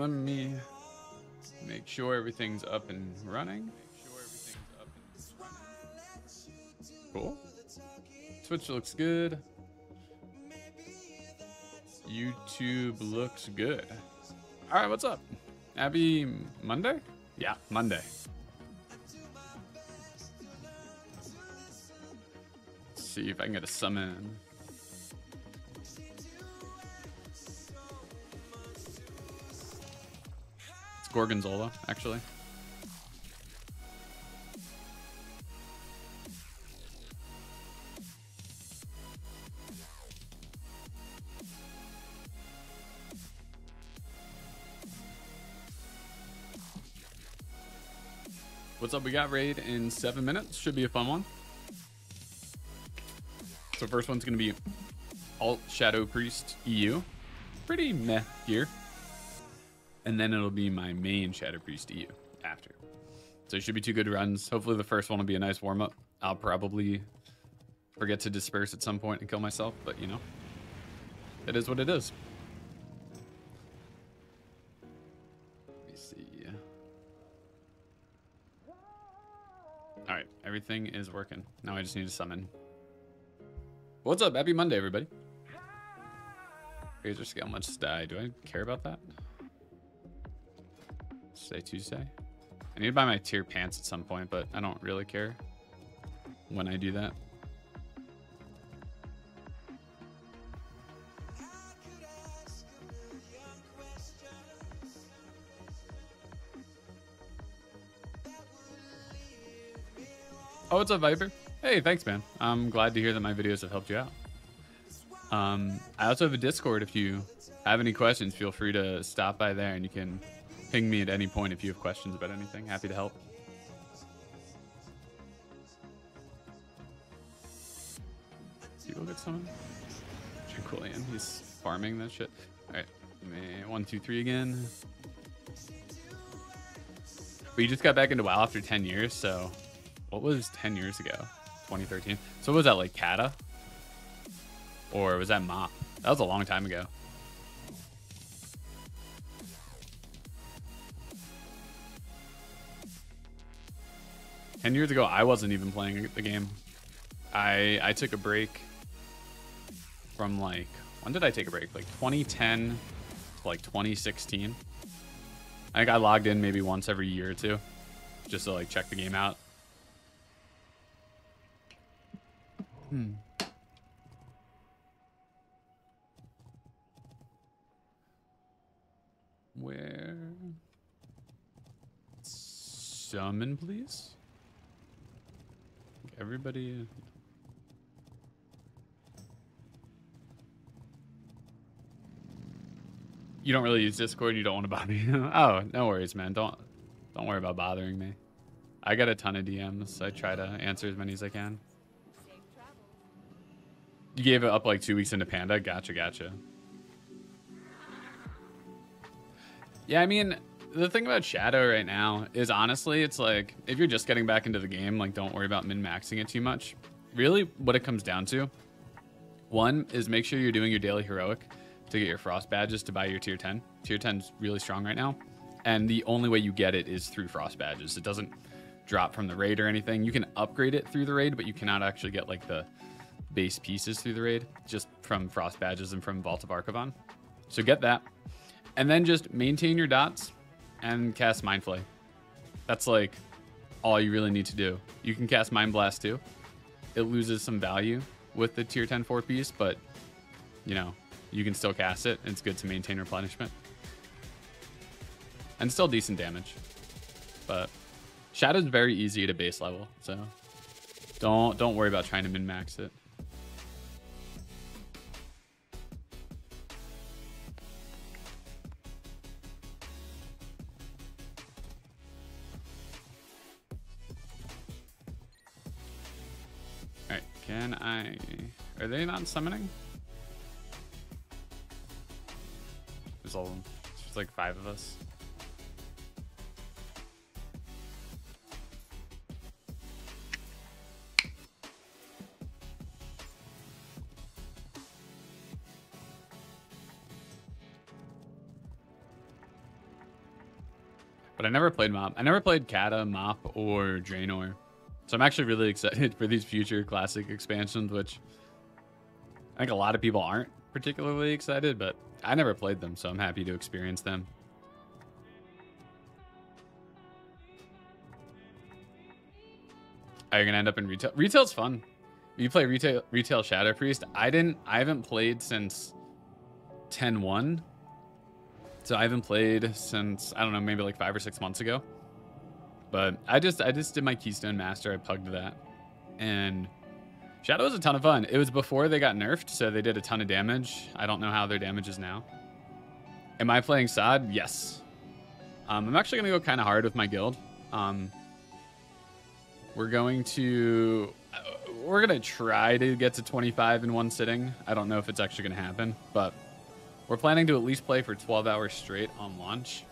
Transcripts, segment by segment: Let me make sure everything's up and running. Cool. Twitch looks good. YouTube looks good. All right, what's up? Abby, Monday? Yeah, Monday. Let's see if I can get a summon. It's Gorgonzola, actually. What's up? We got raid in 7 minutes. Should be a fun one. So first one's going to be Alt Shadow Priest EU. Pretty meh gear. And then it'll be my main Shadow Priest EU after. So it should be two good runs. Hopefully the first one will be a nice warm-up. I'll probably forget to disperse at some point and kill myself. But, you know, it is what it is. All right, everything is working. Now I just need to summon. What's up? Happy Monday, everybody. Razor scale, much die. Do I care about that? Today, Tuesday. I need to buy my tier pants at some point, but I don't really care when I do that. Oh, what's up, Viper? Hey, thanks, man. I'm glad to hear that my videos have helped you out. I also have a Discord. If you have any questions, feel free to stop by there, and you can ping me at any point if you have questions about anything. Happy to help. Do you go get someone? Tranquillian, he's farming that shit. All right, 1, 2, 3 again. We just got back into WoW after 10 years, so... What was 10 years ago? 2013. So what was that, like Cata? Or was that Mop? That was a long time ago. . 10 years ago, I wasn't even playing the game. I took a break from, like, when did I take a break? Like 2010 to like 2016. I think I logged in maybe once every year or two just to like check the game out. Where? Summon, please. Everybody. You don't really use Discord. You don't want to bother me. Oh, no worries, man. Don't worry about bothering me. I got a ton of DMs. I try to answer as many as I can. You gave it up like 2 weeks into Panda? Gotcha, gotcha. Yeah, I mean, the thing about Shadow right now is, honestly, it's like, if you're just getting back into the game, like, don't worry about min-maxing it too much. Really, what it comes down to, one, is make sure you're doing your daily heroic to get your Frost badges to buy your tier 10. Tier 10's really strong right now, and the only way you get it is through Frost badges. It doesn't drop from the raid or anything. You can upgrade it through the raid, but you cannot actually get, like, the base pieces through the raid, just from Frost badges and from Vault of Archivon. So get that, and then just maintain your dots and cast Mind Flay. That's like all you really need to do. You can cast Mind Blast too. It loses some value with the tier 10 4 piece, but you know, you can still cast it, and it's good to maintain replenishment and still decent damage. But Shadow's very easy to base level, so don't worry about trying to min max it. Are they not summoning? There's all of them. There's like 5 of us. But I never played Mop. I never played Cata, Mop, or Draenor. So I'm actually really excited for these future Classic expansions, which I think a lot of people aren't particularly excited, but I never played them, so I'm happy to experience them. Are you gonna end up in retail? Retail's fun. You play retail Shadow Priest. I haven't played since 10-1. So I haven't played since, I don't know, maybe like 5 or 6 months ago. But I just did my Keystone Master. I pugged that. And Shadow was a ton of fun. It was before they got nerfed, so they did a ton of damage. I don't know how their damage is now. Am I playing SoD? Yes. I'm actually gonna go kind of hard with my guild. We're gonna try to get to 25 in one sitting. I don't know if it's actually gonna happen, but we're planning to at least play for 12 hours straight on launch.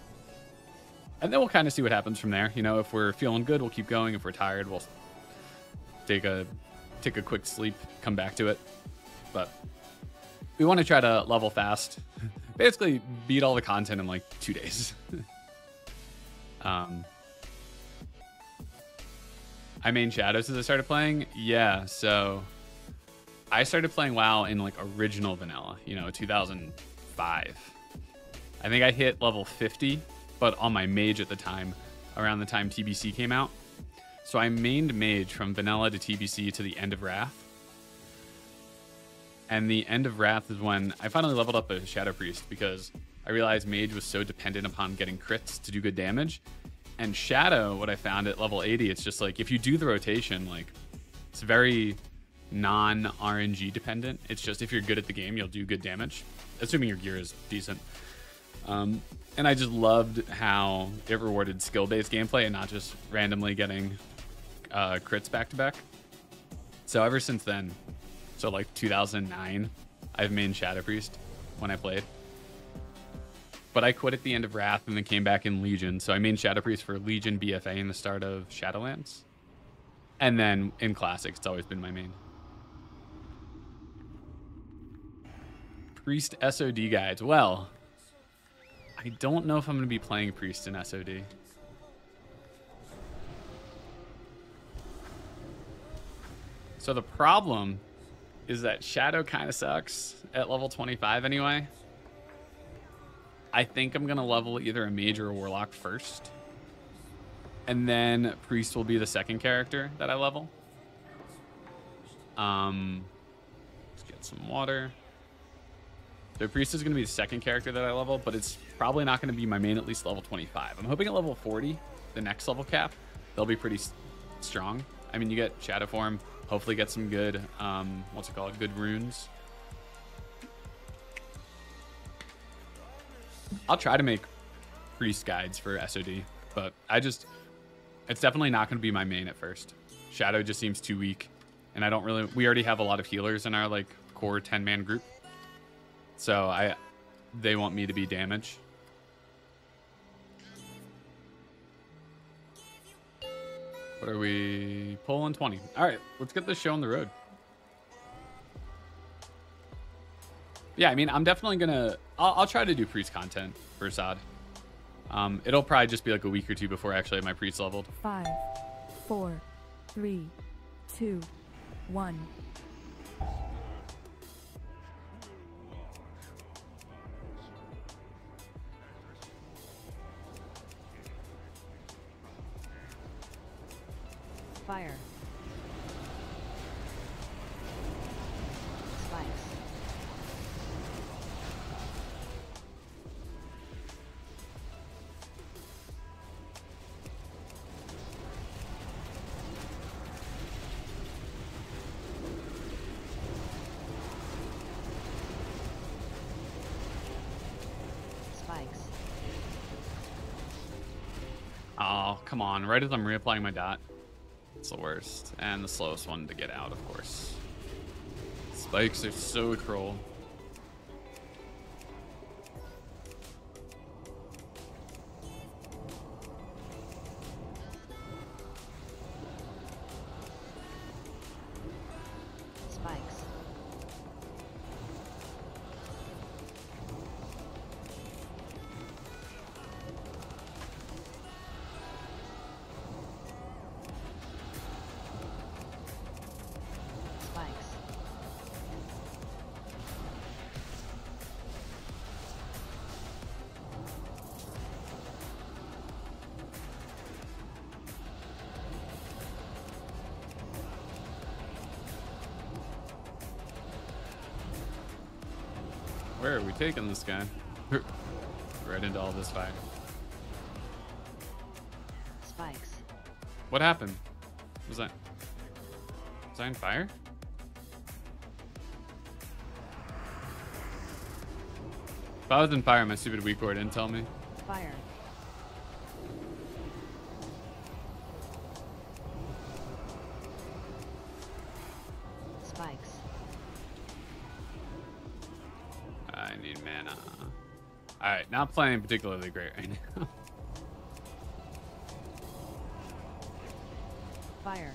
And then we'll kind of see what happens from there. You know, if we're feeling good, we'll keep going. If we're tired, we'll take a quick sleep, come back to it. But we want to try to level fast. Basically beat all the content in like 2 days. I main Shadow since I started playing. Yeah, so I started playing WoW in like original vanilla, you know, 2005. I think I hit level 50, but on my mage at the time, around the time TBC came out. So I mained mage from vanilla to TBC to the end of Wrath. And the end of Wrath is when I finally leveled up a Shadow Priest because I realized mage was so dependent upon getting crits to do good damage. And Shadow, what I found at level 80, it's just like, if you do the rotation, like, it's very non-RNG dependent. It's just, if you're good at the game, you'll do good damage, assuming your gear is decent. And I just loved how it rewarded skill-based gameplay and not just randomly getting crits back-to-back. So ever since then, so like 2009, I've mained Shadow Priest when I played. But I quit at the end of Wrath and then came back in Legion. So I mained Shadow Priest for Legion BFA in the start of Shadowlands. And then in Classic, it's always been my main. Priest SOD guides. Well, I don't know if I'm going to be playing Priest in SOD. So the problem is that Shadow kind of sucks at level 25 anyway. I think I'm going to level either a mage or a warlock first. And then Priest will be the second character that I level. Let's get some water. So Priest is going to be the second character that I level, but it's probably not going to be my main at least level 25. I'm hoping at level 40, the next level cap, they'll be pretty strong. I mean, you get Shadow Form, hopefully get some good, good runes. I'll try to make Priest guides for SOD, but it's definitely not going to be my main at first. Shadow just seems too weak, and I don't really, we already have a lot of healers in our like core 10-man group. So they want me to be damage. What are we pulling? 20. All right, let's get this show on the road. Yeah, I mean, I'm definitely gonna, I'll try to do Priest content for SOD. It'll probably just be like a week or two before I actually have my Priest leveled. 5, 4, 3, 2, 1. Fire. Come on, right as I'm reapplying my dot. It's the worst. And the slowest one to get out, of course. Spikes are so cruel. Where are we taking this guy? Right into all this fire. Spikes. What happened? What was that? Was I on fire? If I was on fire, my stupid WeakAura didn't tell me. Fire. Spikes. I need mana. Alright, not playing particularly great right now. Fire.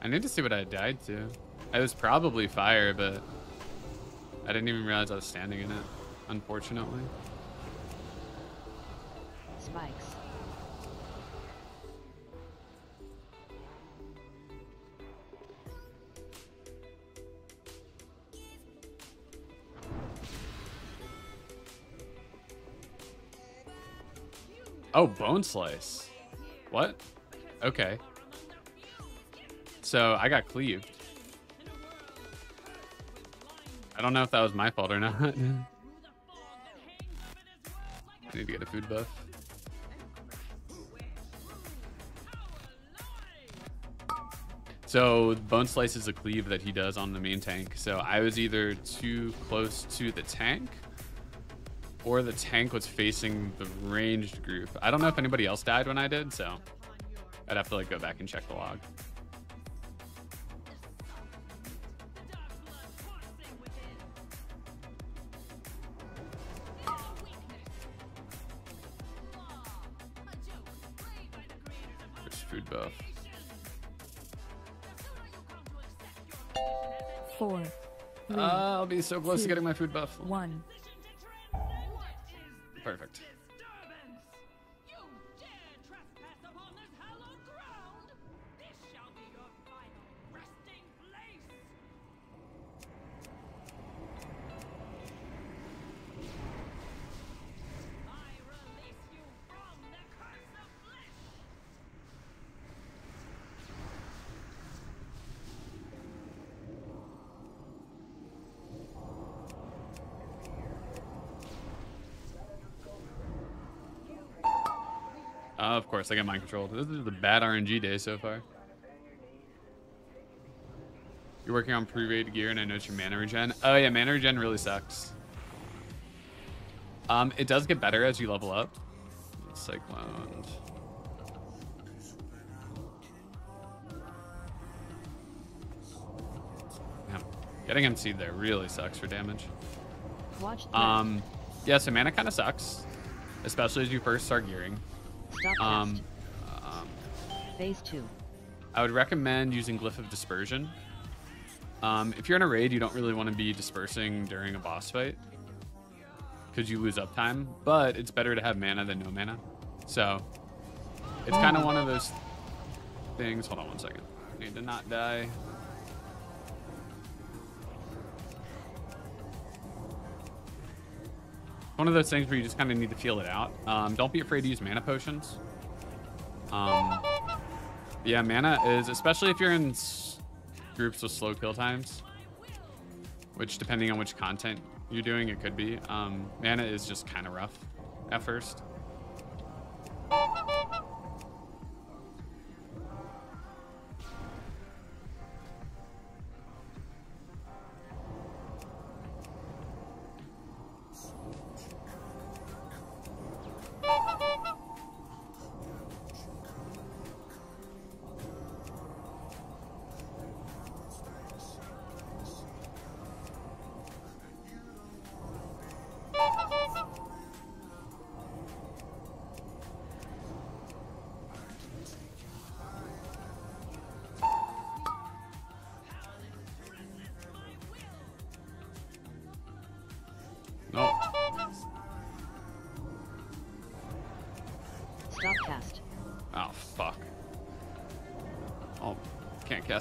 I need to see what I died to. I was probably fire, but I didn't even realize I was standing in it, unfortunately. Spikes. Oh, bone slice. What? Okay. So I got cleaved. I don't know if that was my fault or not. I need to get a food buff. So bone slice is a cleave that he does on the main tank. So I was either too close to the tank or the tank was facing the ranged group. I don't know if anybody else died when I did, so I'd have to like go back and check the log. Food buff. Four. Three, I'll be so close to getting my food buff. One. Perfect. Of course, I got mind controlled. This is the bad RNG day so far. You're working on pre-raid gear, and I noticed your mana regen. Oh yeah, mana regen really sucks. It does get better as you level up. Cyclone. Yeah, getting MC'd there really sucks for damage. Yeah, so mana kind of sucks, especially as you first start gearing. Phase 2. I would recommend using Glyph of Dispersion. If you're in a raid, you don't really want to be dispersing during a boss fight because you lose uptime, but it's better to have mana than no mana. So it's kind of one of those things. Hold on one second. I need to not die. One of those things where you just kind of need to feel it out. Don't be afraid to use mana potions. Yeah, mana is, especially if you're in groups with slow kill times, which depending on which content you're doing, it could be. Mana is just kind of rough at first.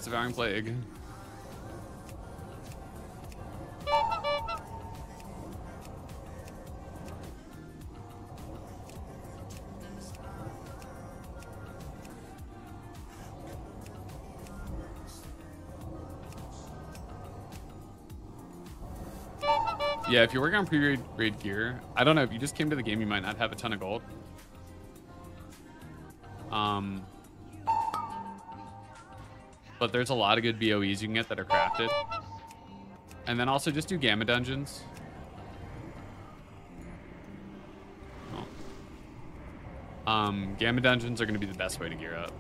Devouring Plague. Yeah, if you're working on pre-raid gear, I don't know, if you just came to the game, you might not have a ton of gold. But there's a lot of good BOEs you can get that are crafted. And then also just do Gamma Dungeons. Oh. Gamma Dungeons are going to be the best way to gear up.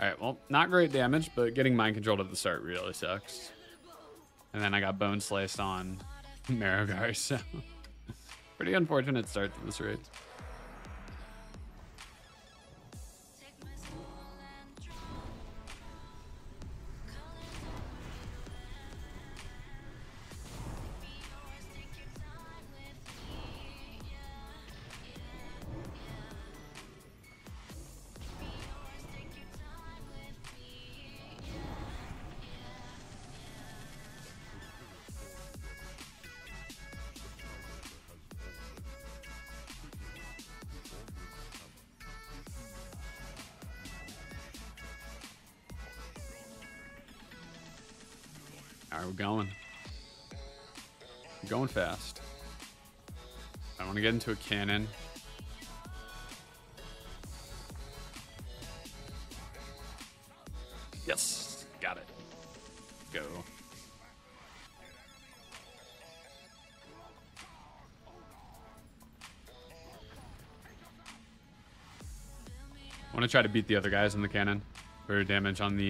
Alright, well, not great damage, but getting mind controlled at the start really sucks. And then I got bone sliced on Marrowgar, so pretty unfortunate start to this raid. Going fast. I want to get into a cannon. Yes, got it. Go. I want to try to beat the other guys in the cannon for damage on the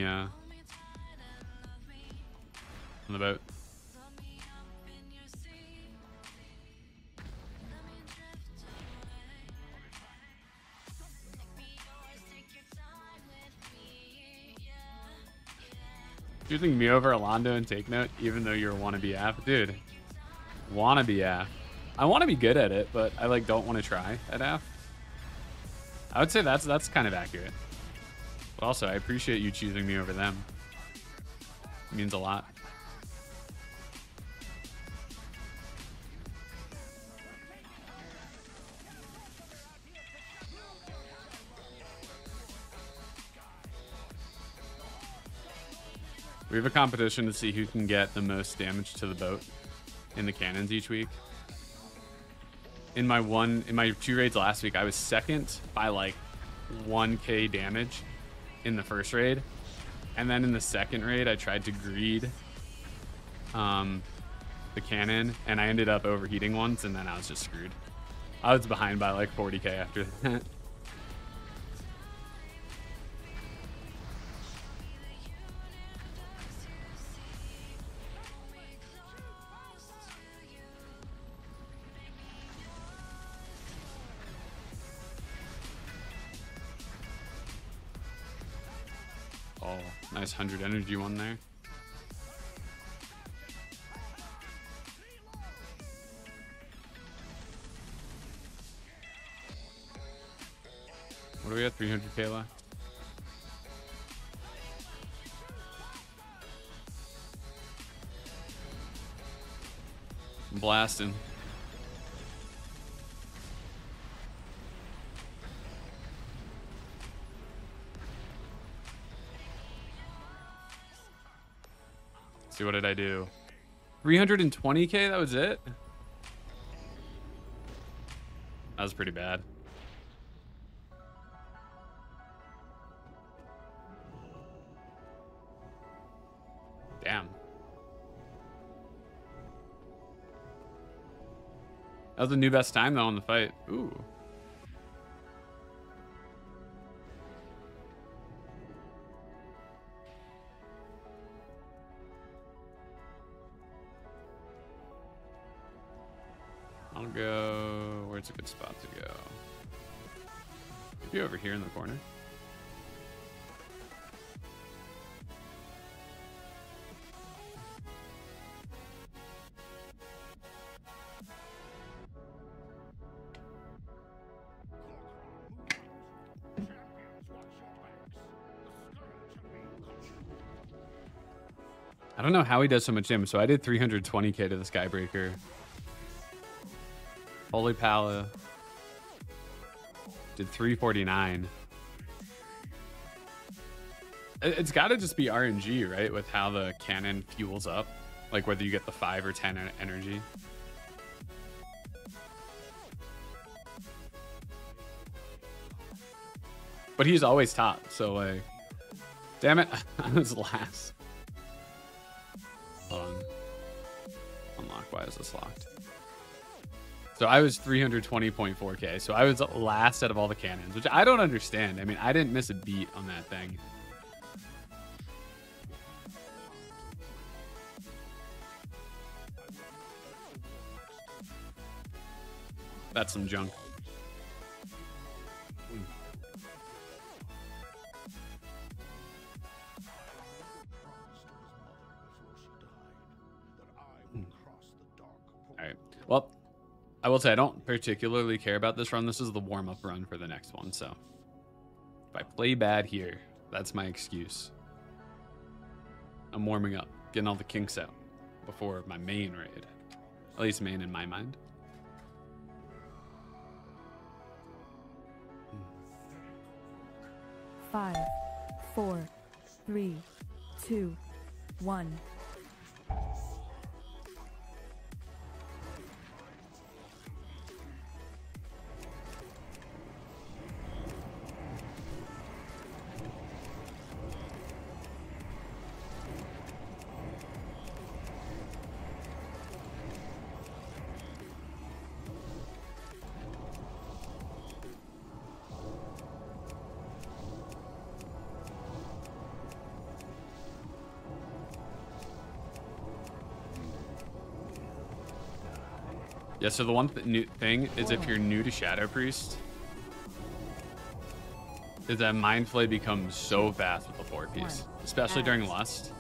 boat. Choosing me over Alondo and Take Note, even though you're a wannabe app. Dude, wannabe app. I want to be good at it, but I like don't want to try at app. I would say that's kind of accurate. But also, I appreciate you choosing me over them. It means a lot. We have a competition to see who can get the most damage to the boat in the cannons each week. In my two raids last week, I was second by like 1K damage in the first raid. And then in the second raid, I tried to greed the cannon and I ended up overheating once and then I was just screwed. I was behind by like 40K after that. Nice 100 energy one there. What do we have? 300K left. I'm blasting. See, what did I do? 320K, that was it? That was pretty bad. Damn. That was the new best time, though, in the fight. Ooh. Go, where's a good spot to go? Maybe over here in the corner. I don't know how he does so much damage. So I did 320K to the Skybreaker. Holy Pala did 349. It's got to just be RNG, right? With how the cannon fuels up, like whether you get the 5 or 10 energy. But he's always top, so like, damn it, I was last. Hold on. Unlock. Why is this locked? So I was 320.4k. So I was last out of all the cannons, which I don't understand. I mean, I didn't miss a beat on that thing. That's some junk. All right. Well, I will say I don't particularly care about this run. This is the warm-up run for the next one. So if I play bad here, that's my excuse. I'm warming up, getting all the kinks out before my main raid. At least main in my mind. Five, four, three, two, one. Yeah, so the one new thing is if you're new to Shadow Priest, is that Mind Flay becomes so fast with the 4-piece, especially during Lust.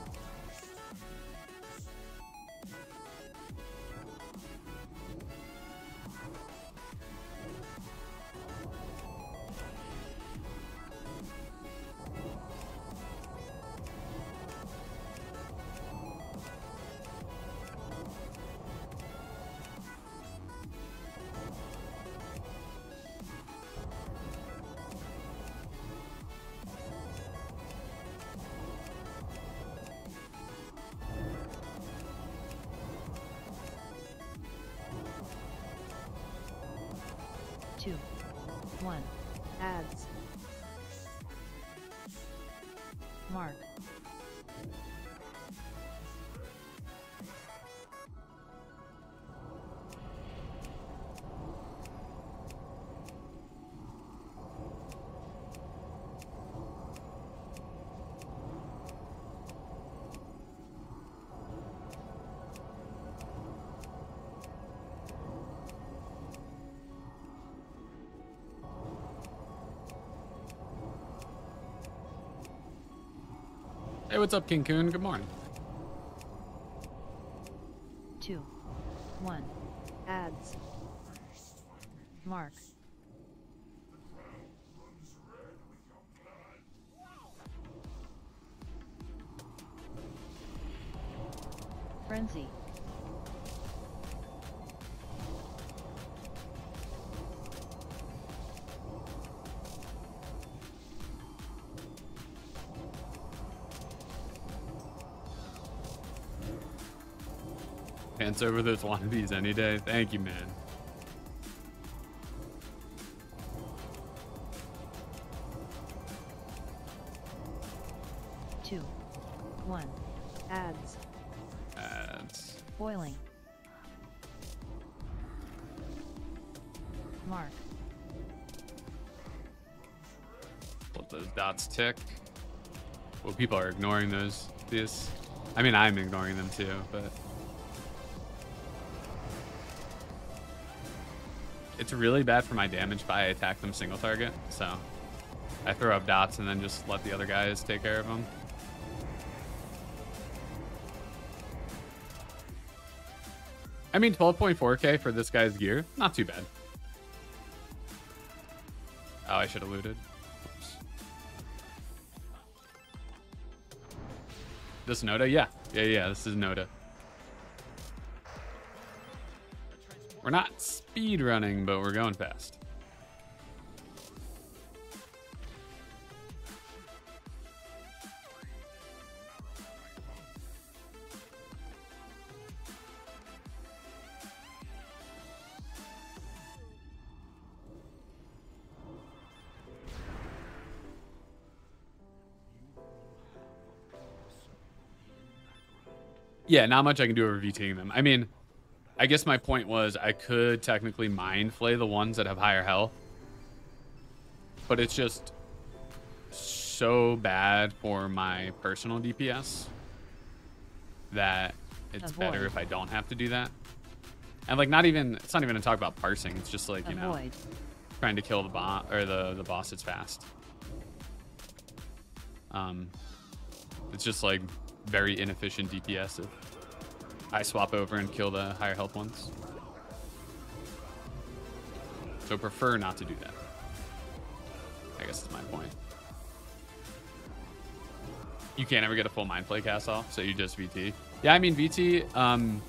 Hey, what's up, King Coon? Good morning. 2, 1, adds, mark. Frenzy. Pants over those wannabes any day. Thank you, man. Two, one, adds. Adds. Boiling. Mark. Let those dots tick. Well, people are ignoring those. This, I mean, I'm ignoring them too, but. It's really bad for my damage, but I attack them single target, so I throw up dots and then just let the other guys take care of them. I mean, 12.4k for this guy's gear, not too bad. Oh, I should have looted. Oops. This Noda? Yeah. Yeah, this is Noda. We're not speed running, but we're going fast. Yeah, not much I can do over VTing them. I mean, I guess my point was I could technically mind flay the ones that have higher health, but it's just so bad for my personal DPS that it's better if I don't have to do that. And like, not even, it's not even a talk about parsing. It's just like, you know, trying to kill the bot or the boss that's fast. It's just like very inefficient DPS if I swap over and kill the higher health ones. So prefer not to do that, I guess is my point. You can't ever get a full mind play cast off, so you just VT. Yeah, I mean, VT, and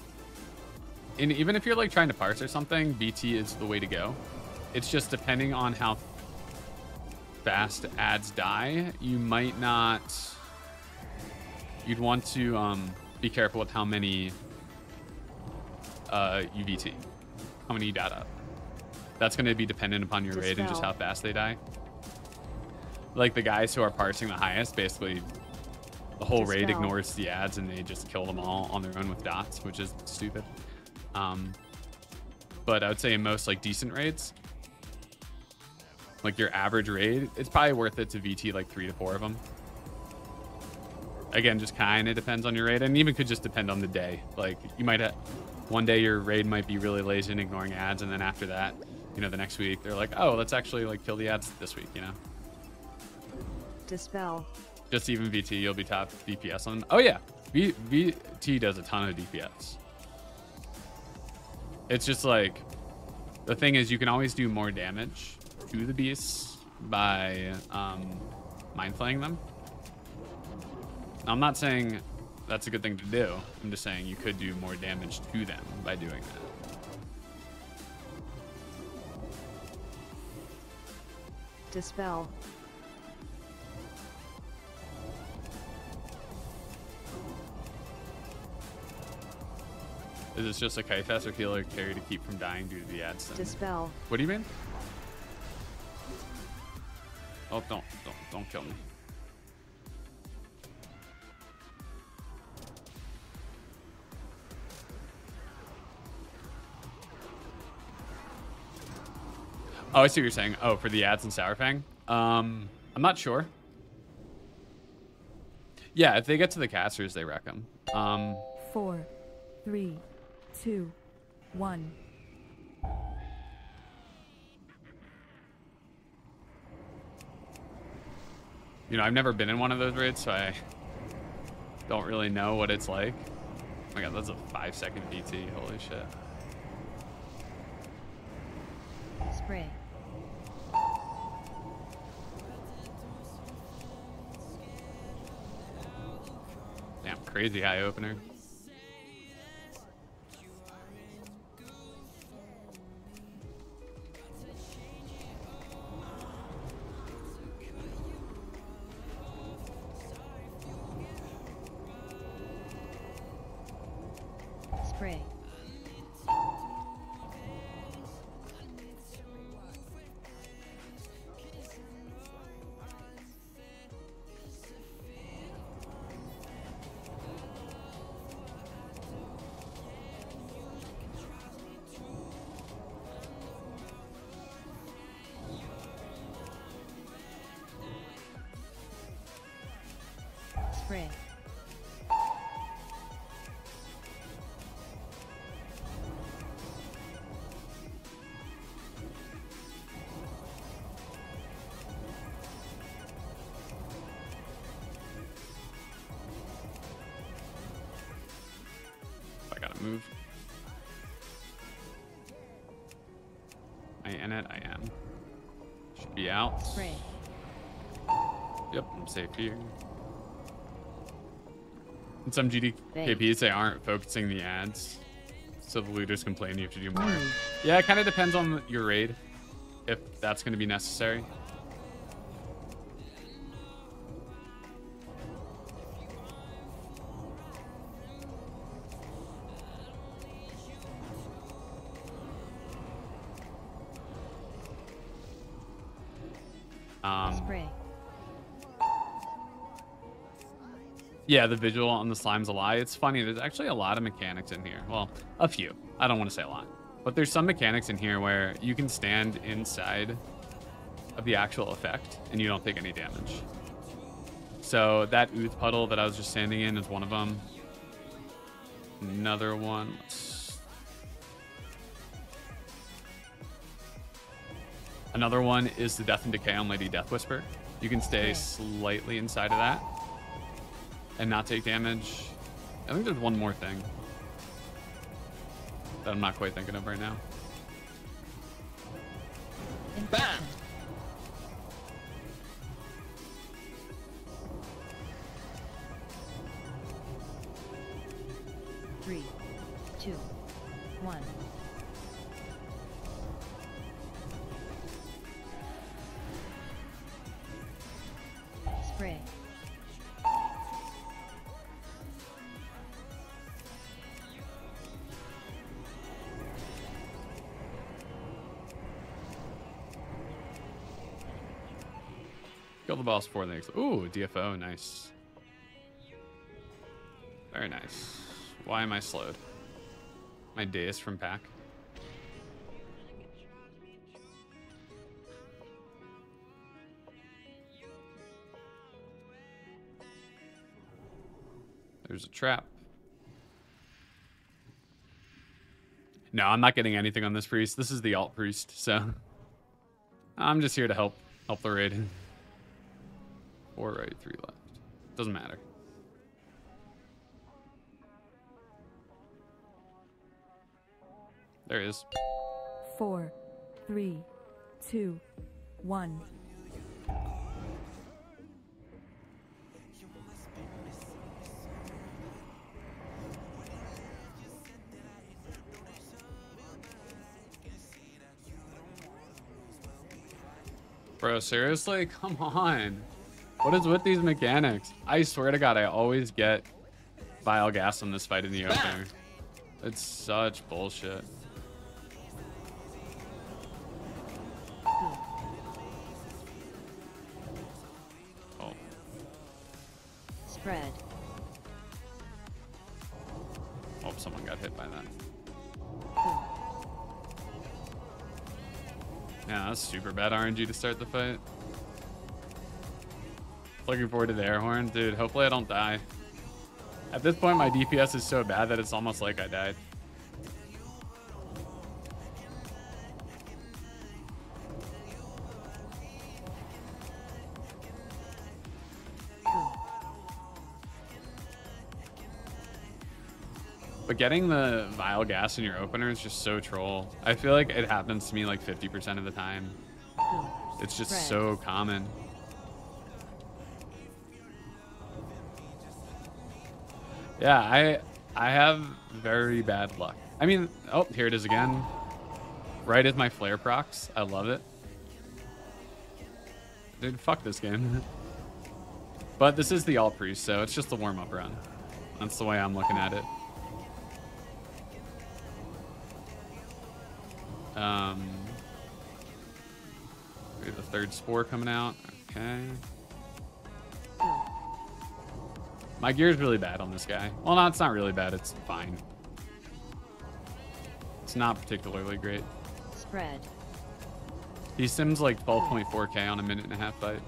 even if you're like trying to parse or something, VT is the way to go. It's just depending on how fast ads die, you might not, you'd want to be careful with how many you VT, how many you dot up. That's going to be dependent upon your raid and just how fast they die. Like the guys who are parsing the highest, basically the whole raid ignores the ads and they just kill them all on their own with dots, which is stupid. But I would say in most like decent raids, like your average raid, it's probably worth it to VT like 3 to 4 of them. Again, just kind of depends on your raid, and even could just depend on the day. Like you might have, one day your raid might be really lazy and ignoring ads, and then after that, you know, the next week they're like, oh, let's actually like kill the ads this week, you know. Dispel. Just even VT, you'll be top DPS on them. Oh yeah, VT does a ton of DPS. It's just like, the thing is you can always do more damage to the beasts by mind flaying them. Now, I'm not saying that's a good thing to do. I'm just saying you could do more damage to them by doing that. Dispel. Is this just a Kaifas or healer carry to keep from dying due to the ads? Dispel. What do you mean? Oh, don't kill me. Oh, I see what you're saying. Oh, for the ads and Saurfang? I'm not sure. Yeah, if they get to the casters, they wreck them. 4, 3, 2, 1. You know, I've never been in one of those raids, so I don't really know what it's like. Oh my god, that's a 5-second VT. Holy shit. Spray. Damn, crazy high opener. Safe here. And some GDKPs, they aren't focusing the ads, so the looters complain you have to do more. Yeah, it kind of depends on your raid, if that's going to be necessary. Yeah, the vigil on the slime's a lie. It's funny, there's actually a lot of mechanics in here. Well, a few. I don't want to say a lot. But there's some mechanics in here where you can stand inside of the actual effect and you don't take any damage. So that ooth puddle that I was just standing in is one of them. Another one. Another one is the Death and Decay on Lady Deathwhisper. You can stay slightly inside of that and not take damage. I think there's one more thing that I'm not quite thinking of right now. Bam! Three, two, one. Spray. Kill the boss before the next. Ooh, DFO, nice. Very nice. Why am I slowed? My days from pack. There's a trap. No, I'm not getting anything on this priest. This is the alt priest, so I'm just here to help the raid. 4 right, 3 left. Doesn't matter. There it is. 4, 3, 2, 1. Bro, seriously? Come on. What is with these mechanics? I swear to God, I always get Vile Gas on this fight in the opener. It's such bullshit. Oh. Spread. Hope someone got hit by that. Yeah, that's super bad RNG to start the fight. Looking forward to the air horn. Dude, hopefully I don't die. At this point, my DPS is so bad that it's almost like I died. But getting the Vile Gas in your opener is just so troll. I feel like it happens to me like 50% of the time. It's just so common. Yeah, I have very bad luck. I mean, oh, here it is again. Right at my flare procs. I love it. Dude, fuck this game. But this is the alt priest, so it's just the warm-up run. That's the way I'm looking at it. We have the third spore coming out. Okay. My gear's really bad on this guy. Well, no, it's not really bad. It's fine. It's not particularly great. Spread. He sims like 12.4k on a 1.5 minute fight.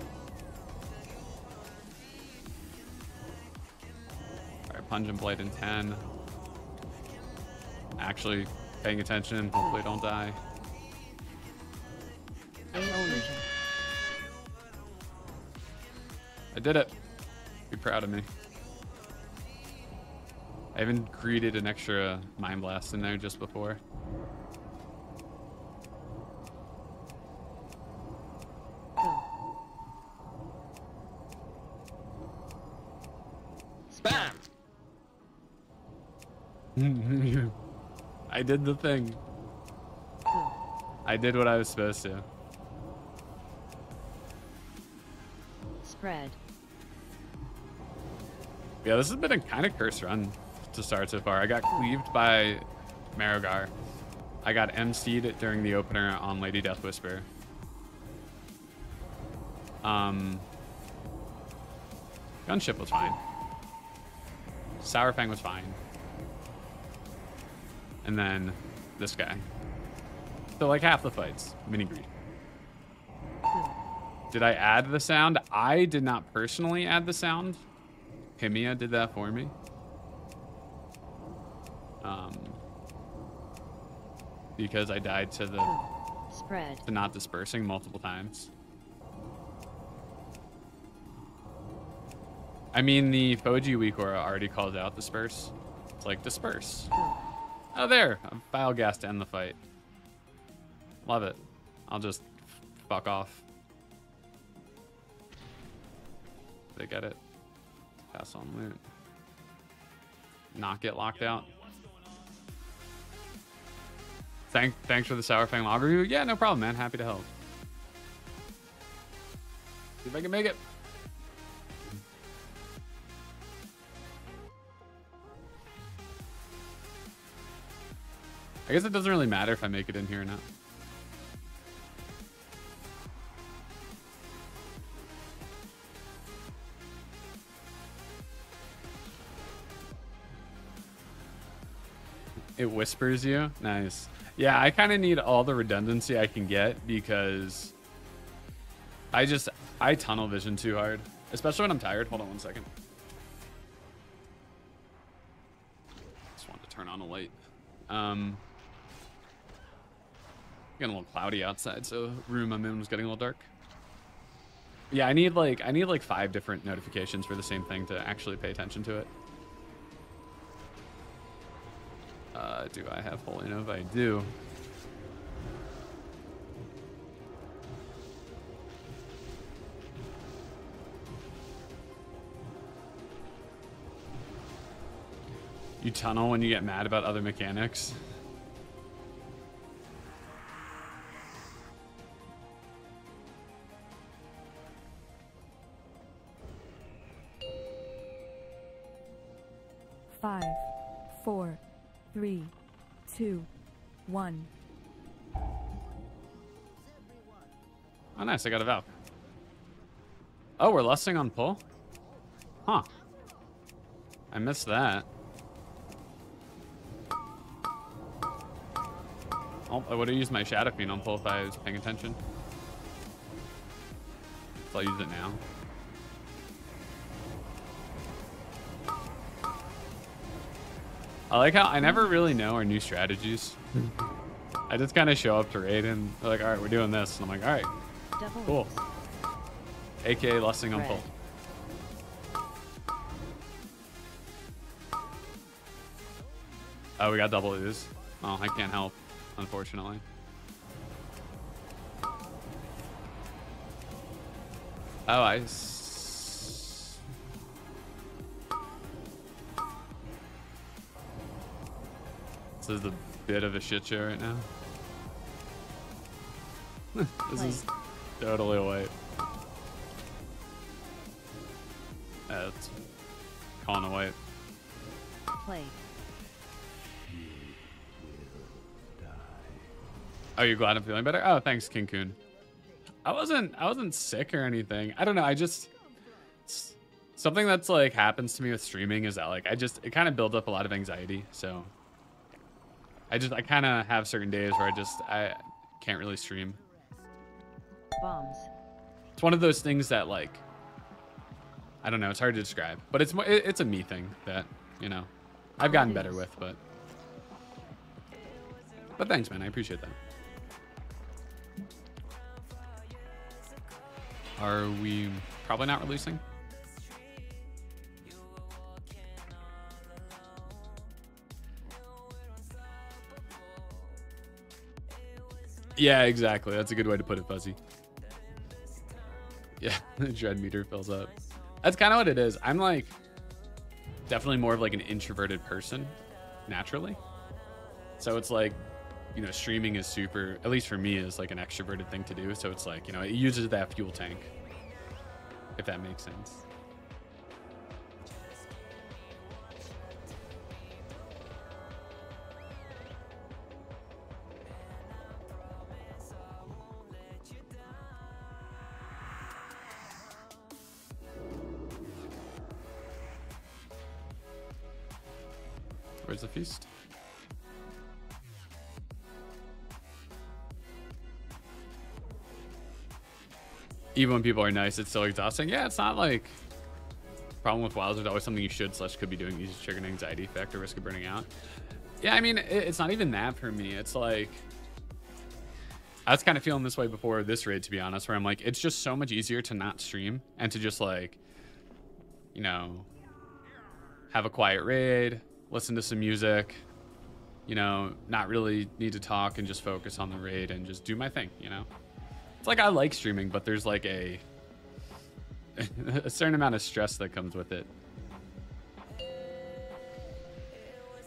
All right, Pungent Blade in 10. Actually paying attention. Hopefully don't die. I did it. Be proud of me. I even greeted an extra Mind Blast in there just before. Spam! I did the thing. I did what I was supposed to. Spread. Yeah, this has been a kind of cursed run to start so far. I got cleaved by Marrowgar. I got MC'd during the opener on Lady Deathwhisper. Gunship was fine. Saurfang was fine. And then this guy. So like half the fights, mini greed. Did I add the sound? I did not personally add the sound. Kimia did that for me. Because I died to the spread to not dispersing multiple times. I mean, the Fojji WeakAura already called out disperse. It's like disperse. Oh, there, a bile gas to end the fight. Love it. I'll just fuck off. They get it. Pass on loot. Not get locked out. Thanks for the Saurfang log review. Yeah, no problem, man. Happy to help. See if I can make it. I guess it doesn't really matter if I make it in here or not. It whispers you. Nice. Yeah, I kind of need all the redundancy I can get because I tunnel vision too hard, especially when I'm tired. Hold on one second. Just wanted to turn on a light. Getting a little cloudy outside, so the room I'm in was getting a little dark. Yeah, I need like 5 different notifications for the same thing to actually pay attention to it. Do I have Holy Nova? I do. You tunnel when you get mad about other mechanics. One. Oh, nice. I got a Valk. Oh, we're lusting on pull? Huh. I missed that. Oh, I would have used my Shadow Queen on pull if I was paying attention. So I'll use it now. I like how I never really know our new strategies. I just kind of show up to raid and they're like, all right, we're doing this. And I'm like, all right, Double cool. AKA lusting on pull. Oh, we got double ooze. Oh, I can't help, unfortunately. Oh, this is a bit of a shit show right now. This is totally white. That's calling a white. Play. Oh, you're glad I'm feeling better? Oh, thanks, King Kun. I wasn't sick or anything. I don't know. I just something that's like happens to me with streaming is that like it kind of builds up a lot of anxiety, so. I kind of have certain days where I can't really stream. Bombs. It's one of those things that like, I don't know. It's hard to describe, but it's a me thing that, you know, I've gotten better with, but thanks, man. I appreciate that. Are we probably not releasing? Yeah, exactly. That's a good way to put it, Fuzzy. Yeah, the dread meter fills up. That's kind of what it is. I'm like definitely more of like an introverted person naturally. So it's like, you know, streaming is super, at least for me, is like an extroverted thing to do. So it's like, you know, it uses that fuel tank, if that makes sense. Where's the feast? Even when people are nice, it's still exhausting. Yeah, it's not like... The problem with WoW is there's always something you should slash could be doing. You just trigger an anxiety effect or risk of burning out. Yeah, I mean, it's not even that for me. It's like... I was kind of feeling this way before this raid, to be honest, where I'm like, it's just so much easier to not stream and to just like, you know, have a quiet raid, listen to some music, you know, not really need to talk and just focus on the raid and just do my thing, you know? It's like I like streaming, but there's like a certain amount of stress that comes with it.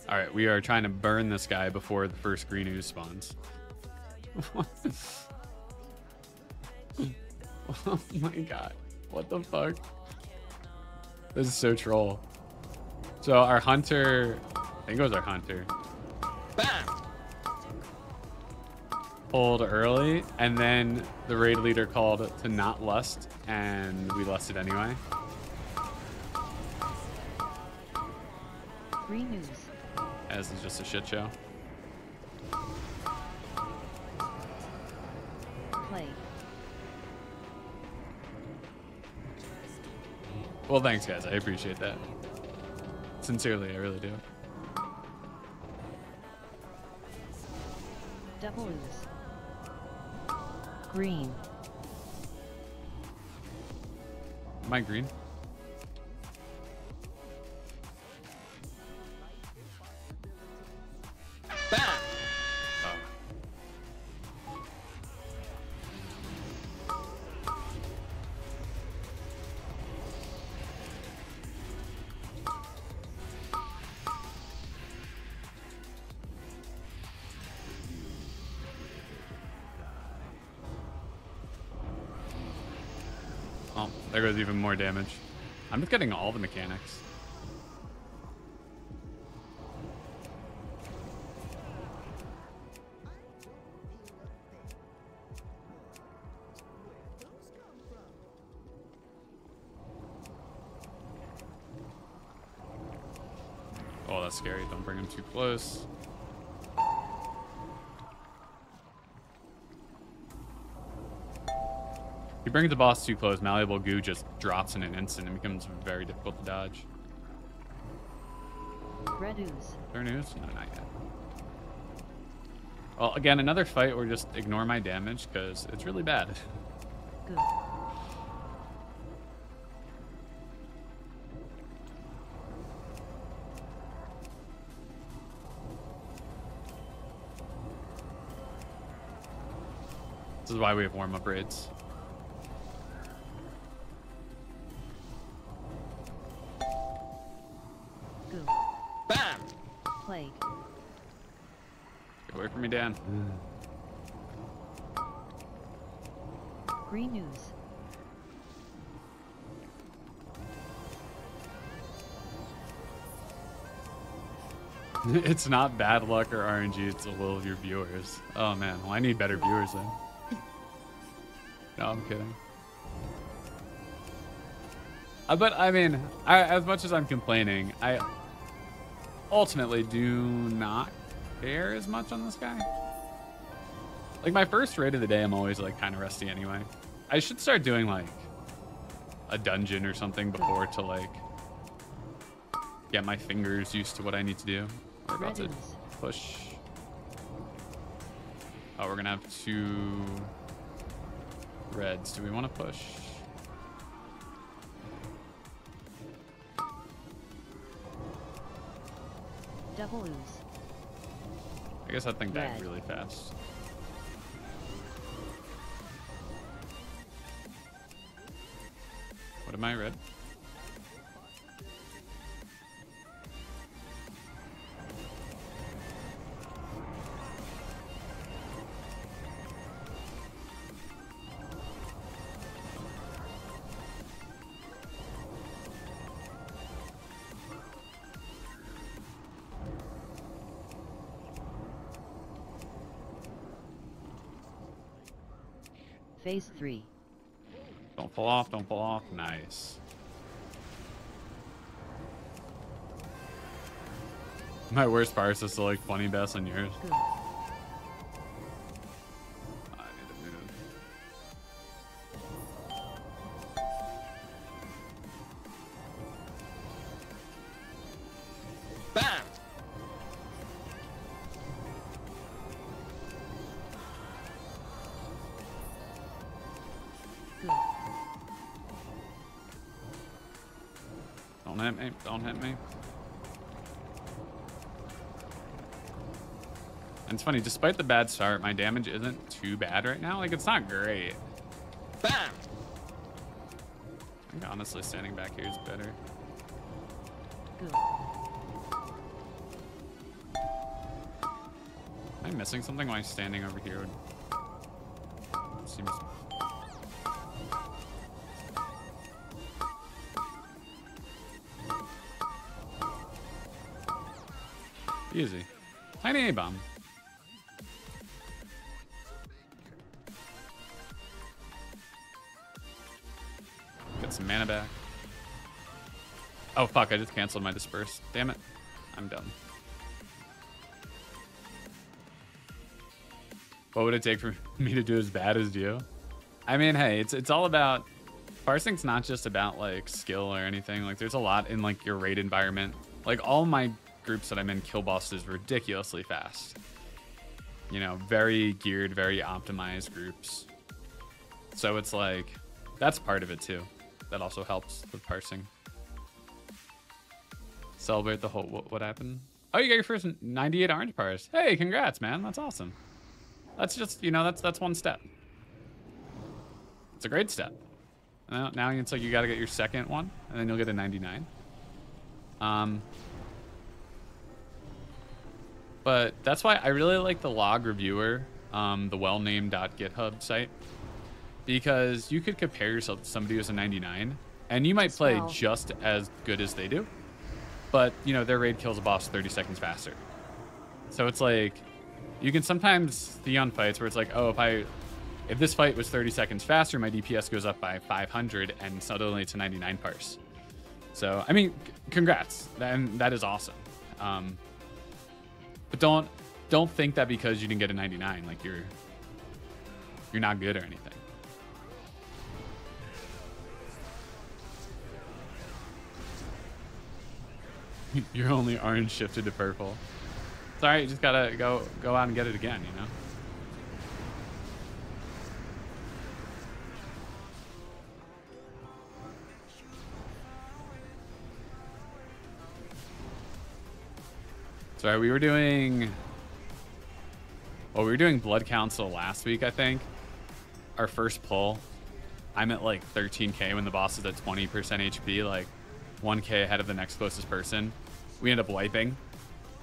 All right, we are trying to burn this guy before the first green ooze spawns. Oh my god, what the fuck, this is so troll. So our hunter, I think it was our hunter, bam, pulled early, and then the raid leader called to not lust and we lusted anyway. Green news. This is just a shit show. Well, thanks guys, I appreciate that. Sincerely, I really do. Double ooze. Green. Am I green? Bah! There goes even more damage. I'm just getting all the mechanics. Oh, that's scary. Don't bring him too close. You bring the boss too close, malleable goo just drops in an instant and becomes very difficult to dodge. Red ooze. Red ooze? No, not yet. Well, again, another fight where just ignore my damage because it's really bad. Good. This is why we have warm-up raids. Bam! Plague. Get away from me, Dan. Green news. It's not bad luck or RNG, it's a will of your viewers. Oh man, well I need better viewers then. No, I'm kidding. But I mean, as much as I'm complaining, I ultimately do not care as much on this guy. Like my first raid of the day, I'm always like kind of rusty anyway. I should start doing like a dungeon or something before to like get my fingers used to what I need to do. We're about to push. Oh, we're gonna have 2 reds. Do we want to push? Double ooze. I guess that thing died really fast. What am I, red? Phase 3. Don't pull off, don't pull off. Nice. My worst part is to like funny bass on yours. It's funny, despite the bad start, my damage isn't too bad right now. Like, it's not great. Bam! I think honestly standing back here is better. Am I missing something while standing over here? It seems... easy. Tiny A-bomb. Some mana back. Oh fuck, I just canceled my disperse. Damn it. I'm dumb. What would it take for me to do as bad as you? I mean, hey, it's all about parsing's not just about like skill or anything. Like there's a lot in like your raid environment. Like all my groups that I'm in kill bosses ridiculously fast. You know, very geared, very optimized groups. So it's like that's part of it too. That also helps with parsing. Celebrate the whole, what happened? Oh, you got your first 98 orange parse. Hey, congrats, man, that's awesome. That's just, you know, that's one step. It's a great step. Now it's like you gotta get your second one and then you'll get a 99. But that's why I really like the log reviewer, the well-named.github site. Because you could compare yourself to somebody who's a 99 and you might play just as good as they do, but you know, their raid kills a boss 30 seconds faster. So it's like, you can sometimes see on fights where it's like, oh, if this fight was 30 seconds faster, my DPS goes up by 500 and suddenly it's a 99 parse. So, I mean, congrats. And that is awesome. But don't think that because you didn't get a 99, like you're not good or anything. Your only orange shifted to purple. It's all right, you just gotta go out and get it again, you know? Sorry, we were doing... well, we were doing Blood Council last week, I think. Our first pull. I'm at like 13k when the boss is at 20% HP, like 1k ahead of the next closest person. We end up wiping,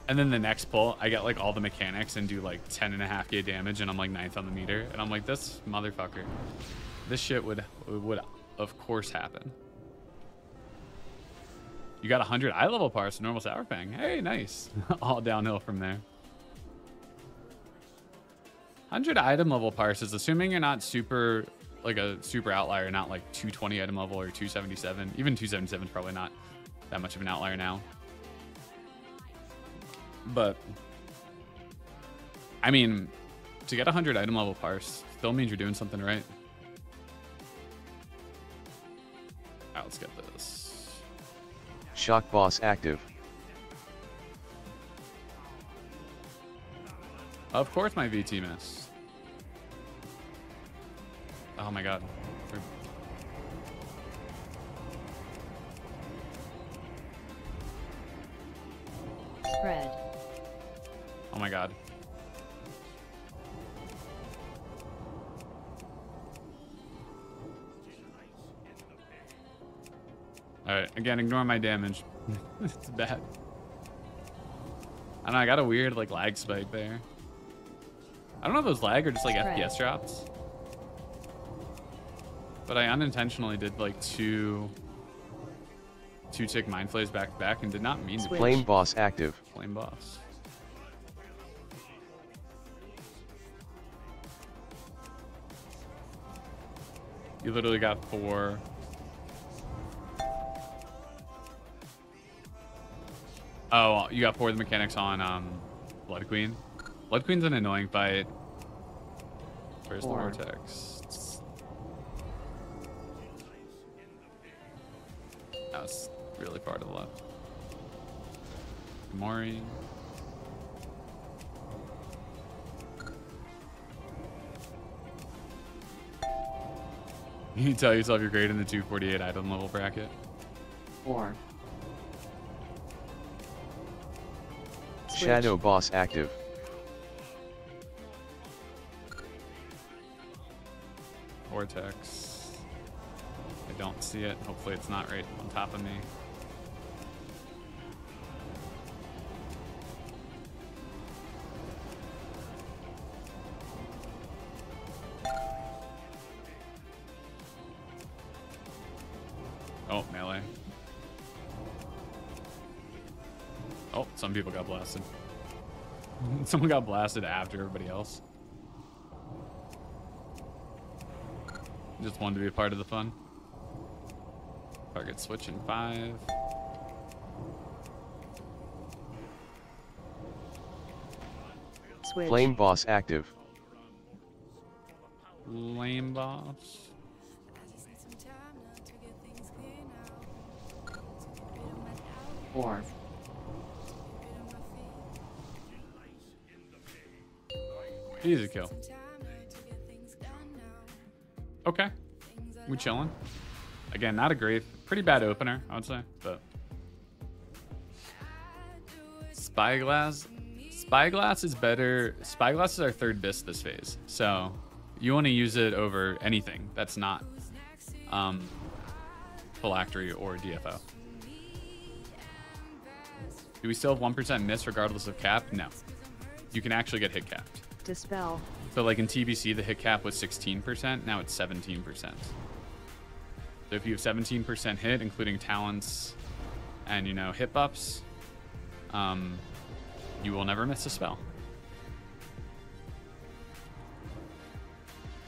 and then the next pull I get like all the mechanics and do like 10.5k damage and I'm like 9th on the meter, and I'm like, this motherfucker, this shit would of course happen. You got 100 eye level parse, normal Saurfang. Hey, nice. All downhill from there. 100 item level parse is assuming you're not super like a super outlier, not like 220 item level or 277. Even 277 is probably not that much of an outlier now. But I mean, to get 100 item level parse still means you're doing something right. All right, let's get this. Shock boss active. Of course my VT missed. Oh my god. Spread. Oh my god. Alright, again, ignore my damage. It's bad. I don't know, I got a weird like lag spike there. I don't know if it was lag or just like Spread. FPS drops. But I unintentionally did like two tick mind flays back to back and did not mean to. Flame boss active. Flame boss. You literally got 4. Oh, you got poor the mechanics on Blood Queen. Blood Queen's an annoying fight. Where's the vortex? That was really far to the left. Mori. You can tell yourself your grade in the 248 item level bracket. Or Shadow boss active. Vortex. I don't see it. Hopefully it's not right on top of me. Oh, melee. Oh, some people got blasted. Someone got blasted after everybody else. Just wanted to be a part of the fun. Target switch in 5. Switch. Flame boss active. Flame boss. Or easy kill. Okay, we chilling. Again, not a great, pretty bad opener, I would say, but. Spyglass. Spyglass is better. Spyglass is our third BIS this phase. So you want to use it over anything that's not Phylactery or DFO. Do we still have 1% miss regardless of cap? No. You can actually get hit capped. Dispel. So like in TBC, the hit cap was 16%. Now it's 17%. So if you have 17% hit, including talents and, you know, hit buffs, you will never miss a spell.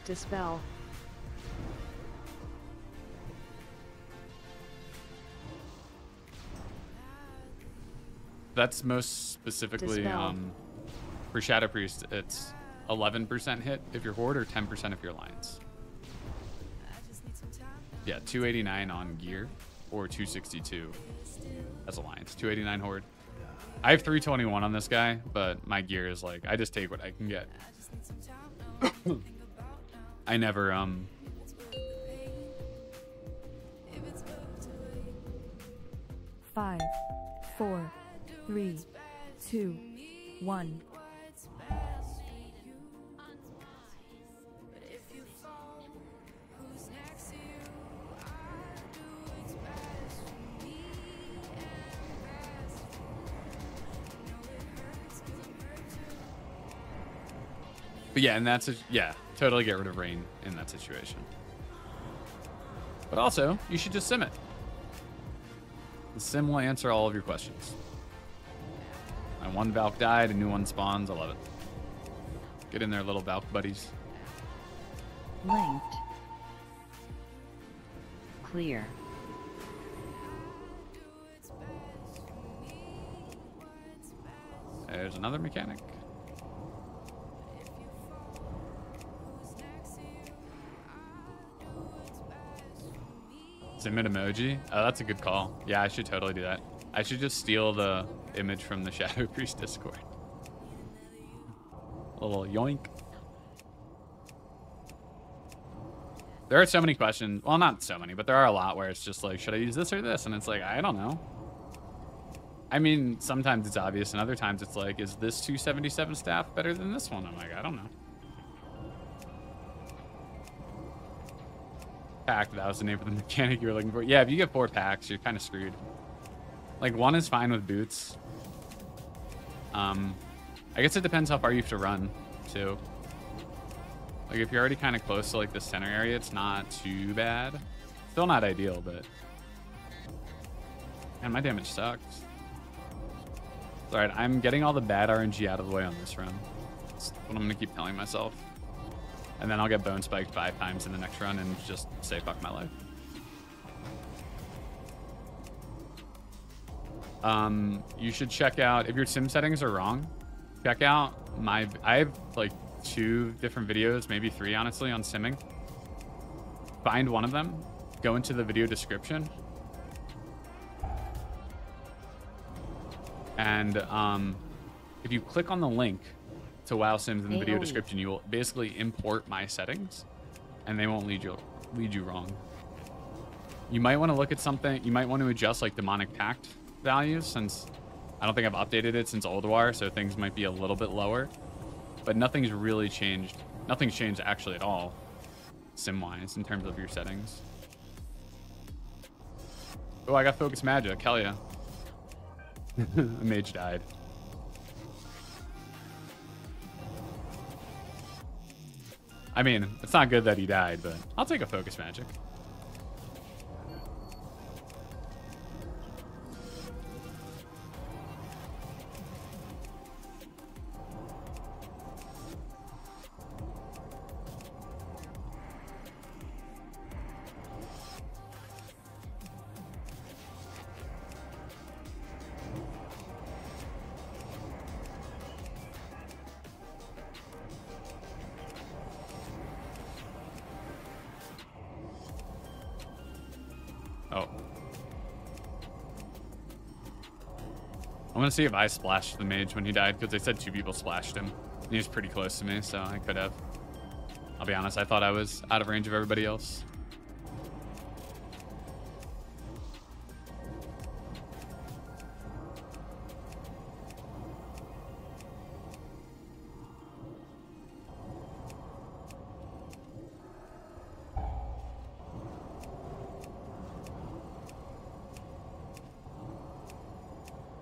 Dispel. That's most specifically for Shadow Priest. It's 11% hit if you're Horde or 10% if you're Alliance. Yeah, 289 on gear or 262 as Alliance. 289 Horde. I have 321 on this guy, but my gear is like, I just take what I can get. I never... Five, four... 3, 2, 1. But yeah, and that's a, yeah, totally get rid of rain in that situation. But also, you should just sim it. The sim will answer all of your questions. My one Valk died, a new one spawns. I love it. Get in there, little Valk buddies. Linked. Clear. There's another mechanic. Submit emoji? Oh, that's a good call. Yeah, I should totally do that. I should just steal the image from the Shadow Priest Discord. A little yoink. There are so many questions. Well, not so many, but there are a lot where it's just like, should I use this or this? And it's like, I don't know. I mean, sometimes it's obvious, and other times it's like, is this 277 staff better than this one? I'm like, I don't know. Pack, that was the name of the mechanic you were looking for. Yeah, if you get 4 packs, you're kind of screwed. Like, 1 is fine with boots. I guess it depends how far you have to run, too. Like, if you're already kind of close to, like, the center area, it's not too bad. Still not ideal, but... Man, my damage sucks. Alright, I'm getting all the bad RNG out of the way on this run. That's what I'm going to keep telling myself. And then I'll get bone spiked 5 times in the next run and just say fuck my life. You should check out, if your sim settings are wrong, check out my, I have like 2 different videos, maybe 3 honestly, on simming. Find one of them, go into the video description, and if you click on the link to WoW Sims in the video description, you will basically import my settings, and they won't lead you wrong. You might want to look at something. You might want to adjust like demonic pact values, since I don't think I've updated it since Ulduar, so things might be a little bit lower. But nothing's really changed. Nothing's changed actually at all, sim-wise, in terms of your settings. Oh, I got focus magic. Hell yeah. A mage died. I mean, it's not good that he died, but I'll take a focus magic. I'm gonna see if I splashed the mage when he died, because they said 2 people splashed him. And he was pretty close to me, so I could have. I'll be honest, I thought I was out of range of everybody else.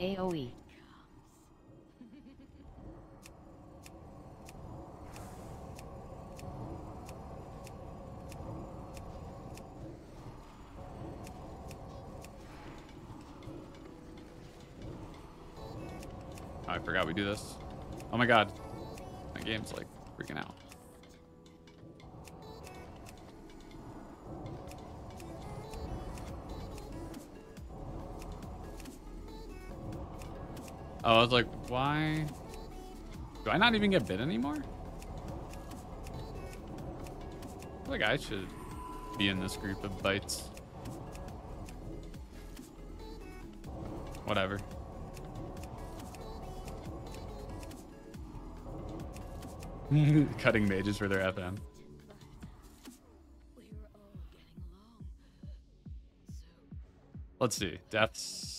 AOE. Oh, I forgot we do this. Oh my god. My game's like freaking out. Oh, I was like, why? Do I not even get bit anymore? I feel like I should be in this group of bites. Whatever. Cutting mages for their FM. Let's see. Deaths.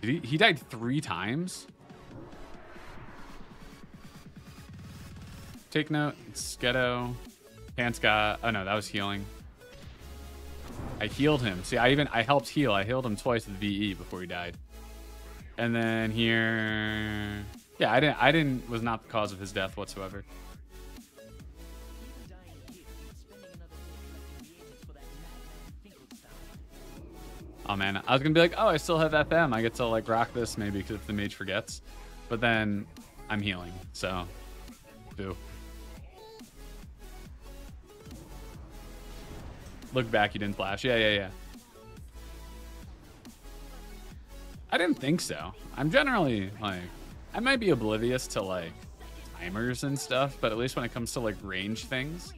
He died 3 times. Take note, Sketo, Pants got. Oh no, that was healing. I healed him. See, I helped heal. I healed him twice with VE before he died. And then here, yeah, I was not the cause of his death whatsoever. Oh man, I was gonna be like, oh, I still have FM. I get to like rock this maybe because if the mage forgets, but then I'm healing, so boo. Look back, you didn't flash. Yeah. I didn't think so. I'm generally like, I might be oblivious to like timers and stuff, but at least when it comes to like range things,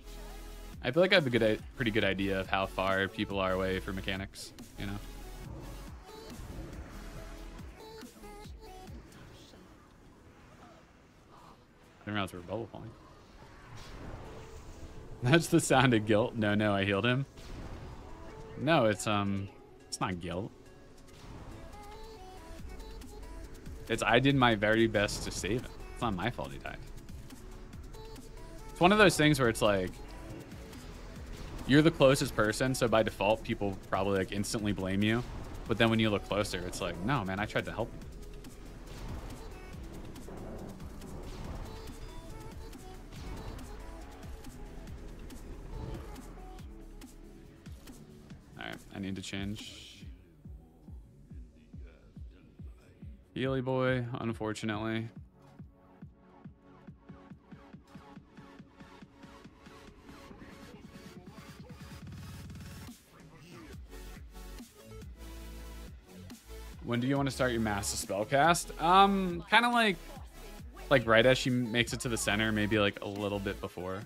I feel like I have a pretty good idea of how far people are away for mechanics, you know? I didn't realize we were bubble falling. That's the sound of guilt. No, I healed him. No, it's not guilt. It's I did my very best to save him. It's not my fault he died. It's one of those things where it's like, you're the closest person, so by default, people probably like instantly blame you. But then when you look closer, it's like, no, man, I tried to help you. I need to change. Healy boy, unfortunately. When do you want to start your master spell cast? Kind of like right as she makes it to the center, maybe like a little bit before.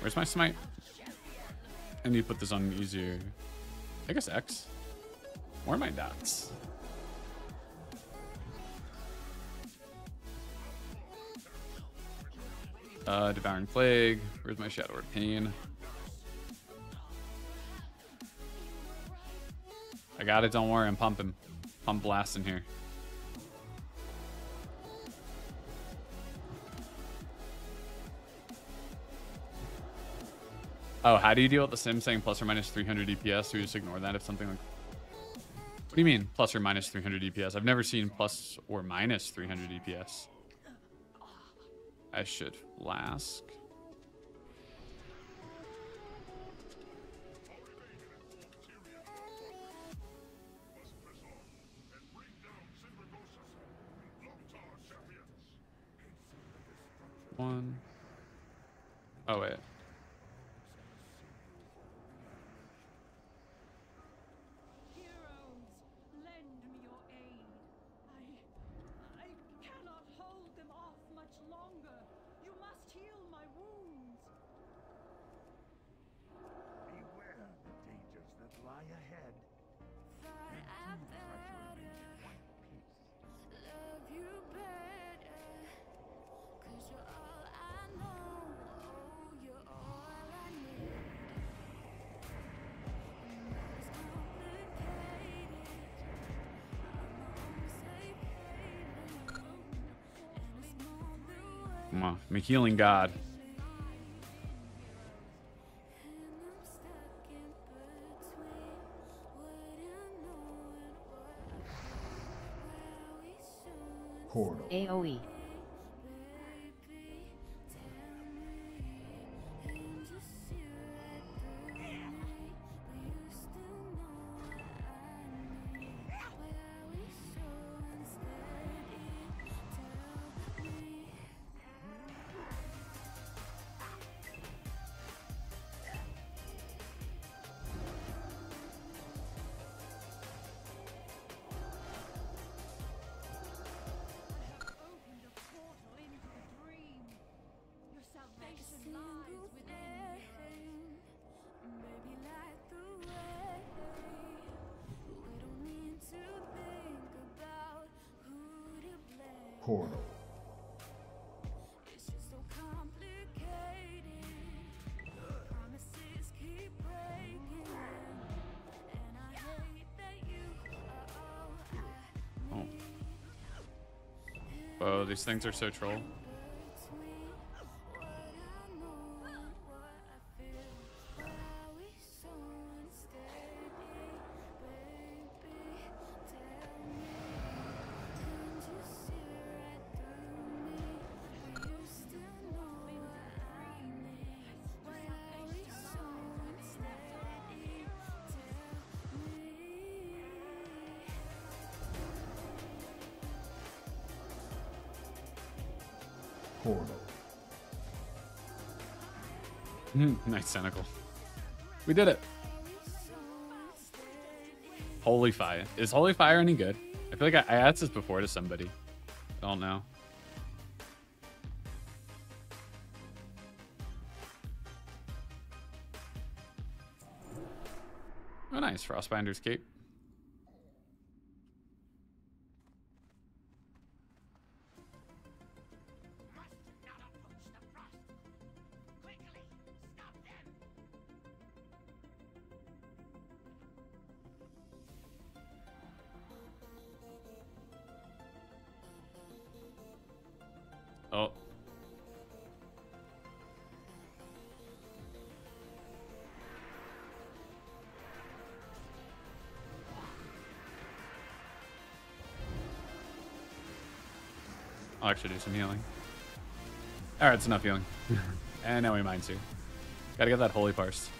Where's my smite? I need to put this on easier. I guess X. Where are my dots? Devouring Plague. Where's my Shadow Word Pain? I got it, don't worry, I'm pumping. Pump blasting here. Oh, how do you deal with the sim saying plus or minus 300 DPS? Do you just ignore that if something like... What do you mean, plus or minus 300 DPS? I've never seen plus or minus 300 DPS. I should flask. One. Oh, wait. Come on, I'm a healing god. Portal. AOE. Portal. Oh. Whoa, these things are so troll. Nice tentacle. We did it. Holy fire. Is holy fire any good? I feel like I asked this before to somebody. I don't know. Oh, nice. Frostbinder's cape. I'll actually do some healing. All right, it's enough healing. And now we Mind Sear. Gotta get that holy parsed.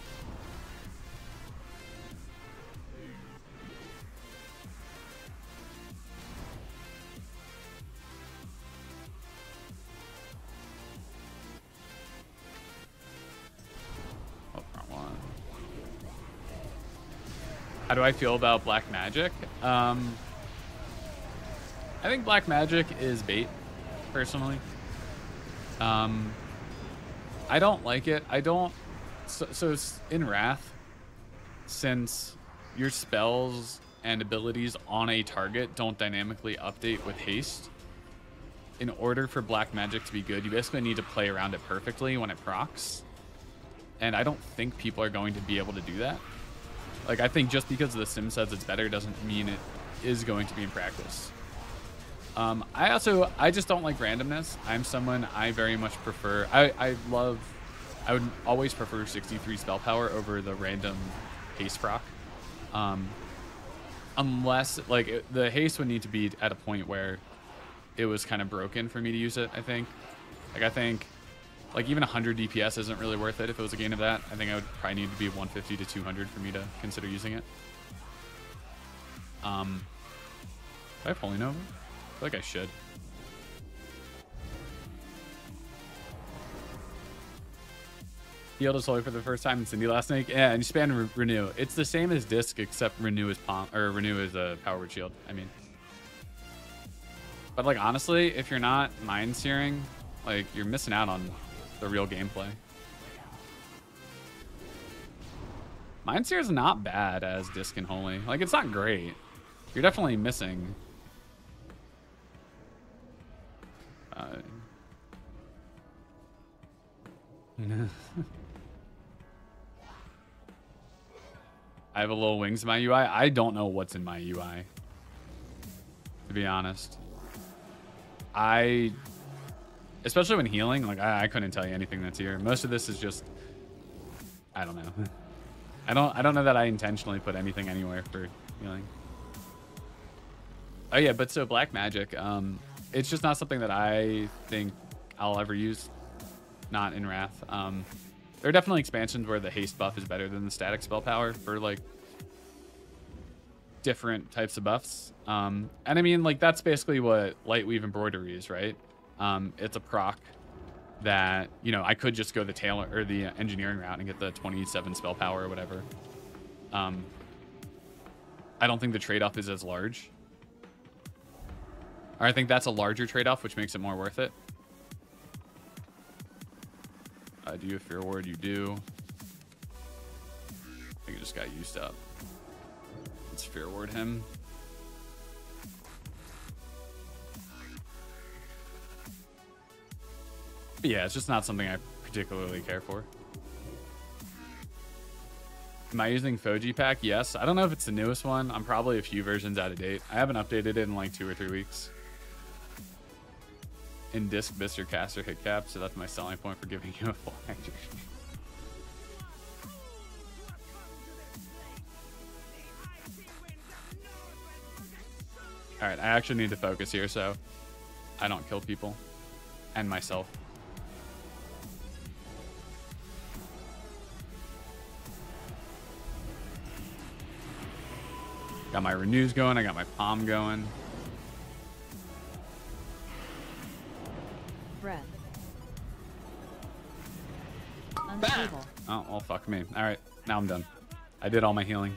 How do I feel about black magic? I think black magic is bait, personally. I don't like it. I don't... So in Wrath, since your spells and abilities on a target don't dynamically update with haste, in order for black magic to be good, you basically need to play around it perfectly when it procs. And I don't think people are going to be able to do that. Like, I think just because the sim says it's better doesn't mean it is going to be in practice. I just don't like randomness. I'm someone I very much prefer. I would always prefer 63 spell power over the random haste proc. Unless, like, the haste would need to be at a point where it was kind of broken for me to use it, I think. Like, even 100 DPS isn't really worth it if it was a gain of that. I think I would probably need to be 150 to 200 for me to consider using it. Do I have Holy Nova? I feel like I should. Healed us holy for the first time in Cindy last night. Yeah, and you spam Renew. It's the same as Disc, except Renew is a Power Word Shield, I mean. But, like, honestly, if you're not Mind Searing, like, you're missing out on the real gameplay. Mind Sear is not bad as Disc and Holy. Like, it's not great. You're definitely missing. I have a little wings in my UI. I don't know what's in my UI, to be honest. Especially when healing, like, I couldn't tell you anything that's here. Most of this is just, I don't know. I don't know that I intentionally put anything anywhere for healing. Oh yeah, but so black magic, it's just not something that I think I'll ever use, not in Wrath. There are definitely expansions where the haste buff is better than the static spell power for, like, different types of buffs. And I mean, like, that's basically what Lightweave Embroidery is, right? It's a proc that, you know, I could just go the tailor or the engineering route and get the 27 spell power or whatever. I don't think the trade-off is as large, or I think that's a larger trade-off, which makes it more worth it. Do you have Fear Ward? You do. I think it just got used up. Let's Fear Ward him. But yeah, it's just not something I particularly care for. Am I using Fojji pack? Yes. I don't know if it's the newest one. I'm probably a few versions out of date. I haven't updated it in like 2 or 3 weeks. In Disc, Bister, Caster, hit cap, so that's my selling point for giving you a full action. All right, I actually need to focus here so I don't kill people and myself. Got my renews going, I got my palm going. Breath. Bam! Oh, well, fuck me. All right, now I'm done. I did all my healing.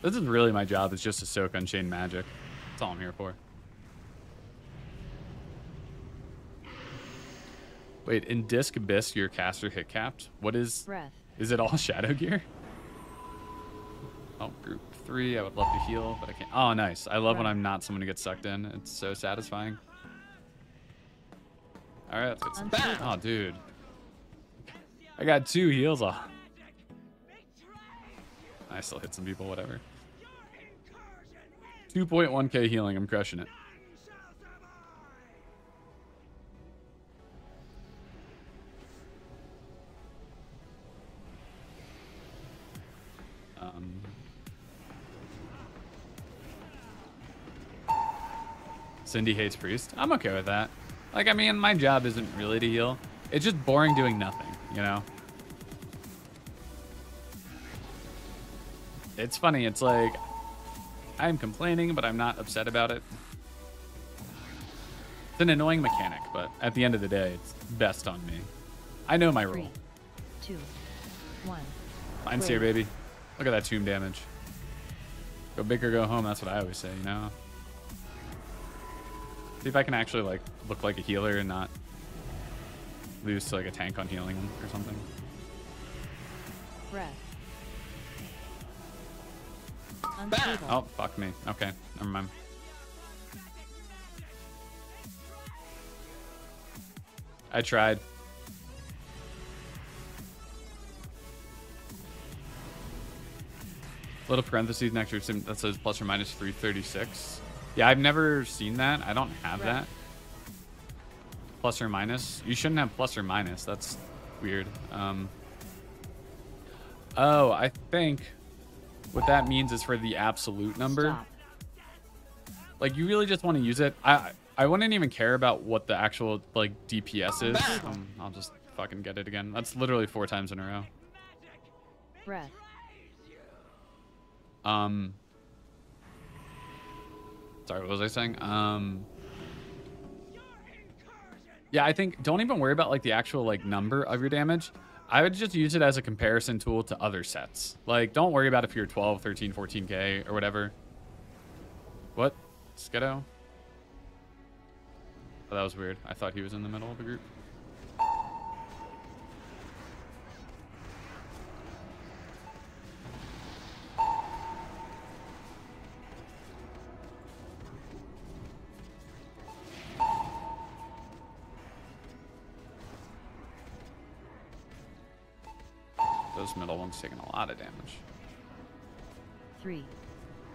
This is really my job, is just to soak Unchained Magic. That's all I'm here for. Wait, in Disc Abyss, your caster hit capped? What is... Breath. Is it all shadow gear? Oh, group 3. I would love to heal, but I can't. Oh, nice. I love when I'm not someone who gets sucked in. It's so satisfying. All right, let's get some. Oh, dude. I got 2 heals off. I still hit some people, whatever. 2.1k healing. I'm crushing it. Cindy hates priest. I'm okay with that. Like, I mean, my job isn't really to heal. It's just boring doing nothing, you know? It's funny. It's like, I'm complaining, but I'm not upset about it. It's an annoying mechanic, but at the end of the day, it's best on me. I know my role. 3, 2, Mind Sear, baby. Look at that tomb damage. Go big or go home. That's what I always say, you know? See if I can actually, like, look like a healer and not lose to, like, a tank on healing or something. Breath. Oh, fuck me. Okay, never mind. I tried. Little parentheses next to sim that says plus or minus 336. Yeah, I've never seen that. I don't have that. Plus or minus. You shouldn't have plus or minus. That's weird. Oh, I think what that means is for the absolute number. Stop. Like, you really just want to use it. I wouldn't even care about what the actual, like, DPS is. I'll just fucking get it again. That's literally 4 times in a row. Breath. Sorry, what was I saying? Yeah, I think don't even worry about, like, the actual, like, number of your damage. I would just use it as a comparison tool to other sets. Like, don't worry about if you're 12, 13, 14K or whatever. What? Skedo? Oh, that was weird. I thought he was in the middle of a group. Those middle ones taking a lot of damage. 3,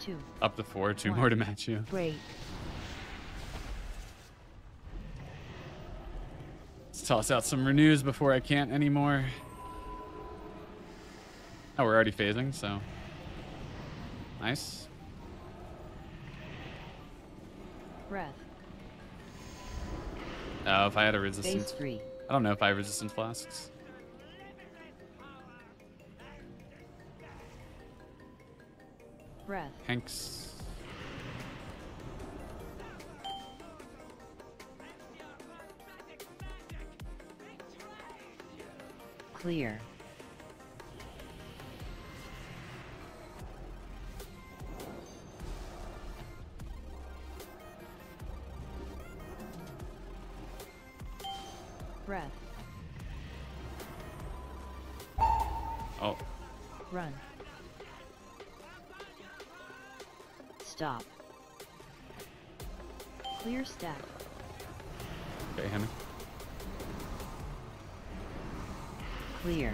2. Up to 4, 2 more to match you. Great. Let's toss out some renews before I can't anymore. Oh, we're already phasing, so nice. Breath. Oh, if I had a resistance. Phase 3. I don't know if I have resistance flasks. Breath. Hanks. Clear. Breath. Oh. Run. Stop. Clear stack. Okay, Henry. Clear.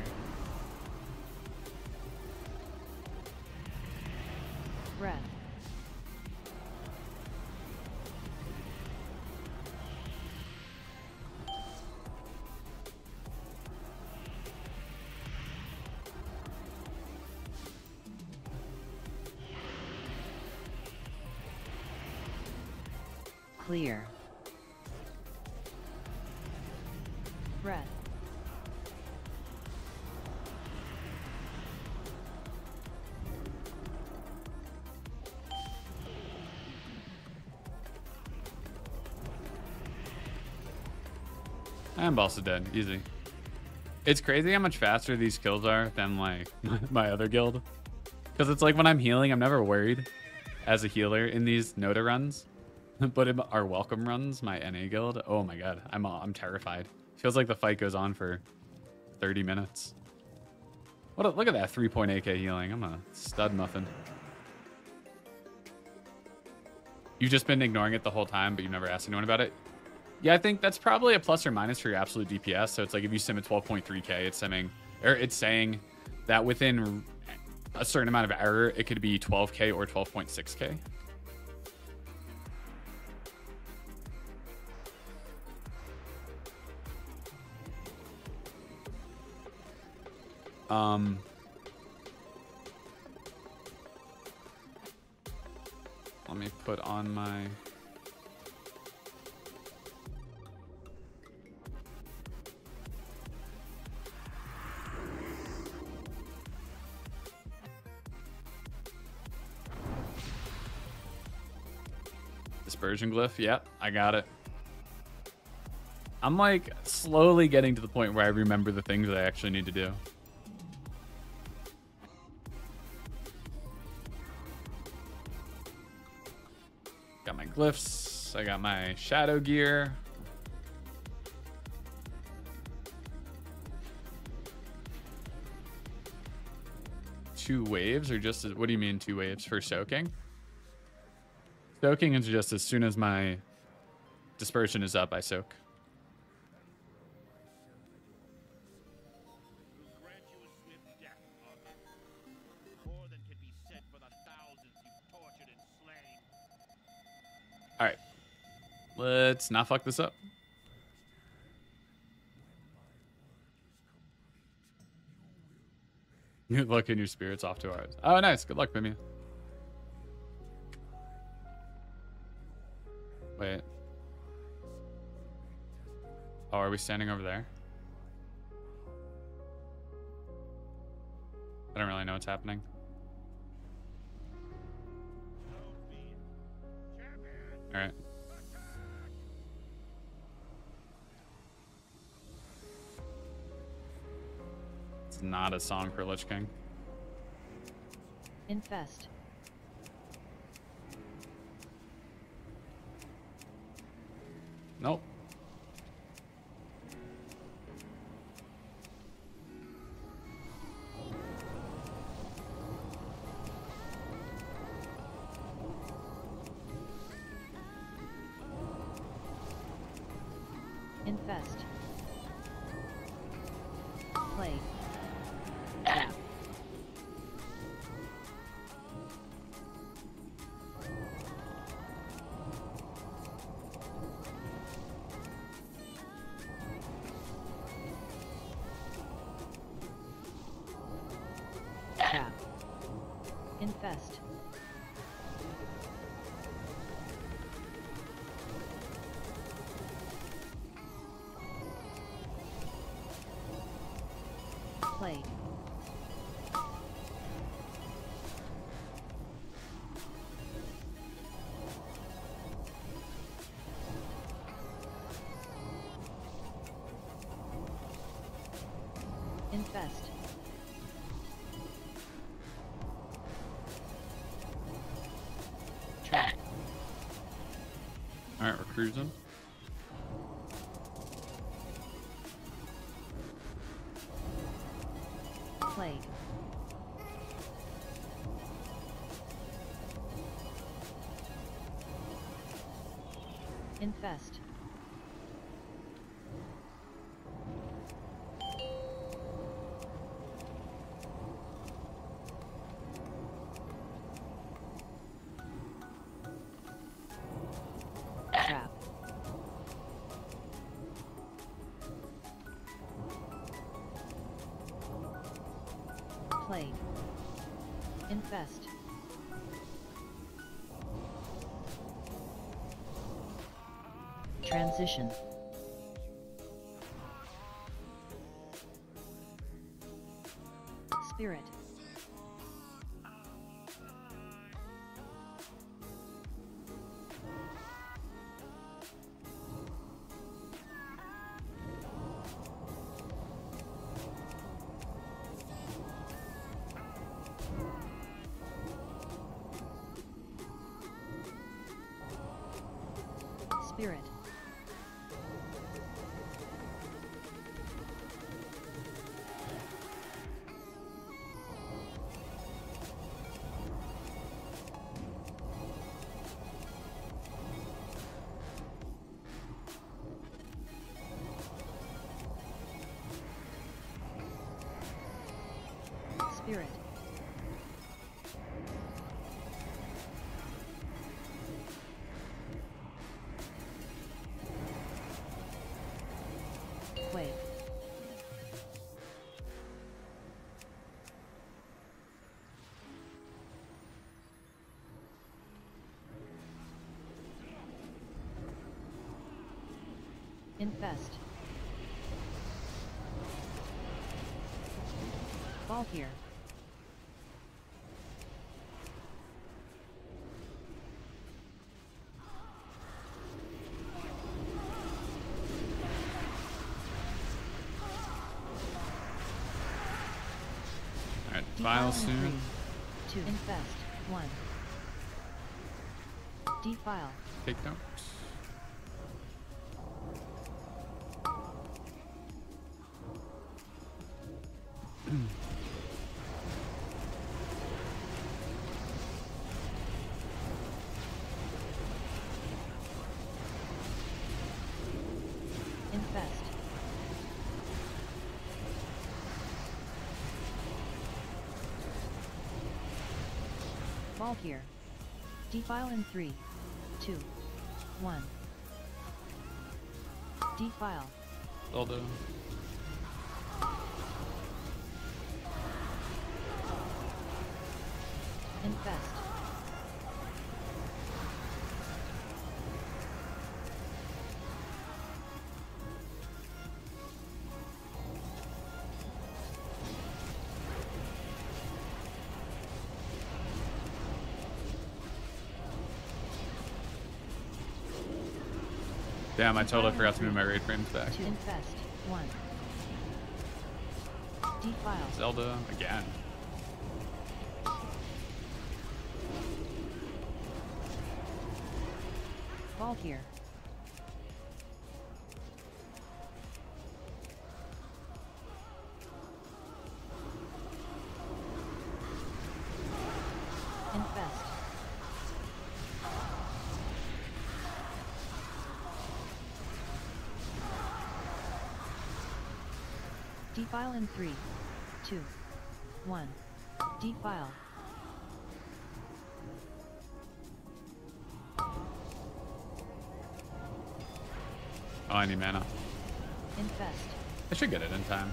Breath. Clear. Breath. I'm also dead. Easy. It's crazy how much faster these kills are than, like, my other guild. Because it's like when I'm healing, I'm never worried as a healer in these Noda runs. But in our welcome runs, my NA guild, oh my god, I'm terrified. Feels like the fight goes on for 30 minutes. What? Look at that 3.8k healing. I'm a stud muffin. You've just been ignoring it the whole time, but you've never asked anyone about it. Yeah, I think that's probably a plus or minus for your absolute DPS. So it's like if you sim at 12.3k, it's saying that within a certain amount of error, it could be 12k or 12.6k. Let me put on my dispersion glyph. Yep, I got it. I'm like slowly getting to the point where I remember the things that I actually need to do. glyphs. I got my shadow gear. Two waves or just as, what do you mean two waves for soaking? Soaking is just as soon as my dispersion is up, I soak. All right, let's not fuck this up. Good luck in your spirits off to ours. Oh, nice. Good luck, Bimmy. Wait. Oh, are we standing over there? I don't really know what's happening. All right. It's not a song for Lich King. Infest. Nope. Infest. Play. Infest. Play. Infest. All right, we're cruising. Play. Infest. Play. Infest. Transition. Spirit. Spirit. Spirit. Wave. Infest. Ball here. Vile soon. To infest. One. SD file. Take notes. All here. Defile in 3, 2, 1. Defile. All done. Infest. Damn, I totally forgot to move my raid frames back. Infest. 1. Defile. Zelda again. Ball here. Defile in 3, 2, 1. Defile. Oh, I need mana. Infest. I should get it in time.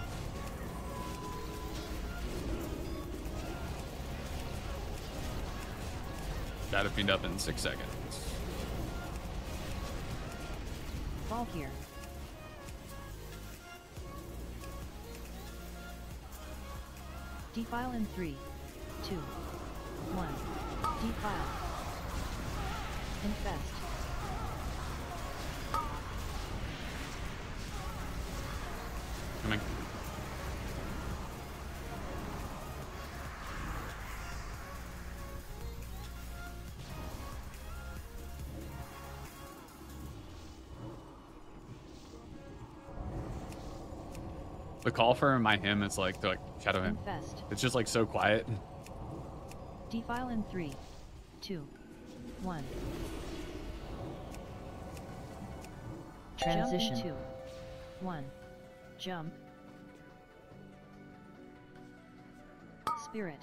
Gotta feed up in 6 seconds. Ball here. Defile in 3, 2, 1. Defile. Infest. Coming. The call for my hymn is like to shadow him. Infest. It's just like so quiet. Defile in 3, 2, 1. Transition. Jump in 2, 1. Jump. Spirit.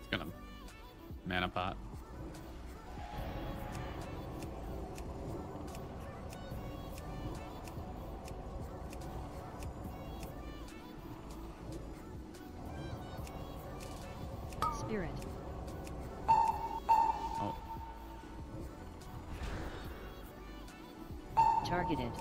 It's gonna mana pot. Oh. Targeted.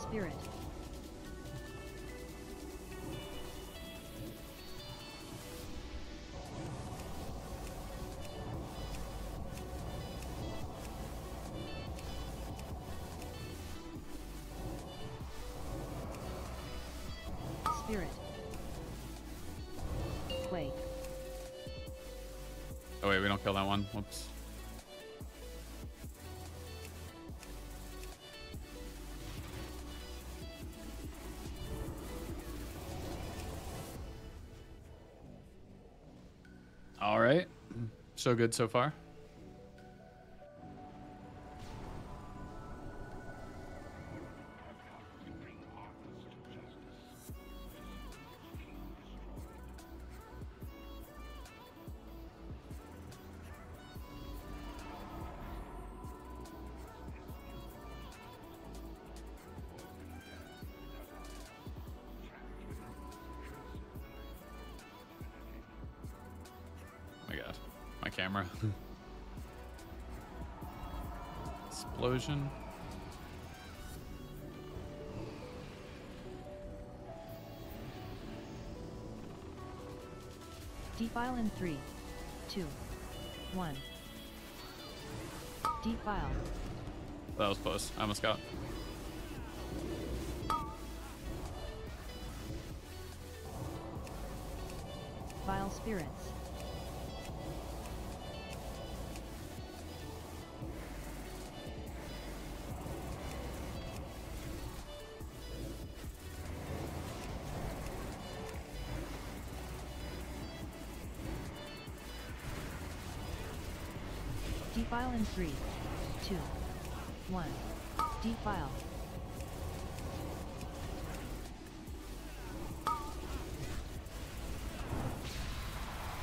Spirit. Spirit. Quake. Oh wait, we don't kill that one. Whoops. All right. So good so far. Camera. Explosion. Defile in 3, 2, 1. Defile. That was close. I almost got. vile spirits. Defile in 3, 2, 1. Defile.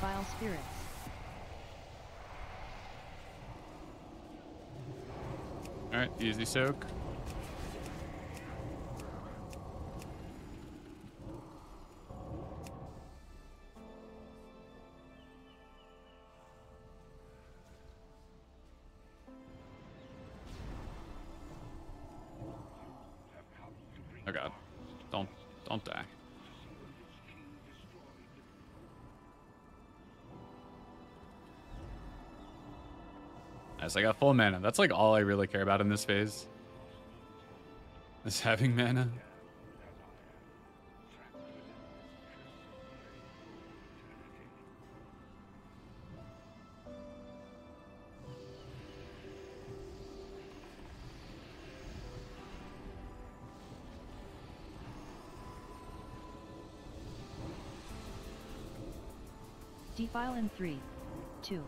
Vile spirits. All right, easy soak. I got full mana. That's like all I really care about in this phase, is having mana. Defile in 3, 2,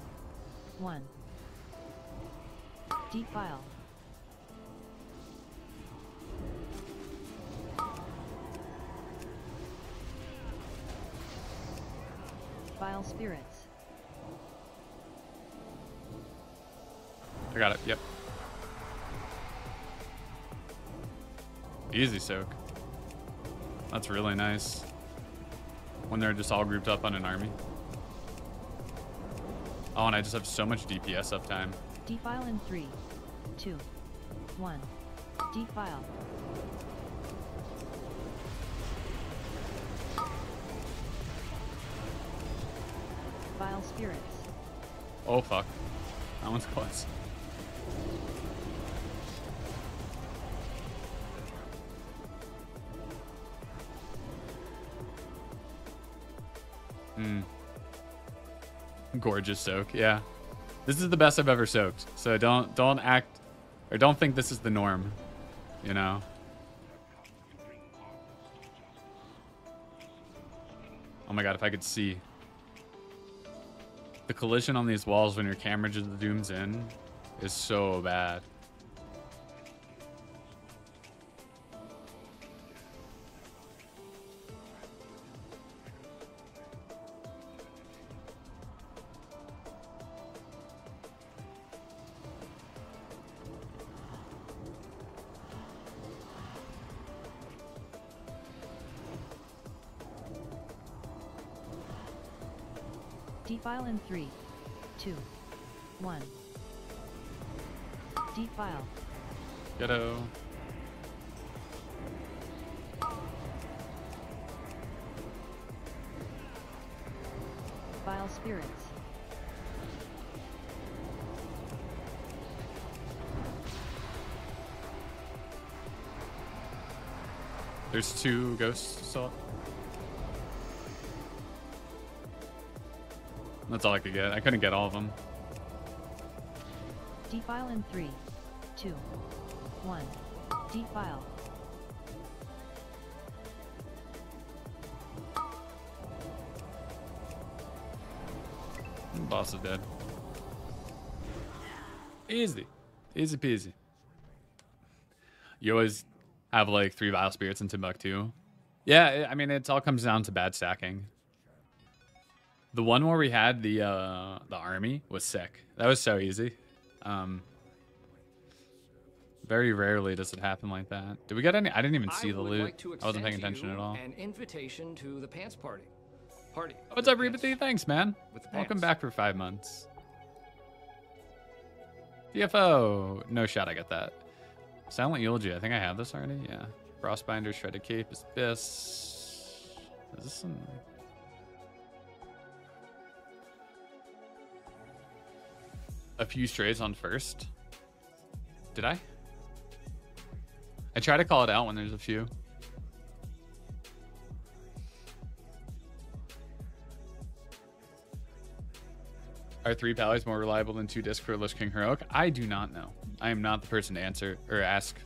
1. Defile. Vile spirits. I got it. Yep. Easy soak. That's really nice when they're just all grouped up on an army. Oh, and I just have so much DPS uptime. Defile in 3, 2, 1. Defile. Vile spirits. Oh fuck. That one's close. Hmm. Gorgeous soak, yeah. This is the best I've ever soaked, so don't act, or don't think this is the norm, you know? Oh my god, if I could see. The collision on these walls when your camera just zooms in is so bad. Defile in 3, 2, 1. Defile. Ghetto. Vile spirits. There's 2 ghosts saw. That's all I could get. I couldn't get all of them. Defile in 3, 2, 1. Defile. Boss is dead. Easy. Easy peasy. You always have like 3 vile spirits in Timbuktu. Yeah, I mean, it all comes down to bad stacking. The one where we had the army was sick. That was so easy. Very rarely does it happen like that. Did we get any? I didn't even see the loot. I wasn't paying attention at all. An invitation to the pants party. What's up, Rebati? Thanks, man. Welcome back for 5 months. DFO. No shot. I got that. Silent Eulogy. I think I have this already. Yeah. Frostbinder, Shredded Cape, Abyss. Is this some? A few strays on first. Did I? I try to call it out when there's a few. Are three Pallies more reliable than two Disc for Lich King Heroic? I do not know. I am not the person to answer or ask.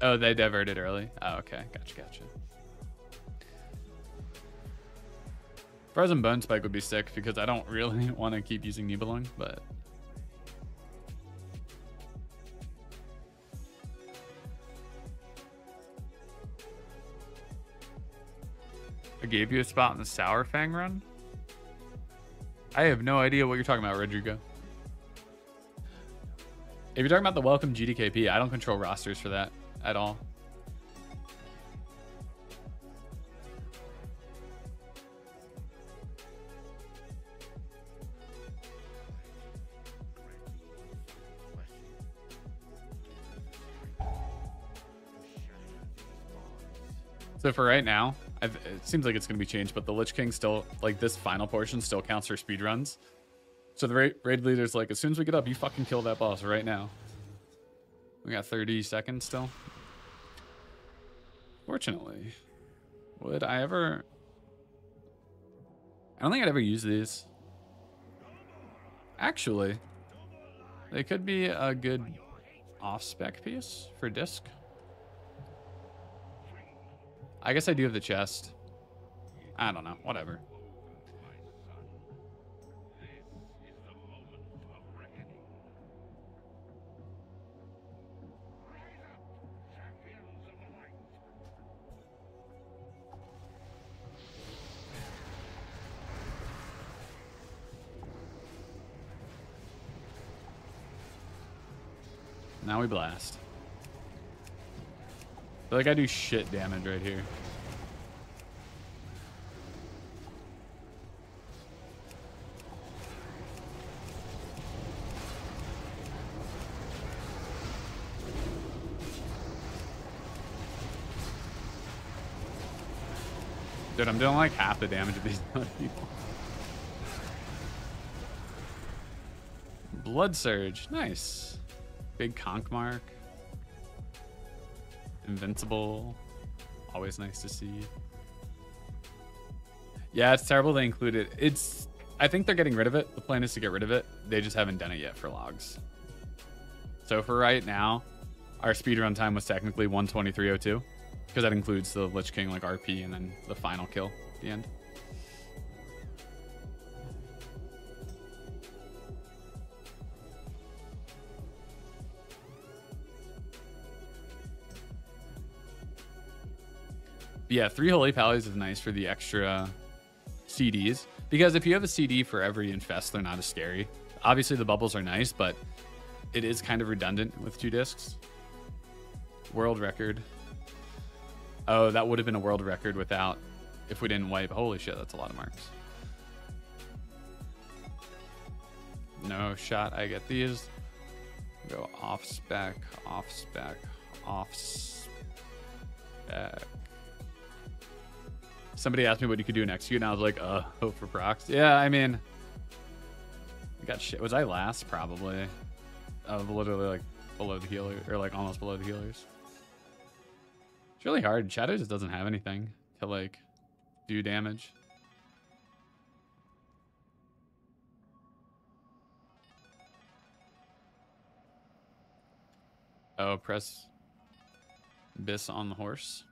Oh, they diverted early. Oh, okay. Gotcha, gotcha. Frozen Bone Spike would be sick because I don't really want to keep using Nibelung, but... I gave you a spot in the Saurfang run? I have no idea what you're talking about, Rodrigo. If you're talking about the Welcome GDKP, I don't control rosters for that at all. So for right now, it seems like it's going to be changed, but the Lich King still, like, this final portion still counts for speedruns. So the raid leader's like, as soon as we get up, you fucking kill that boss right now. We got 30 seconds still. Fortunately, would I ever... I don't think I'd ever use these. Actually, they could be a good off-spec piece for disc. I guess I do have the chest. I don't know, whatever. Now we blast. I feel like I do shit damage right here. Dude, I'm doing like half the damage of these people. Blood Surge, nice. Big conch mark. Invincible, always nice to see. Yeah, it's terrible they include it. It's, I think they're getting rid of it. The plan is to get rid of it. They just haven't done it yet for logs. So for right now, our speedrun time was technically 1:23:02 because that includes the Lich King, like, RP and then the final kill at the end. Yeah, 3 Holy Pallies is nice for the extra CDs, because if you have a CD for every infest, they're not as scary. Obviously the bubbles are nice, but it is kind of redundant with 2 discs. World record. Oh, that would have been a world record without, if we didn't wipe. Holy shit, that's a lot of marks. No shot, I get these. Go off spec, off spec, off spec. Somebody asked me what you could do in execute, and I was like, hope for procs. Yeah, I mean, I got shit. Was I last? Probably. I was literally like below the healer, or like almost below the healers. It's really hard. Shadow just doesn't have anything to like do damage. Oh, press Bis on the horse.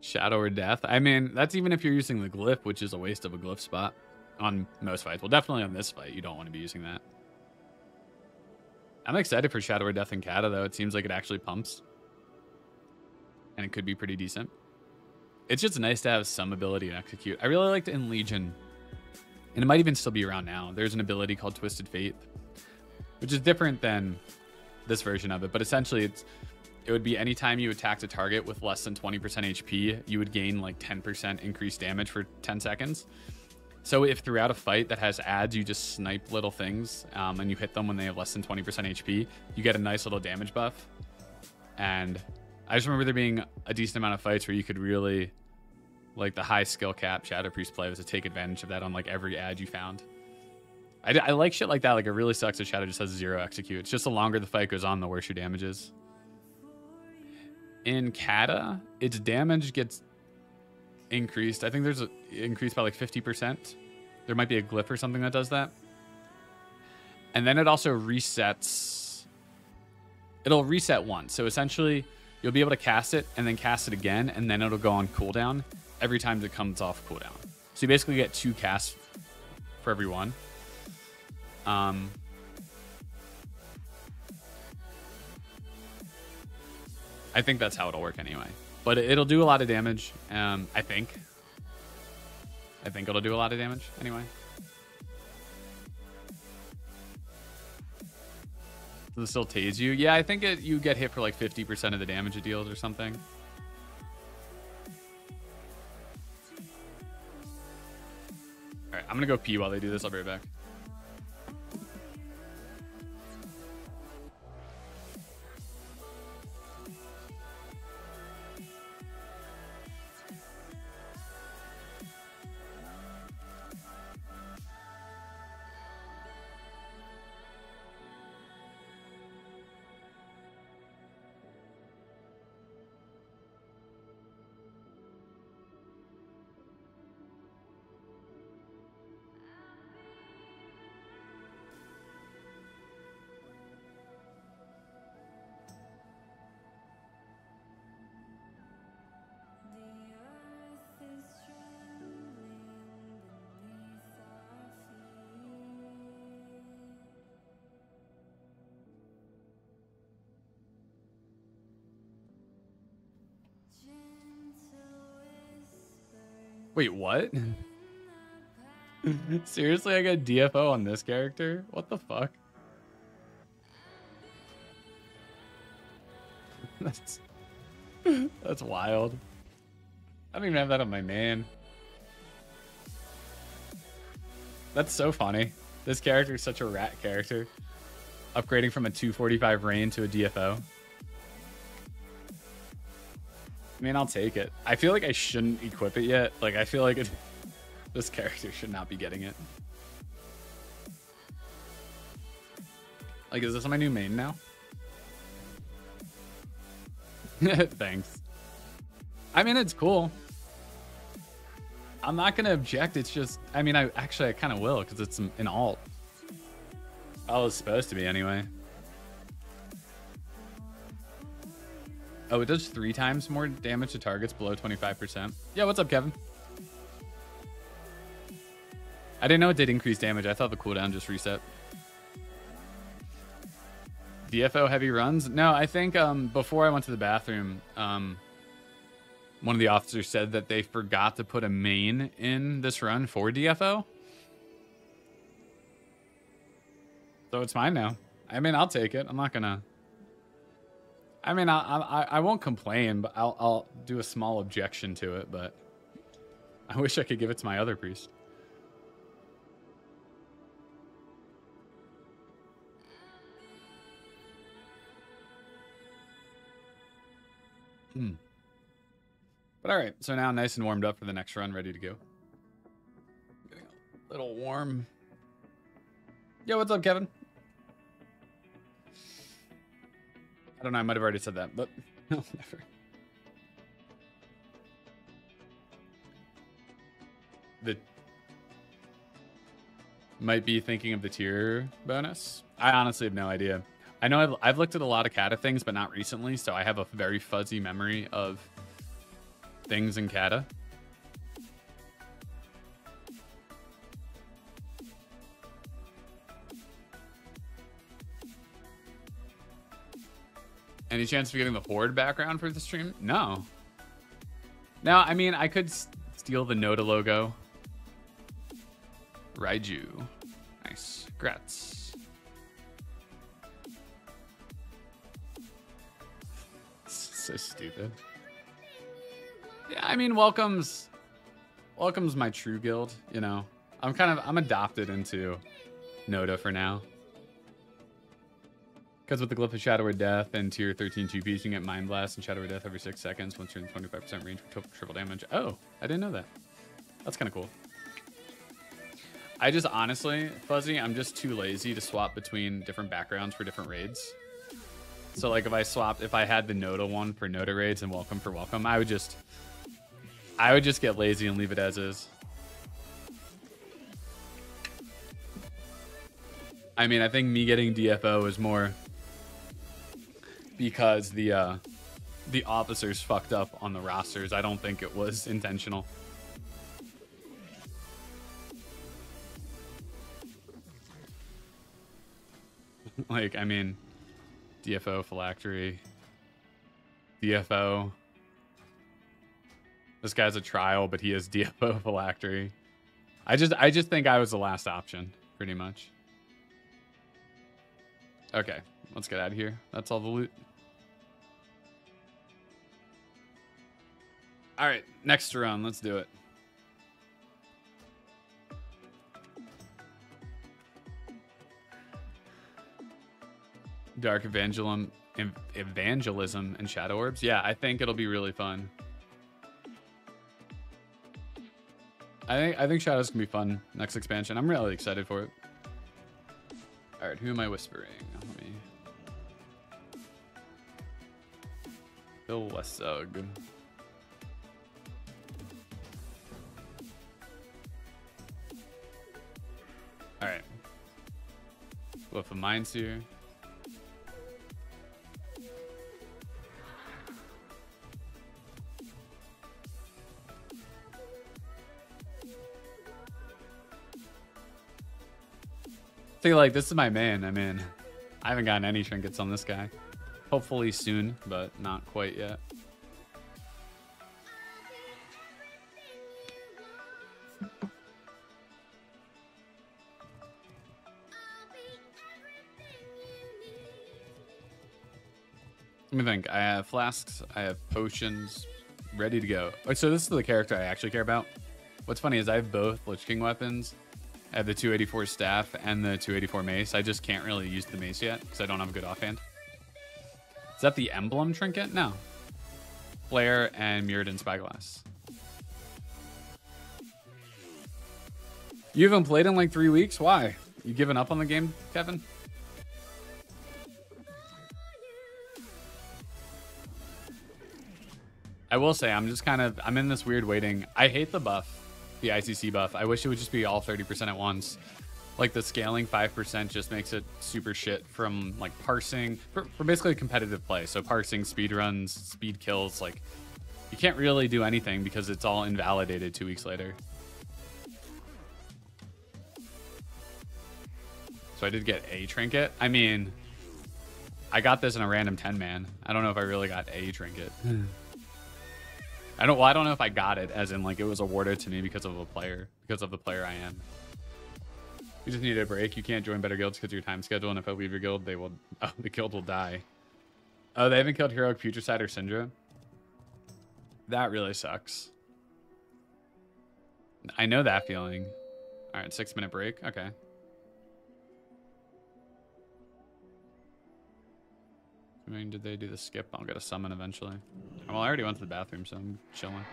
Shadow or death. I mean, that's even if you're using the glyph, which is a waste of a glyph spot on most fights. Well, definitely on this fight, you don't want to be using that. I'm excited for Shadow or Death and Cata, though. It seems like it actually pumps. And it could be pretty decent. It's just nice to have some ability to execute. I really liked in Legion, and it might even still be around now, there's an ability called Twisted Fate, which is different than this version of it, but essentially it would be anytime you attacked a target with less than 20% HP, you would gain like 10% increased damage for 10 seconds. So if throughout a fight that has adds, you just snipe little things and you hit them when they have less than 20% HP, you get a nice little damage buff. And I just remember there being a decent amount of fights where you could really, like, the high skill cap Shadow Priest play was to take advantage of that on, like, every ad you found. I like shit like that. Like, it really sucks that Shadow just has 0 execute. It's just the longer the fight goes on, the worse your damage is. In Cata, its damage gets increased. I think there's a, increased by like 50%. There might be a glyph or something that does that. And then it also resets. It'll reset once. So essentially, you'll be able to cast it and then cast it again, and then it'll go on cooldown every time it comes off cooldown. So you basically get 2 casts for every one. I think that's how it'll work anyway, but it'll do a lot of damage. I think it'll do a lot of damage anyway. Does it still tase you? Yeah, I think it, you get hit for like 50% of the damage it deals or something. All right, I'm gonna go pee while they do this. I'll be right back. Wait, what? Seriously, I got DFO on this character? What the fuck? That's wild. I don't even have that on my name. That's so funny. This character is such a rat character. Upgrading from a 245 rain to a DFO. I mean, I'll take it. I feel like I shouldn't equip it yet. Like, I feel like it, this character should not be getting it. Like, is this my new main now? Thanks. I mean, it's cool. I'm not going to object. It's just, I mean, I kind of will because it's an alt. Oh, it's supposed to be anyway. Oh, it does 3 times more damage to targets below 25%. Yeah, what's up, Kevin? I didn't know it did increase damage. I thought the cooldown just reset. DFO heavy runs? No, I think before I went to the bathroom, one of the officers said that they forgot to put a main in this run for DFO. So it's mine now. I mean, I'll take it. I'm not going to... I mean, I won't complain, but I'll do a small objection to it, but I wish I could give it to my other priest. But all right, so now nice and warmed up for the next run, ready to go. I'm getting a little warm. Yo, what's up, Kevin? I don't know, I might have already said that, but no, never. The might be thinking of the tier bonus. I honestly have no idea. I know I've looked at a lot of Cata things, but not recently, so I have a very fuzzy memory of things in Cata. Any chance of getting the Horde background for the stream? No. Now, I mean, I could steal the Noda logo. Raiju. Nice. Grats. So stupid. Yeah, I mean, Welcome's my true guild, you know. I'm adopted into Noda for now. Because with the Glyph of Shadow or Death and tier 13 GPs, you can get Mind Blast and Shadow or Death every 6 seconds once you're in 25% range for triple damage. Oh, I didn't know that. That's kind of cool. I just honestly, Fuzzy, I'm just too lazy to swap between different backgrounds for different raids. So like if I had the Noda one for Noda raids and Welcome for Welcome, I would just get lazy and leave it as is. I mean, I think me getting DFO is more because the officers fucked up on the rosters. I don't think it was intentional. Like, I mean, DFO, Phylactery, DFO. This guy's a trial, but he is DFO, Phylactery. I just think I was the last option, pretty much. Okay, let's get out of here. That's all the loot. All right, next round, let's do it. Dark evangelism and shadow orbs. Yeah, I think it'll be really fun. I think shadows can be fun next expansion. I'm really excited for it. All right, who am I whispering? Let me. Bill Westug. All right. What for Mind Sear? Like, this is my man. I mean, I haven't gotten any trinkets on this guy. Hopefully soon, but not quite yet. Let me think. I have flasks, I have potions ready to go. Oh, so this is the character I actually care about. What's funny is I have both Lich King weapons. I have the 284 staff and the 284 mace. I just can't really use the mace yet because I don't have a good offhand. Is that the emblem trinket? No. Flare and Mirrored and Spyglass. You haven't played in like 3 weeks? Why? You giving up on the game, Kevin? I will say, I'm in this weird waiting. I hate the buff. The ICC buff. I wish it would just be all 30% at once. Like the scaling 5% just makes it super shit from like parsing for basically competitive play. So parsing, speed runs, speed kills, like you can't really do anything because it's all invalidated 2 weeks later. So I did get a trinket. I mean, I got this in a random 10-man. I don't know if I really got a trinket. I don't know if I got it, as in like it was awarded to me because of the player I am. You just need a break. You can't join better guilds because of your time schedule, and if I leave your guild, the guild will die. Oh, they haven't killed Heroic Putricide or Syndra. That really sucks. I know that feeling. All right, 6-minute break. Okay. I mean, did they do the skip? I'll get a summon eventually. Well, I already went to the bathroom, so I'm chilling.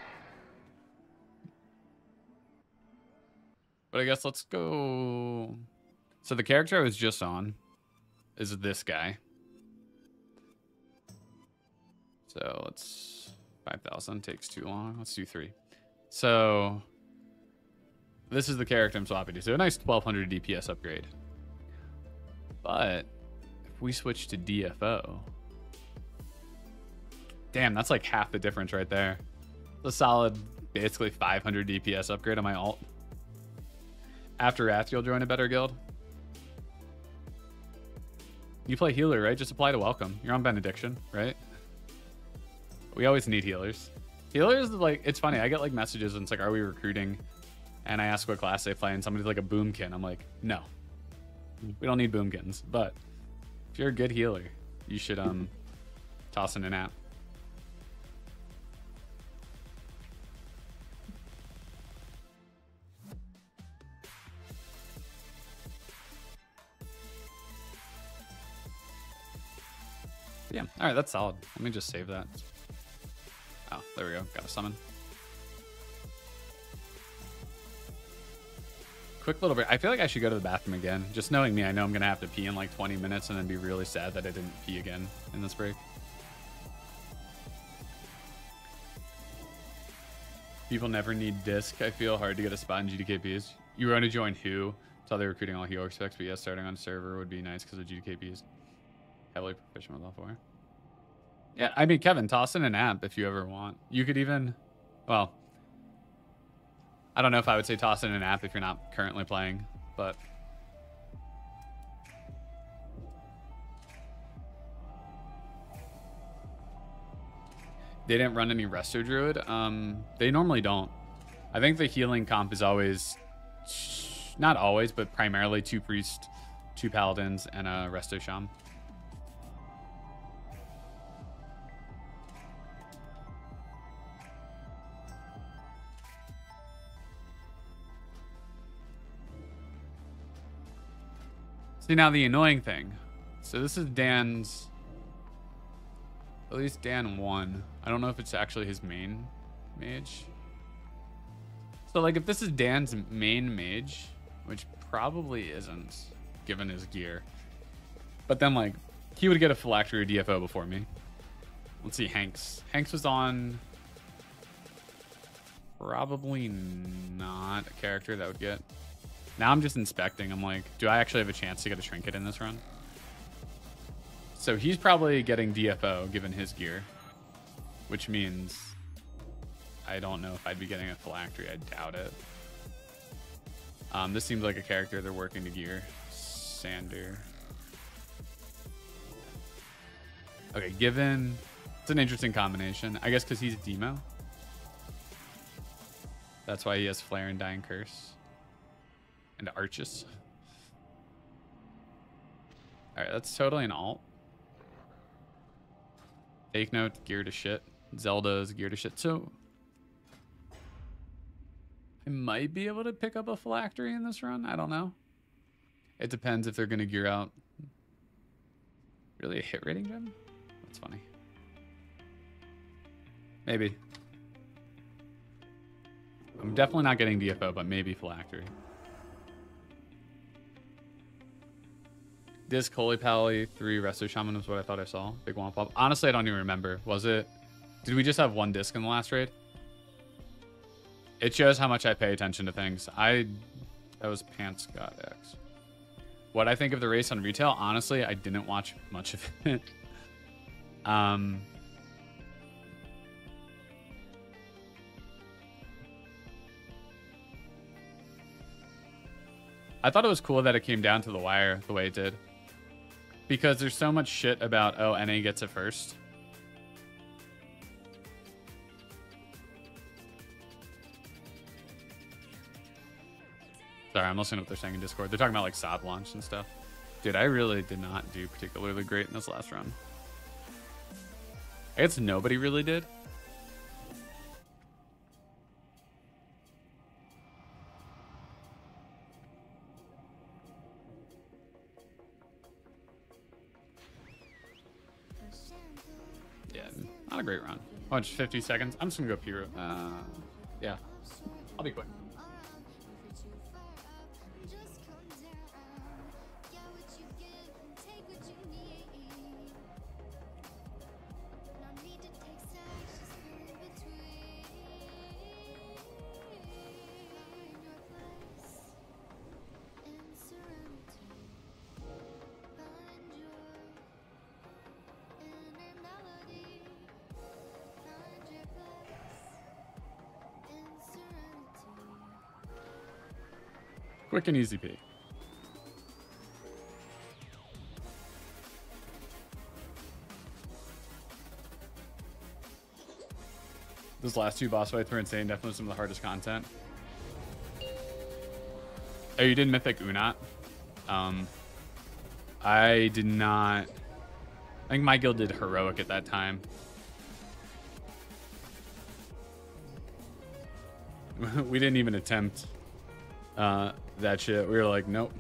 But I guess let's go. So the character I was just on is this guy. So let's 5,000 takes too long. Let's do 3. So this is the character I'm swapping to. So a nice 1200 DPS upgrade. But if we switch to DFO. Damn, that's like half the difference right there. It's a solid, basically 500 DPS upgrade on my alt. After Wrath, you'll join a better guild. You play healer, right? Just apply to Welcome. You're on Benediction, right? We always need healers. Healers, like, it's funny. I get like messages and it's like, are we recruiting? And I ask what class they play and somebody's like a boomkin. I'm like, no, we don't need boomkins. But if you're a good healer, you should toss in an app. All right, that's solid. Let me just save that. Oh, there we go. Got a summon. Quick little break. I feel like I should go to the bathroom again. Just knowing me, I know I'm going to have to pee in like 20 minutes and then be really sad that I didn't pee again in this break. People never need disc. I feel hard to get a spot in GDKPs. You want to join who? So they're recruiting all healer specs, but yes, starting on server would be nice because the GDKP is heavily proficient with all four. Yeah, I mean, Kevin, toss in an amp if you ever want. You could even, well, I don't know if I would say toss in an amp if you're not currently playing, but. They didn't run any Resto Druid. They normally don't. I think the healing comp is always, not always, but primarily 2 priests, 2 paladins, and a Resto Sham. See, now the annoying thing. So this is Dan's, at least Dan won. I don't know if it's actually his main mage. So like if this is Dan's main mage, which probably isn't given his gear, but then like he would get a Phylactery DFO before me. Let's see, Hanks. Hanks was on probably not a character that would get. Now I'm just inspecting. I'm like, do I actually have a chance to get a trinket in this run? So he's probably getting DFO given his gear, which means I don't know if I'd be getting a Phylactery. I doubt it. This seems like a character they're working to gear. Sander. Okay, given... It's an interesting combination. I guess because he's Demo. That's why he has Flare and Dying Curse. And Arches. All right, that's totally an alt. Take note, gear to shit. Zelda's gear to shit. So I might be able to pick up a Phylactery in this run. I don't know. It depends if they're going to gear out. Really a hit rating gem? That's funny. Maybe. I'm definitely not getting DFO, but maybe Phylactery. Disc, Holy Pally, 3 Resto Shaman was what I thought I saw. Big Womp Womp. Honestly, I don't even remember. Was it... Did we just have 1 disc in the last raid? It shows how much I pay attention to things. That was Pants God X. What I think of the race on retail? Honestly, I didn't watch much of it. I thought it was cool that it came down to the wire the way it did. Because there's so much shit about, oh, NA gets it first. Sorry, I'm listening to what they're saying in Discord. They're talking about like sob launch and stuff. Dude, I really did not do particularly great in this last round. I guess nobody really did. Yeah, not a great round. How much? 50 seconds? I'm just gonna go pee. Yeah, I'll be quick. Quick and easy pee. Those last 2 boss fights were insane. Definitely some of the hardest content. Oh, you did Mythic Unat? I did not. I think my guild did Heroic at that time. We didn't even attempt that shit. We were like, nope.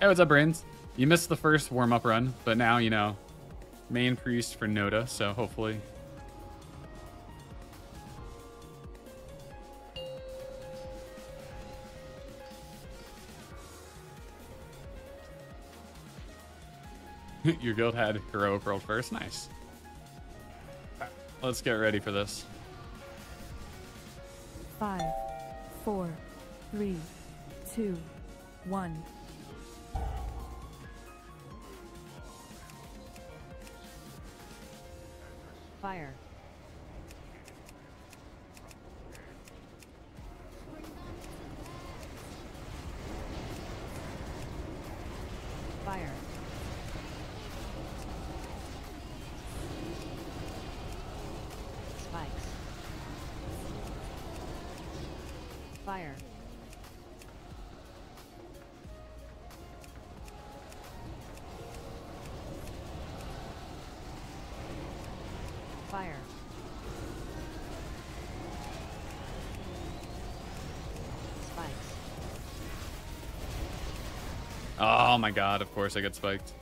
Hey, what's up, Brains? You missed the first warm-up run, but now you know main priest for Noda, so hopefully. Your guild had heroic world first. Nice. Let's get ready for this. 5, 4, 3, 2, 1. Fire. Fire. Spikes. Fire. Fire. Spikes. Oh my god, of course I get spiked.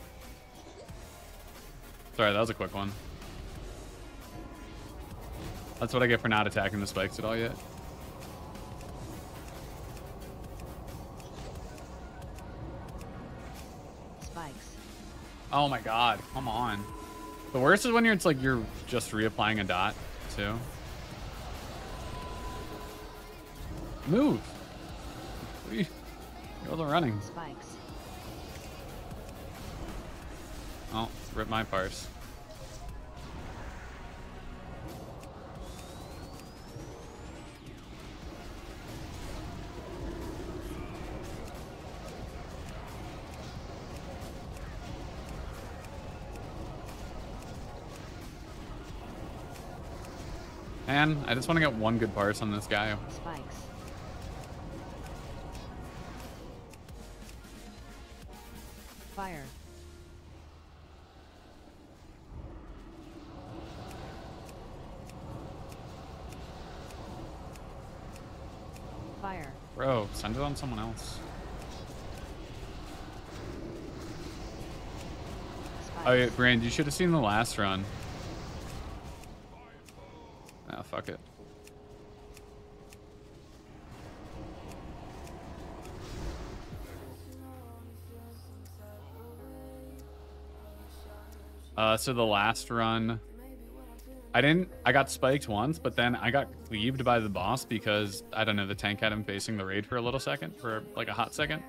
Sorry, that was a quick one. That's what I get for not attacking the spikes at all yet. Spikes. Oh my god, come on. The worst is when you're, it's like you're just reapplying a dot, too. Move. You're all running. Spikes. Oh, rip my parse. Man, I just want to get one good parse on this guy. Spikes. Fire. Fire. Bro, send it on someone else. Spikes. Oh, yeah, Brand, you should have seen the last run. Fuck it. So the last run, I got spiked once, but then I got cleaved by the boss because, I don't know, the tank had him facing the raid for a little second, for like a hot second.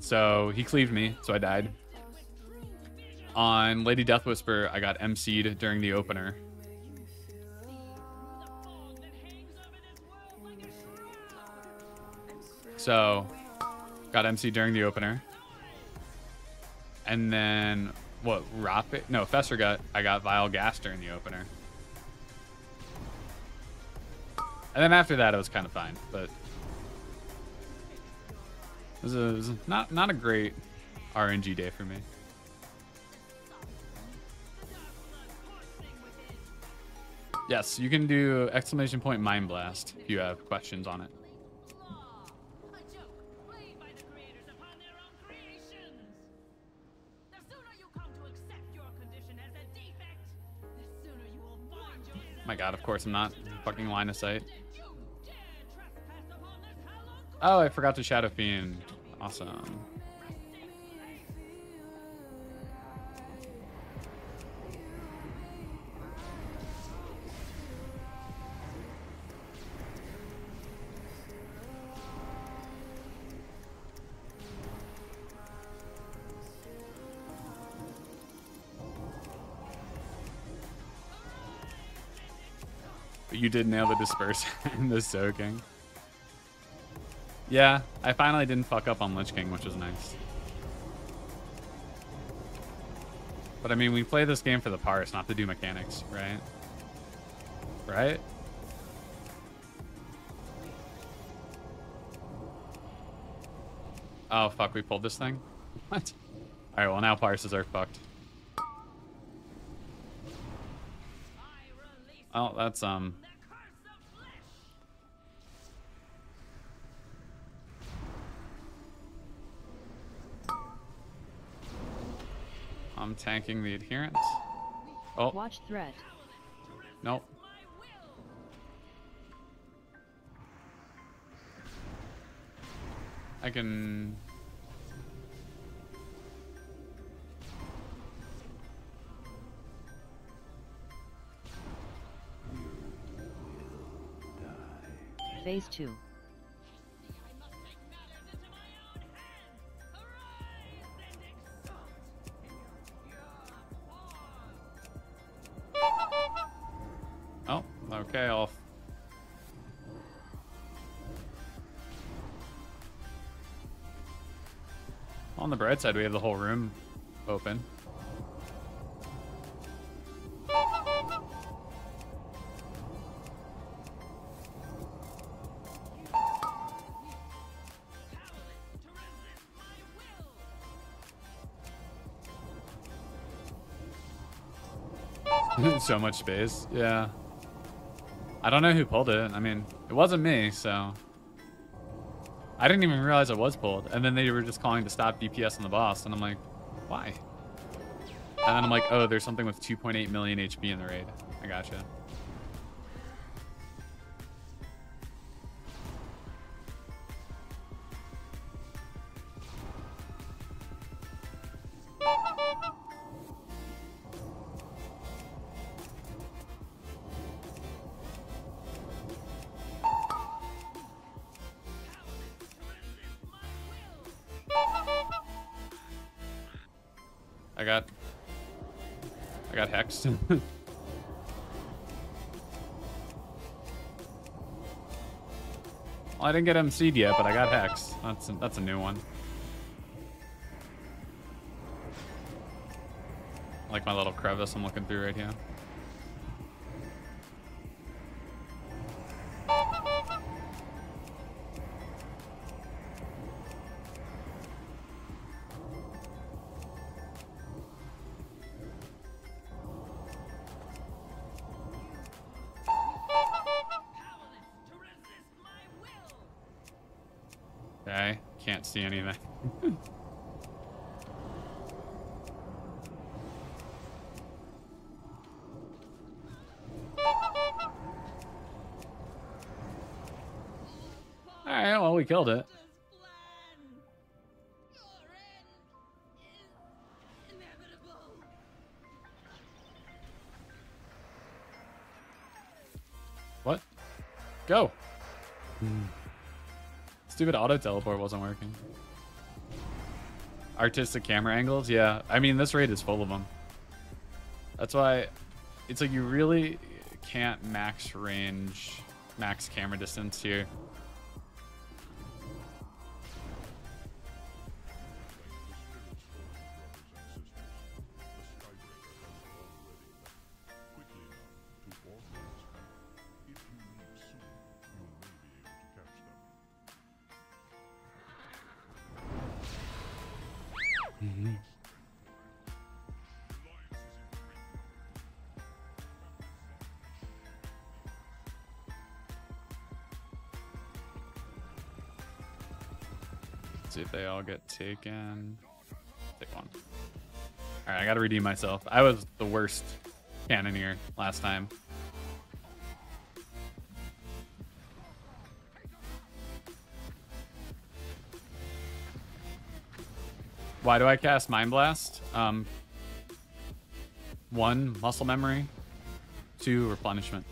So he cleaved me, so I died. On Lady Deathwhisper, I got MC'd during the opener. So, got MC during the opener. And then, what, Rapid? No, Festergut, I got Vile Gas during the opener. And then after that, it was kind of fine, but... This is not a great RNG day for me. Yes, you can do ! Mind Blast if you have questions on it. My god, of course I'm not. Fucking line of sight. Oh, I forgot to Shadow Fiend. Awesome. You did nail the disperse and the soaking. Yeah, I finally didn't fuck up on Lich King, which is nice. But I mean, we play this game for the parts, not to do mechanics, right? Right? Oh, fuck, we pulled this thing? What? All right, well, now parses are fucked. Oh, that's, I'm tanking the adherent. Oh. Watch threat. Nope. I can... Phase 2. Oh, okay, off. On the bright side, we have the whole room open. So much space. Yeah. I don't know who pulled it. I mean, it wasn't me, so... I didn't even realize it was pulled. And then they were just calling to stop DPS on the boss. And I'm like, why? And then I'm like, oh, there's something with 2.8 million HP in the raid. I gotcha. I got hexed. Well, I didn't get MC'd yet, but I got hexed. That's a new one. I like my little crevice I'm looking through right here. See anything. Alright, well, we killed it. What? Go! Stupid auto teleport wasn't working. Artistic camera angles, yeah. I mean, this raid is full of them. That's why it's like you really can't max range, max camera distance here. See if they all get taken. Take one. All right, I gotta redeem myself. I was the worst cannoneer last time. Why do I cast Mind Blast? One, muscle memory. Two, replenishment.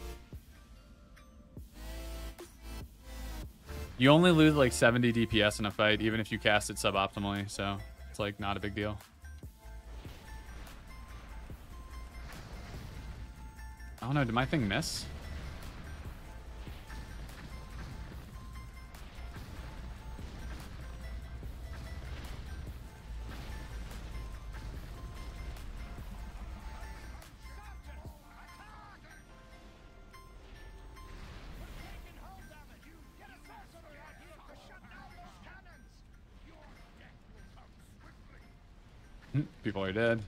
You only lose like 70 DPS in a fight, even if you cast it suboptimally, so it's like not a big deal. Oh no, did my thing miss? People are dead.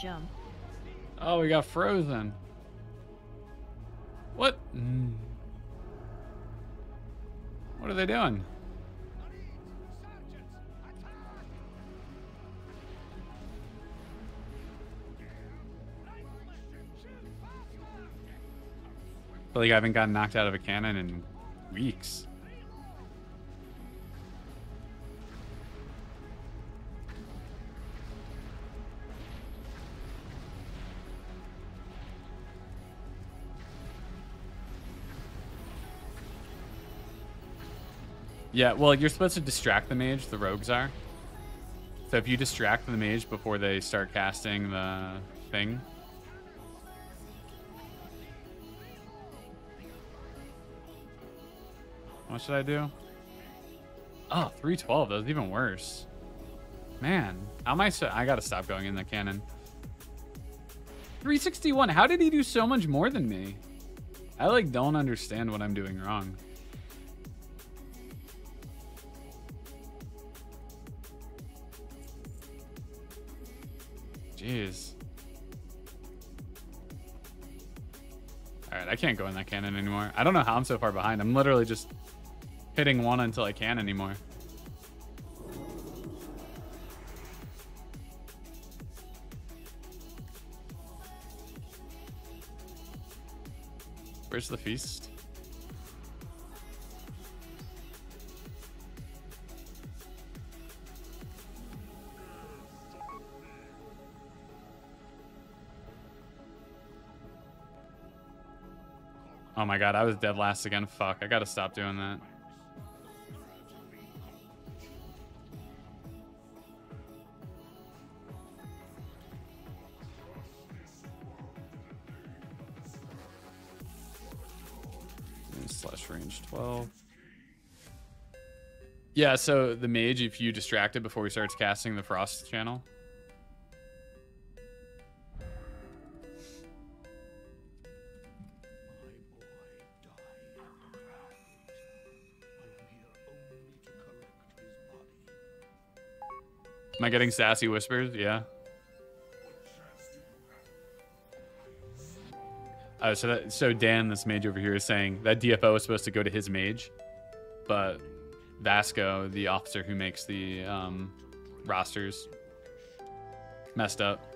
jump. Oh, we got frozen. What? Mm. What are they doing? Like I haven't gotten knocked out of a cannon in weeks. Yeah, well, you're supposed to distract the mage, the rogues are. So if you distract the mage before they start casting the thing... What should I do? Oh, 312, that was even worse. Man, how am I gotta stop going in the cannon. 361, how did he do so much more than me? I, like, don't understand what I'm doing wrong. Jeez. Alright, I can't go in that cannon anymore. I don't know how I'm so far behind. I'm literally just hitting one until I can anymore. Where's the feast? Oh my god, I was dead last again. Fuck, I gotta stop doing that. Slash range 12. Yeah, so the mage, if you distract it before he starts casting the frost channel. Am I getting sassy whispers? Yeah. Oh, so Dan, this mage over here, is saying that DFO is supposed to go to his mage, but Vasco, the officer who makes the rosters, messed up.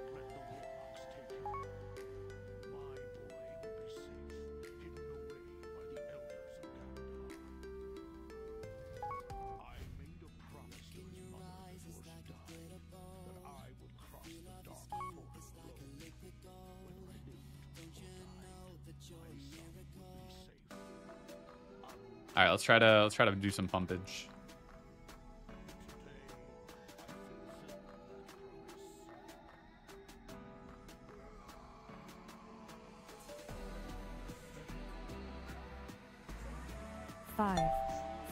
All right, let's try to do some pumpage. Five,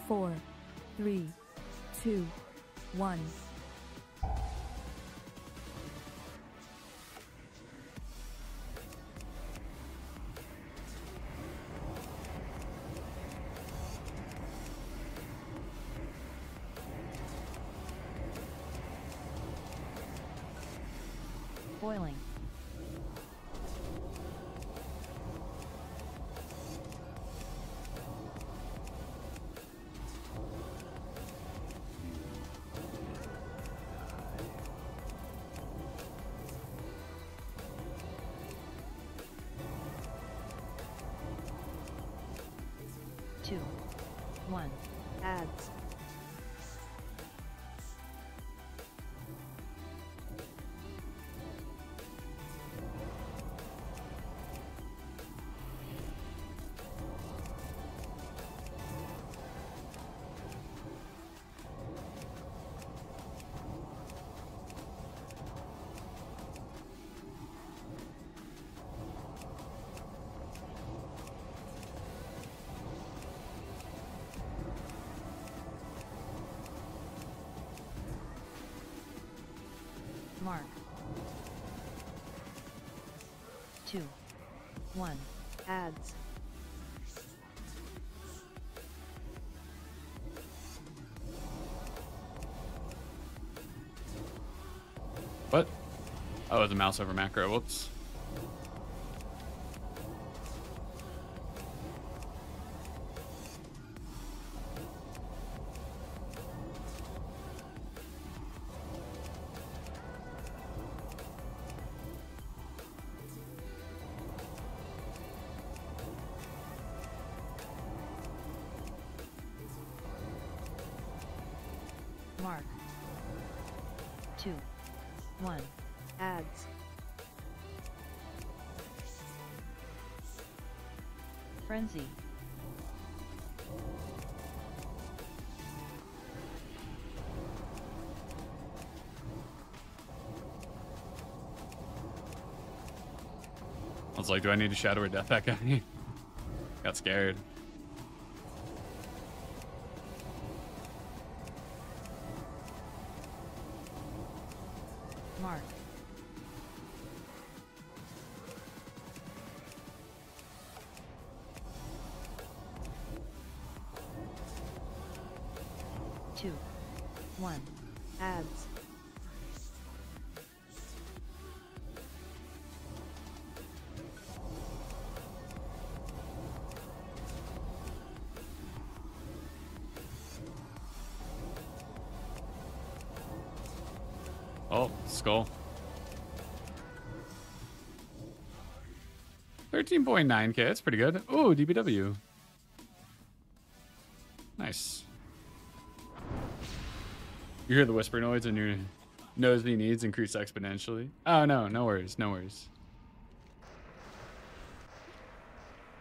four, three, two, one. Boiling. Two, one, adds. Mark. 2, 1, adds. What? Oh, it was a mouse over macro. Whoops. Mark. 2. 1. Ads. Frenzy. I was like, do I need to shadow or death that guy? Got scared. Oh, skull. 13.9k, that's pretty good. Oh, DBW. Nice. You hear the whisper noise and your nosebleed needs increase exponentially. Oh, no, no worries, no worries.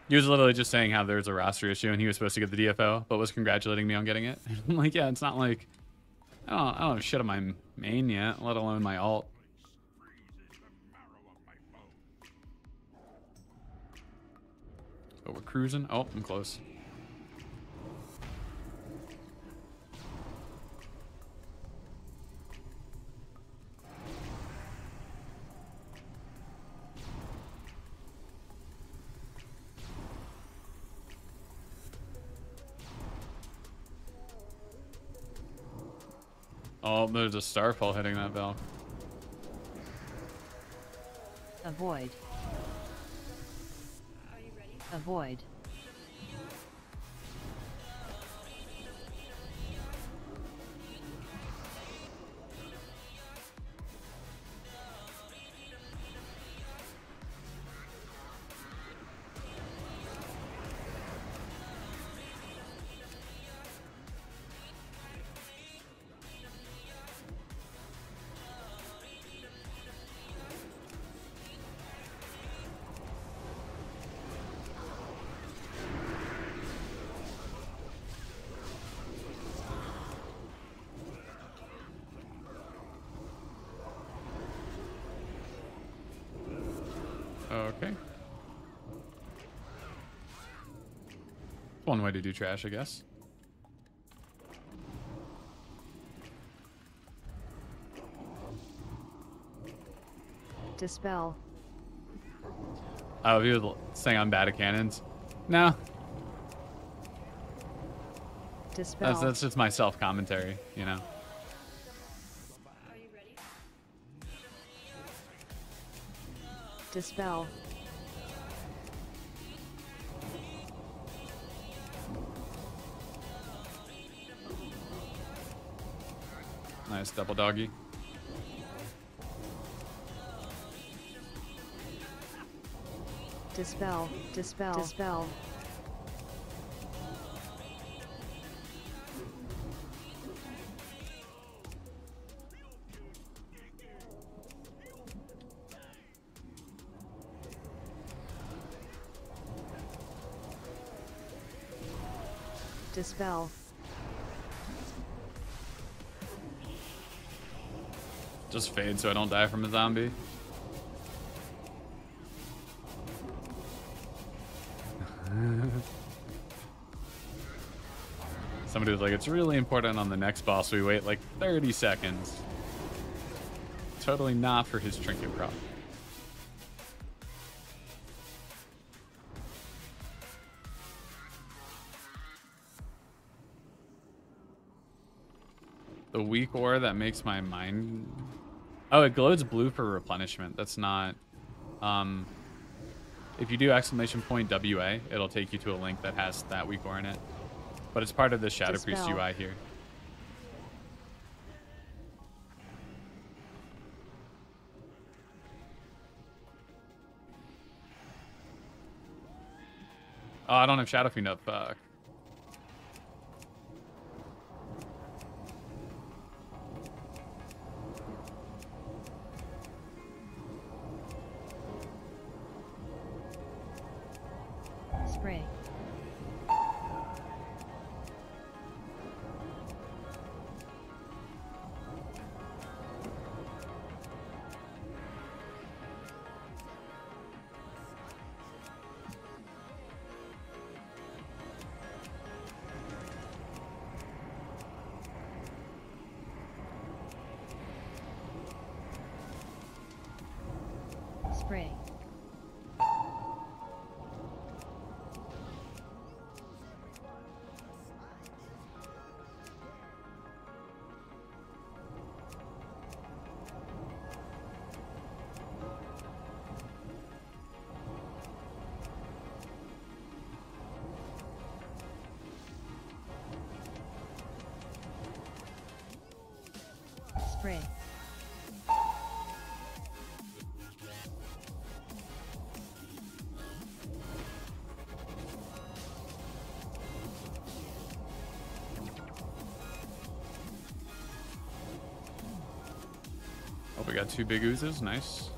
He was literally just saying how there was a roster issue and he was supposed to get the DFO, but was congratulating me on getting it. I'm like, yeah, it's not like... I don't have shit on my main yet, let alone my alt. Oh, we're cruising. Oh, I'm close. Oh, there's a starfall hitting that bell. Avoid. Are you ready? Avoid. Okay. One way to do trash, I guess. Dispel. Oh, he was saying I'm bad at cannons. No. Dispel. That's just my self-commentary, you know. Dispel. Nice double doggy. Dispel, dispel, dispel. Dispel. Just fade so I don't die from a zombie. Somebody was like, it's really important on the next boss we wait like 30 seconds. Totally not for his trinket prop. WeakAura that makes my mind Oh, it glows blue for replenishment. That's not... if you do !WA, it'll take you to a link that has that WeakAura in it. But it's part of the Shadow Priest UI here. Oh, I don't have Shadow Fiend up. Fuck. Spray. Spray. Oh, we got 2 big oozes. Nice.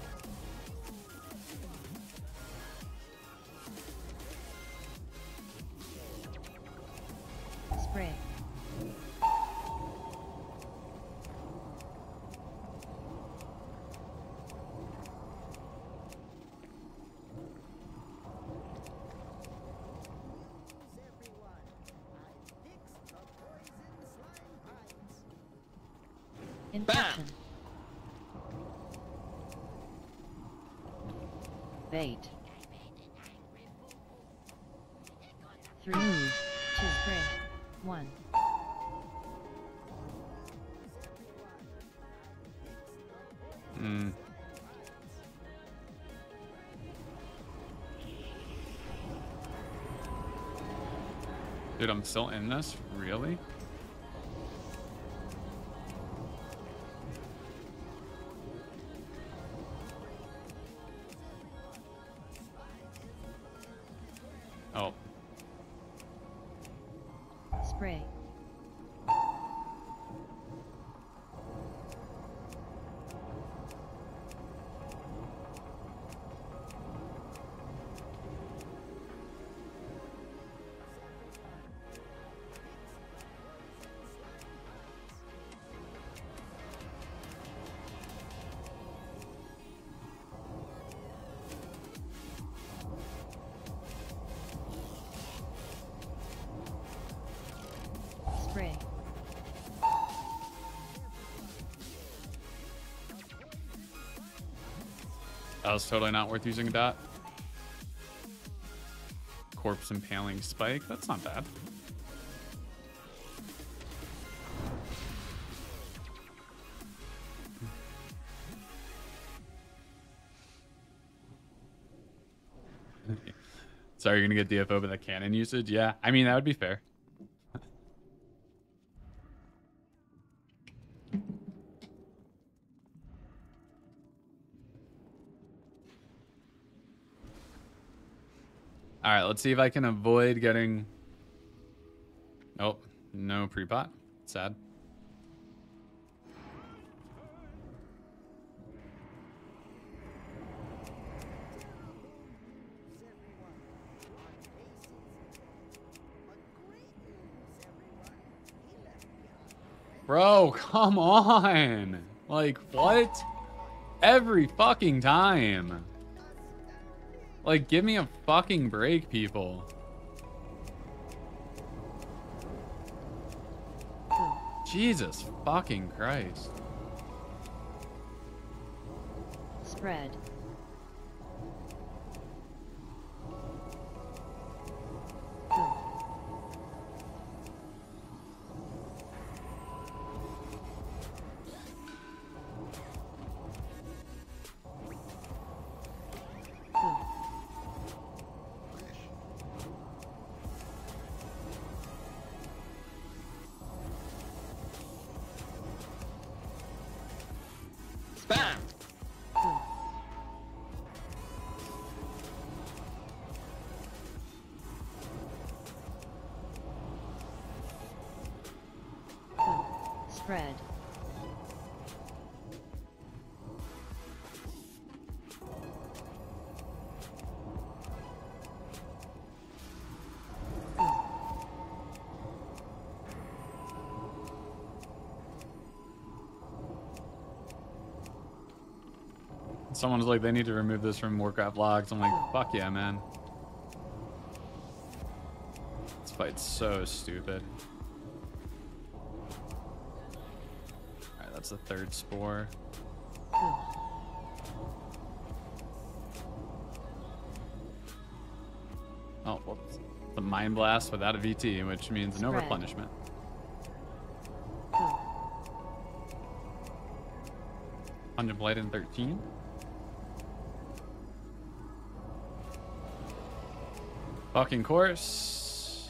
Dude, I'm still in this? Really? Oh. Spray. That was totally not worth using a dot. Corpse impaling spike. That's not bad. Sorry, you're gonna get DFO with that cannon usage? Yeah, I mean, that would be fair. Let's see if I can avoid getting... Oh, no pre-pot. Sad. Bro, come on! Like, what? Every fucking time! Like, give me a fucking break, people. Jesus fucking Christ. Spread. Bam! Spread. Someone's like, they need to remove this from Warcraft logs. I'm like, fuck yeah, man. This fight's so stupid. Alright, that's the third spore. Oh, well, the Mind Blast without a VT, which means no replenishment. Blade in 13. Fucking course.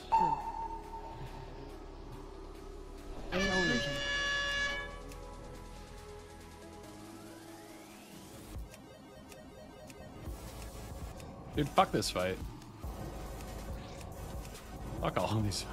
Dude, fuck this fight. Fuck all of these.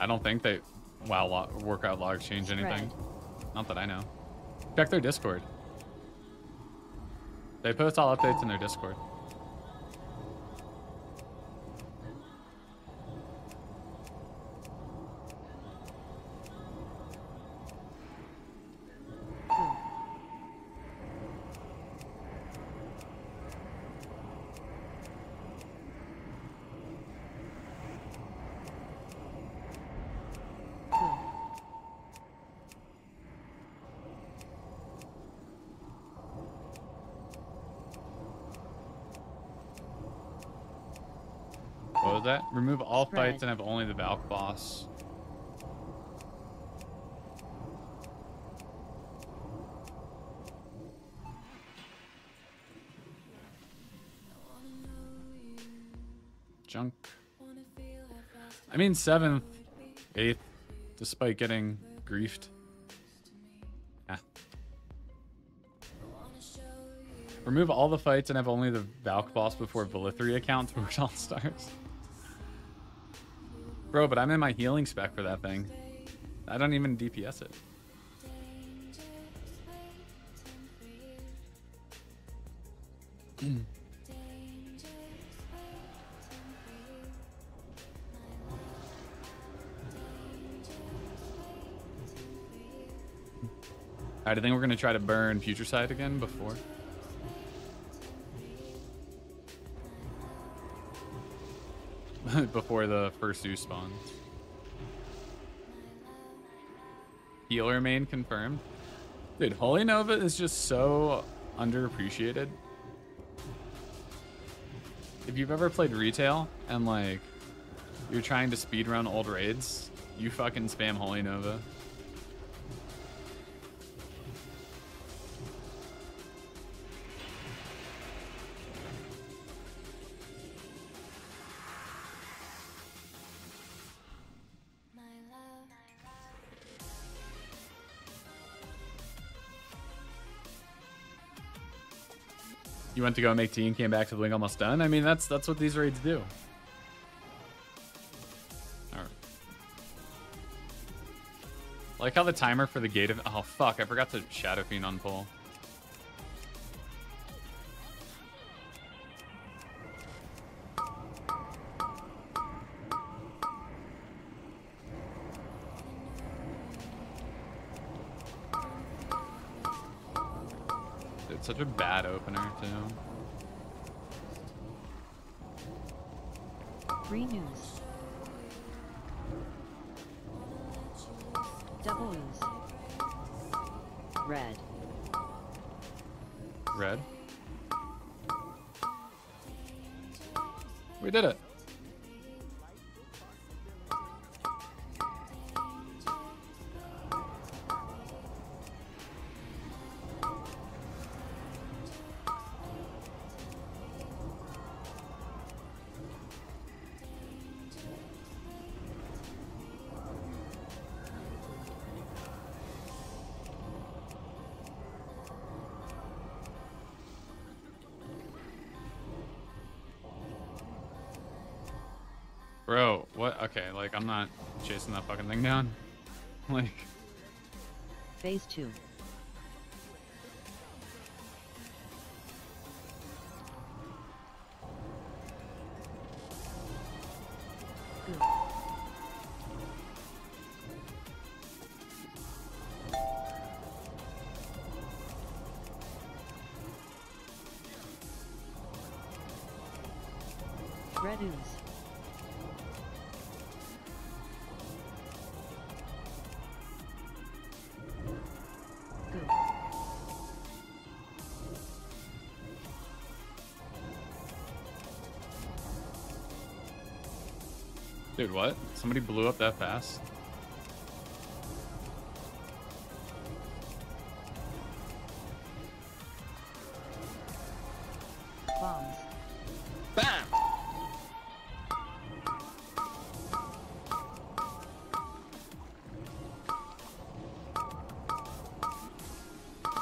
I don't think they workout logs change anything. Right. Not that I know. Check their Discord. They post all updates in their Discord. Remove all fights and have only the Valk boss. Junk. I mean, 7th, 8th, despite getting griefed. Ah. Remove all the fights and have only the Valk boss before Phylactery account towards all stars. Bro, but I'm in my healing spec for that thing. I don't even DPS it. Alright, I think we're gonna try to burn Putricide again before. Before the first Ooze spawns. Healer main confirmed. Dude, Holy Nova is just so underappreciated. If you've ever played retail and like you're trying to speedrun old raids, you fucking spam Holy Nova. You went to go make tea and came back to the wing almost done. I mean, that's what these raids do. All right. Like how the timer for the gate of oh fuck, I forgot to Shadow Fiend on pull. Such a bad opener, too. Free news. Double news. Red. Red? We did it. Bro, what? Okay, like, I'm not chasing that fucking thing down. Like... Phase 2. Good. Red ooze. Dude, what? Somebody blew up that fast? Bombs. Bam!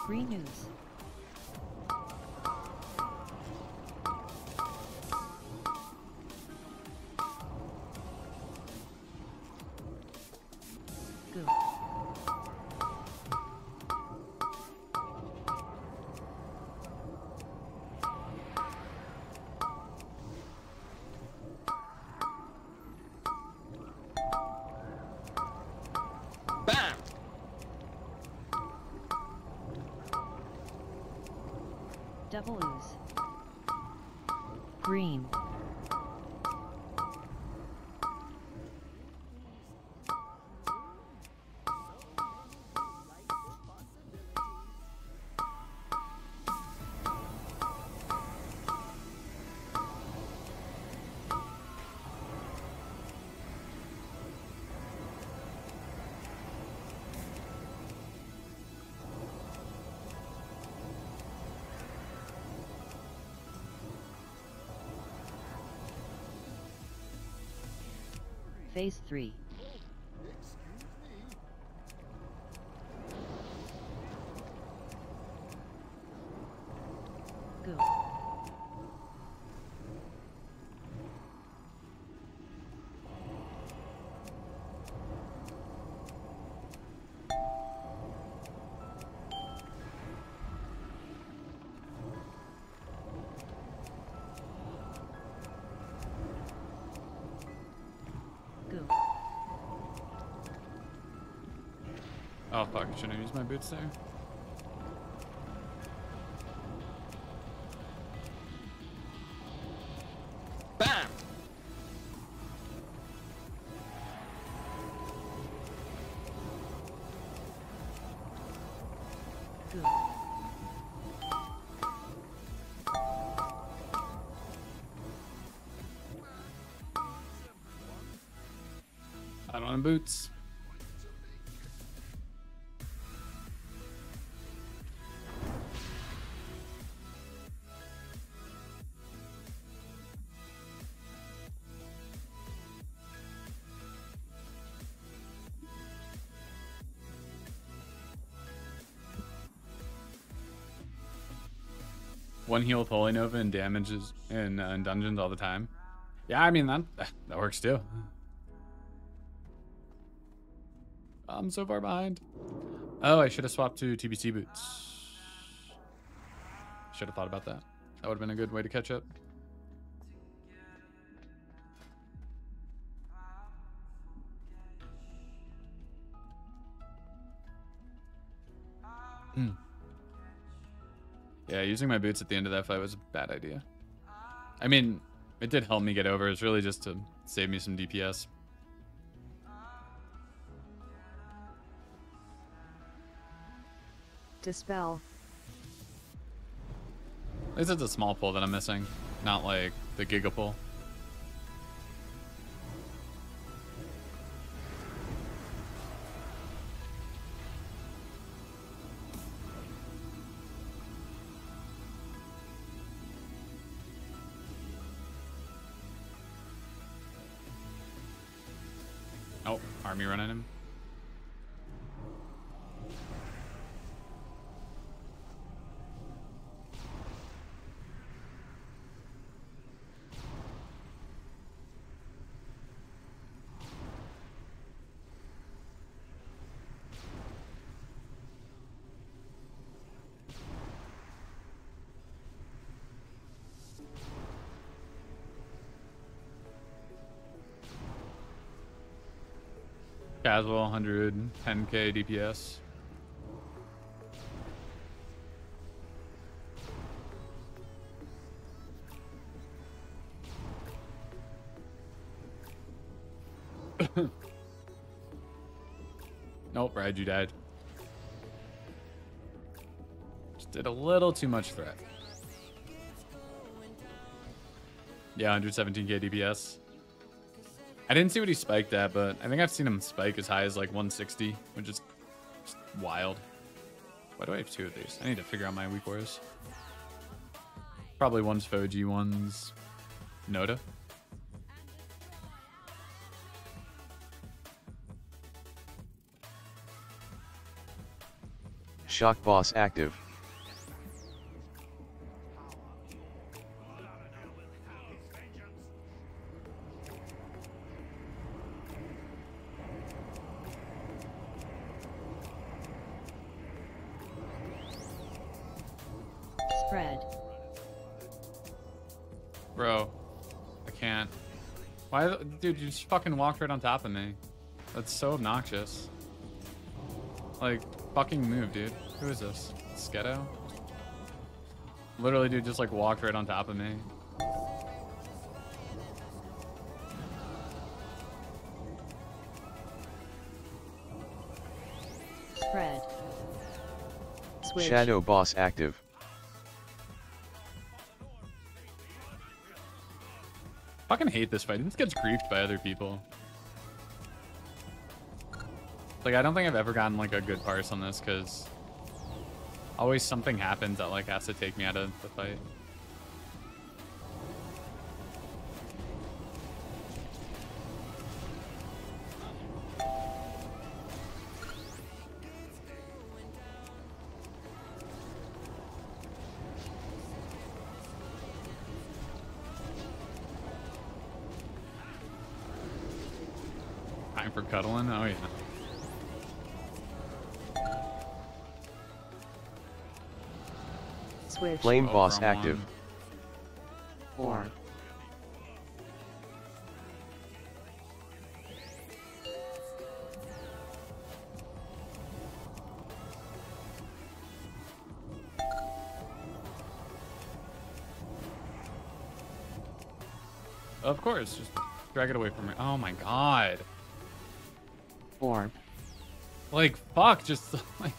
Green news. Double ooze. Green. Phase 3. Go. Oh fuck, shouldn't I use my boots there? BAM! Good. I don't have boots. One heal with Holy Nova and damages in dungeons all the time. Yeah, I mean, that works too. I'm so far behind. Oh, I should have swapped to TBC boots. Should have thought about that. That would have been a good way to catch up. Yeah, using my boots at the end of that fight was a bad idea. I mean, it did help me get over. It's really just to save me some DPS. Dispel. At least it's a small pull that I'm missing, not like the giga pull. Me running him. Caswell, 110k DPS. Nope, Raiju died. Just did a little too much threat. Yeah, 117k DPS. I didn't see what he spiked at, but I think I've seen him spike as high as like 160, which is just wild. Why do I have two of these? I need to figure out my weak warriors. Probably one's Fojji, one's Noda. Shock boss active. Spread. Bro, I can't. Why, dude? You just fucking walked right on top of me. That's so obnoxious. Like, fucking move, dude. Who is this? Sketo? Literally, dude, just like walked right on top of me. Spread. Switch. Shadow boss active. Fucking hate this fight. This gets griefed by other people. Like, I don't think I've ever gotten like a good parse on this because always something happens that like has to take me out of the fight. Time for cuddling? Oh yeah. Switch. Flame boss active. Or of course, just drag it away from me. Oh my god. Orb. Like fuck, just like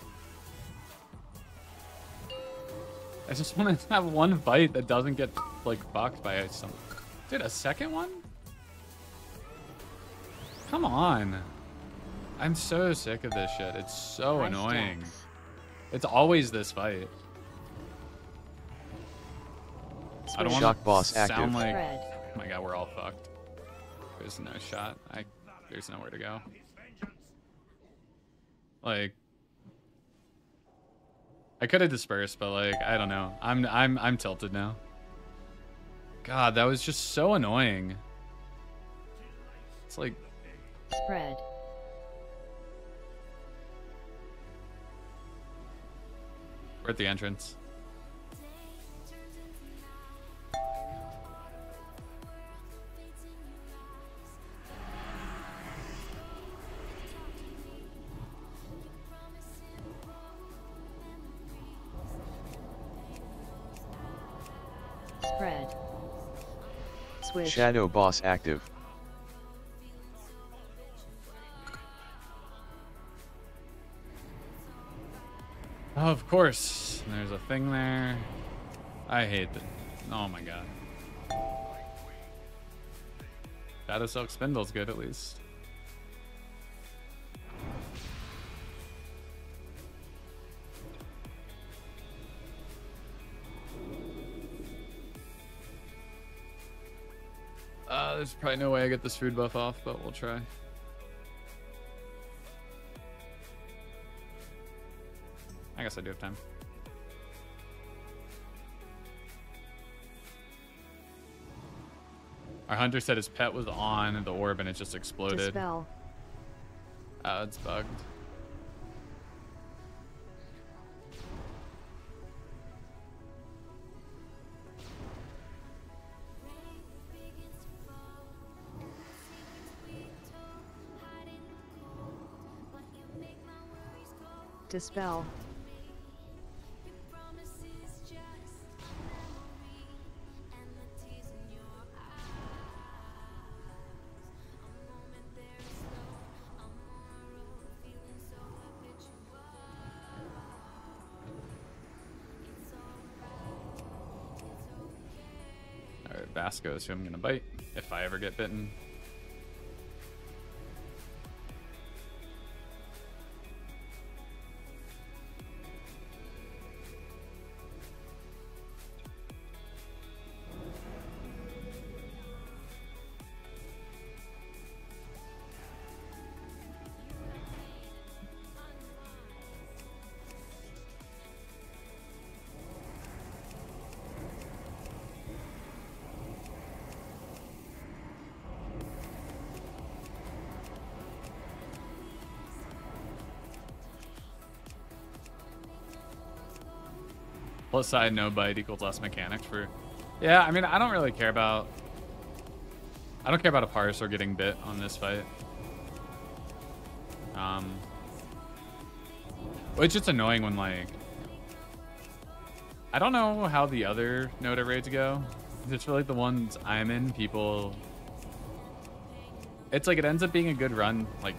I just want to have one fight that doesn't get, like, fucked by some... Dude, a second one? Come on. I'm so sick of this shit. It's so annoying. It's always this fight. I don't want to sound like... Oh my god, we're all fucked. There's no shot. There's nowhere to go. Like... I could have dispersed, but like I don't know. I'm tilted now. God, that was just so annoying. It's like spread. We're at the entrance. Shadow boss active. Oh, of course. There's a thing there. I hate that. Oh my god. Shadow Silk Spindle's good at least. There's probably no way I get this food buff off, but we'll try. I guess I do have time. Our hunter said his pet was on the orb and it just exploded. Dispel. Oh, it's bugged. Dispel. Alright, Vasco is who I'm gonna bite if I ever get bitten. Plus side, no bite equals less mechanics for... Yeah, I mean, I don't really care about... I don't care about a parser getting bit on this fight. Which it's annoying when, like... I don't know how the other Noda raids go. It's really the ones I'm in, people... It's like it ends up being a good run, like,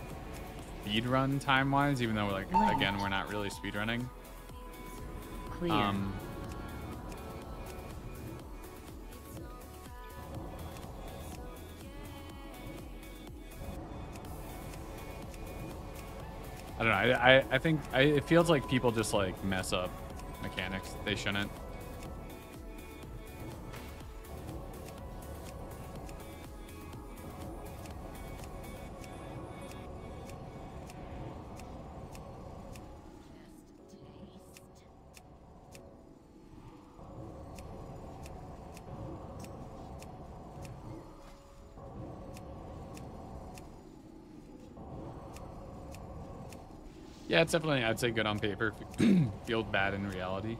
speed run time-wise, even though, we're like, again, we're not really speed running. Clear. I don't know. I think it feels like people just like mess up mechanics that they shouldn't. Yeah, it's definitely, I'd say, good on paper. Feels bad in reality.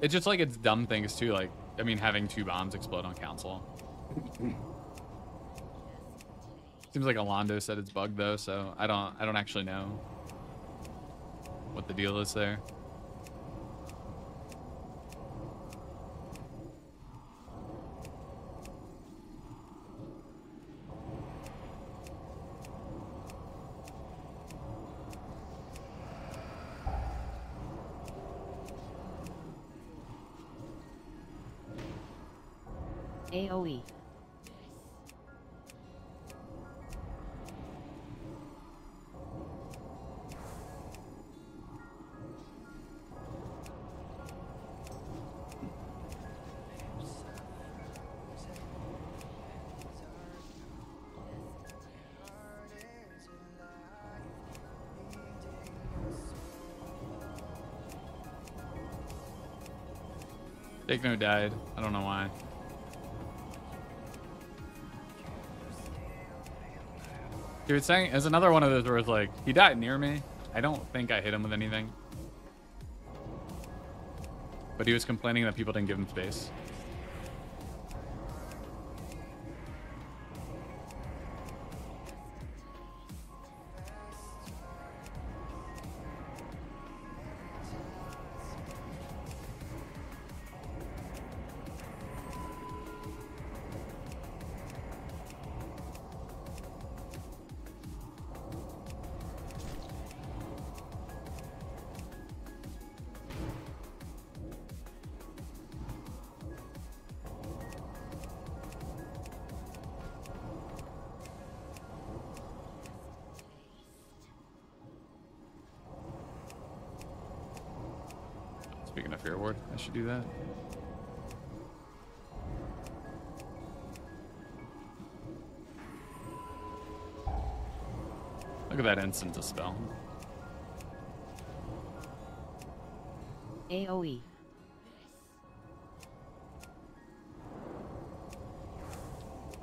It's just like it's dumb things too, like, I mean, having two bombs explode on council. Seems like Alondo said it's bugged though, so I don't actually know what the deal is there. AOE. Digno died. I don't know why. Dude, saying is another one of those where it's like, he died near me. I don't think I hit him with anything. But he was complaining that people didn't give him space. Do that. Look at that instant dispel. AOE.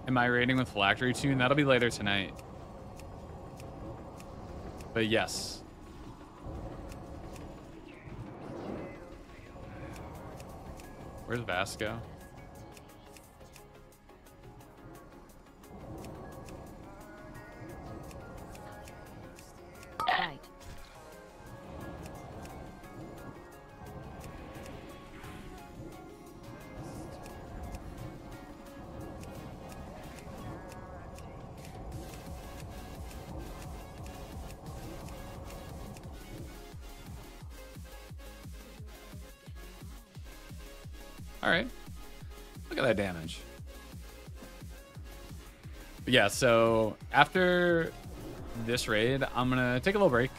Am I raiding with Phylactery tune? That'll be later tonight. But yes. Where's Vasco? All right. Look at that damage. But yeah, so after this raid, I'm going to take a little break.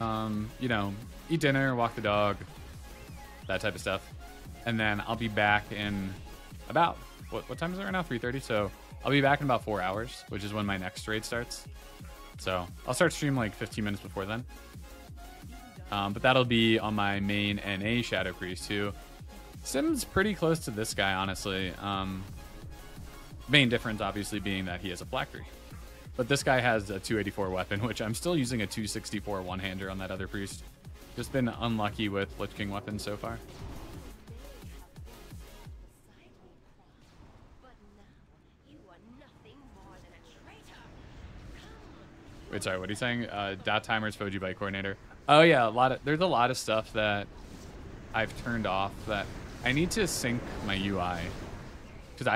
You know, eat dinner, walk the dog, that type of stuff. And then I'll be back in about, what time is it right now? 3:30. So I'll be back in about 4 hours, which is when my next raid starts. So I'll start stream like 15 minutes before then. But that'll be on my main NA Shadow Priest too. Sim's pretty close to this guy, honestly. Main difference obviously being that he has a Phylactery. But this guy has a 284 weapon, which I'm still using a 264 one-hander on that other priest. Just been unlucky with Lich King weapons so far. Wait, sorry, what are you saying? Dot timers, Fojji by coordinator. Oh yeah, there's a lot of stuff that I've turned off that I need to sync my UI. Because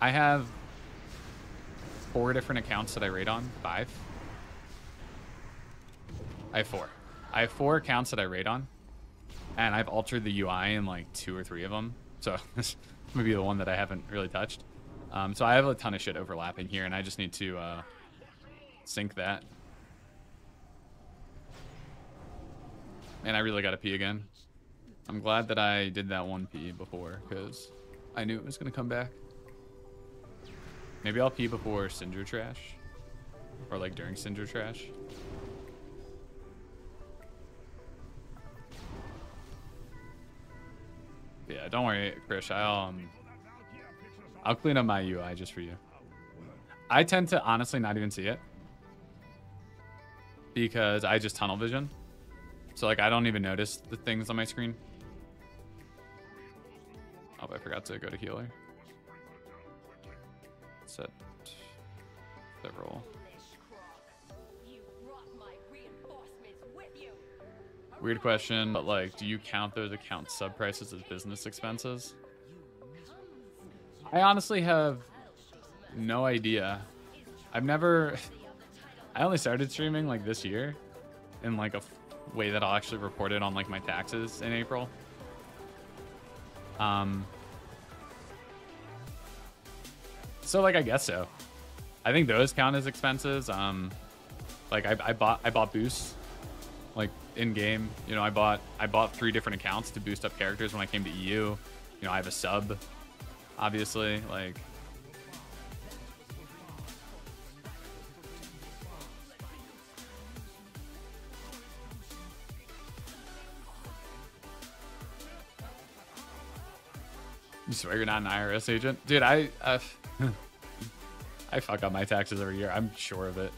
I have 4 different accounts that I raid on. 5? I have 4. I have 4 accounts that I raid on. And I've altered the UI in like 2 or 3 of them. So this may be the one that I haven't really touched. So I have a ton of shit overlapping here and I just need to sync that. And I really gotta pee again. I'm glad that I did that one pee before because I knew it was gonna come back. Maybe I'll pee before Cinder Trash. Or like during Cinder Trash. Yeah, don't worry, Krish. I'll clean up my UI just for you. I tend to honestly not even see it. Because I just tunnel vision. So like I don't even notice the things on my screen. Oh, I forgot to go to healer. Set the roll. Weird question, but like, do you count those account sub prices as business expenses? I honestly have no idea. I only started streaming like this year in like a way that I'll actually report it on like my taxes in April. So like I guess so. I think those count as expenses. Like I bought boosts, like in game. You know, I bought 3 different accounts to boost up characters when I came to EU. You know, I have a sub, obviously. Like you swear you're not an IRS agent, dude? I fuck up my taxes every year. I'm sure of it.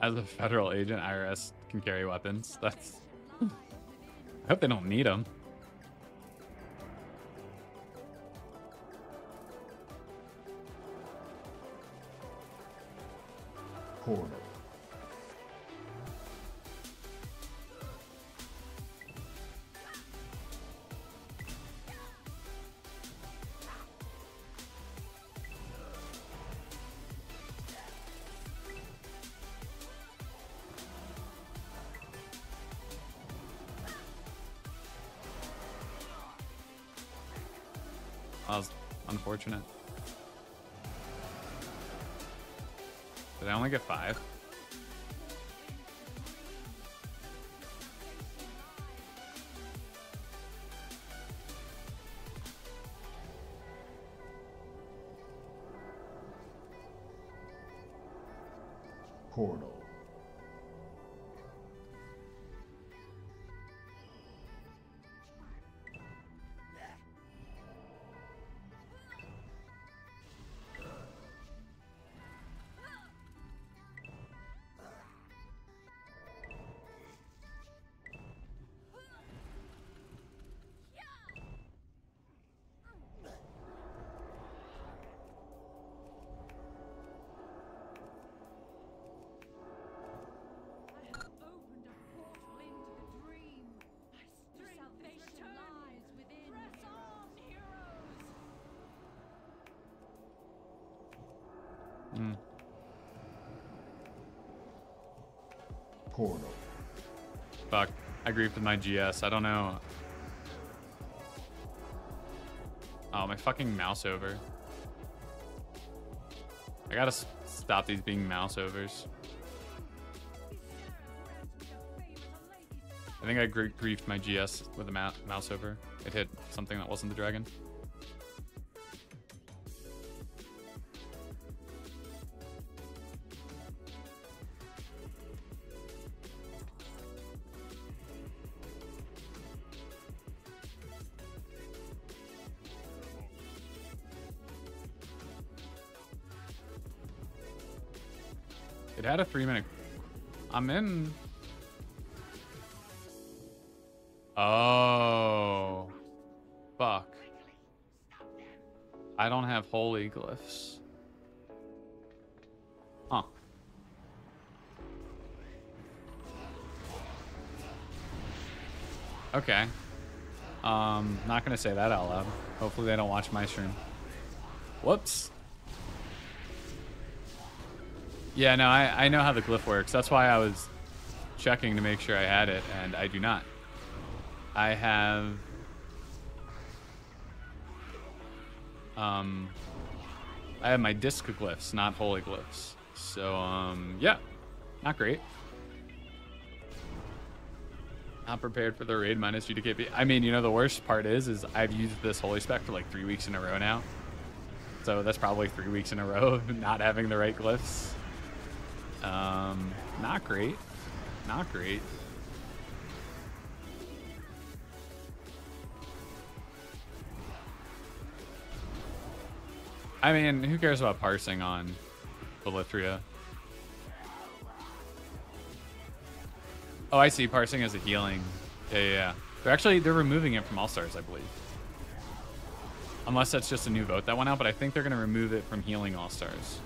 As a federal agent, IRS can carry weapons. That's... I hope they don't need them. Cool. Unfortunate. Did I only get 5? Portal. Mm-hmm. Portal. Fuck. I griefed with my GS. I don't know. Oh, my fucking mouse over. I gotta stop these being mouse overs. I think I griefed my GS with a mouse over. It hit something that wasn't the dragon. It had a 3-minute. I'm in. Oh. Fuck. I don't have holy glyphs. Huh. Okay. Not gonna say that out loud. Hopefully they don't watch my stream. Whoops. Yeah, no, I know how the glyph works. That's why I was checking to make sure I had it, and I do not. I have... I have my disc glyphs, not holy glyphs. So, yeah. Not great. Not prepared for the raid minus GDKP. I mean, you know, the worst part is I've used this holy spec for like 3 weeks in a row now. So that's probably 3 weeks in a row of not having the right glyphs. Not great. Not great. I mean, who cares about parsing on Phylactery? Oh, I see. Parsing as a healing. Yeah, yeah, yeah. They're removing it from All Stars, I believe. Unless that's just a new vote that went out, but I think they're going to remove it from healing All Stars.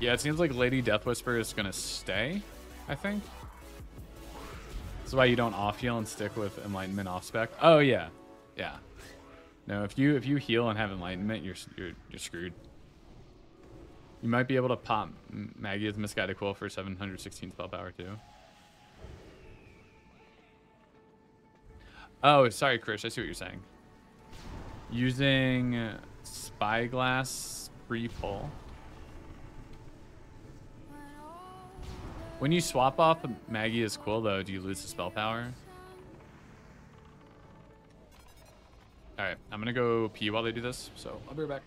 Yeah, it seems like Lady Deathwhisper is going to stay, I think. That's why you don't off-heal and stick with Enlightenment off-spec. Oh, yeah. Yeah. No, if you heal and have Enlightenment, you're screwed. You might be able to pop Maggie's Misguided Quill for 716 spell power, too. Oh, sorry, Krish. I see what you're saying. Using Spyglass Free Pull. When you swap off Maggie as Quill, though, do you lose the spell power? All right, I'm gonna go pee while they do this, so I'll be right back.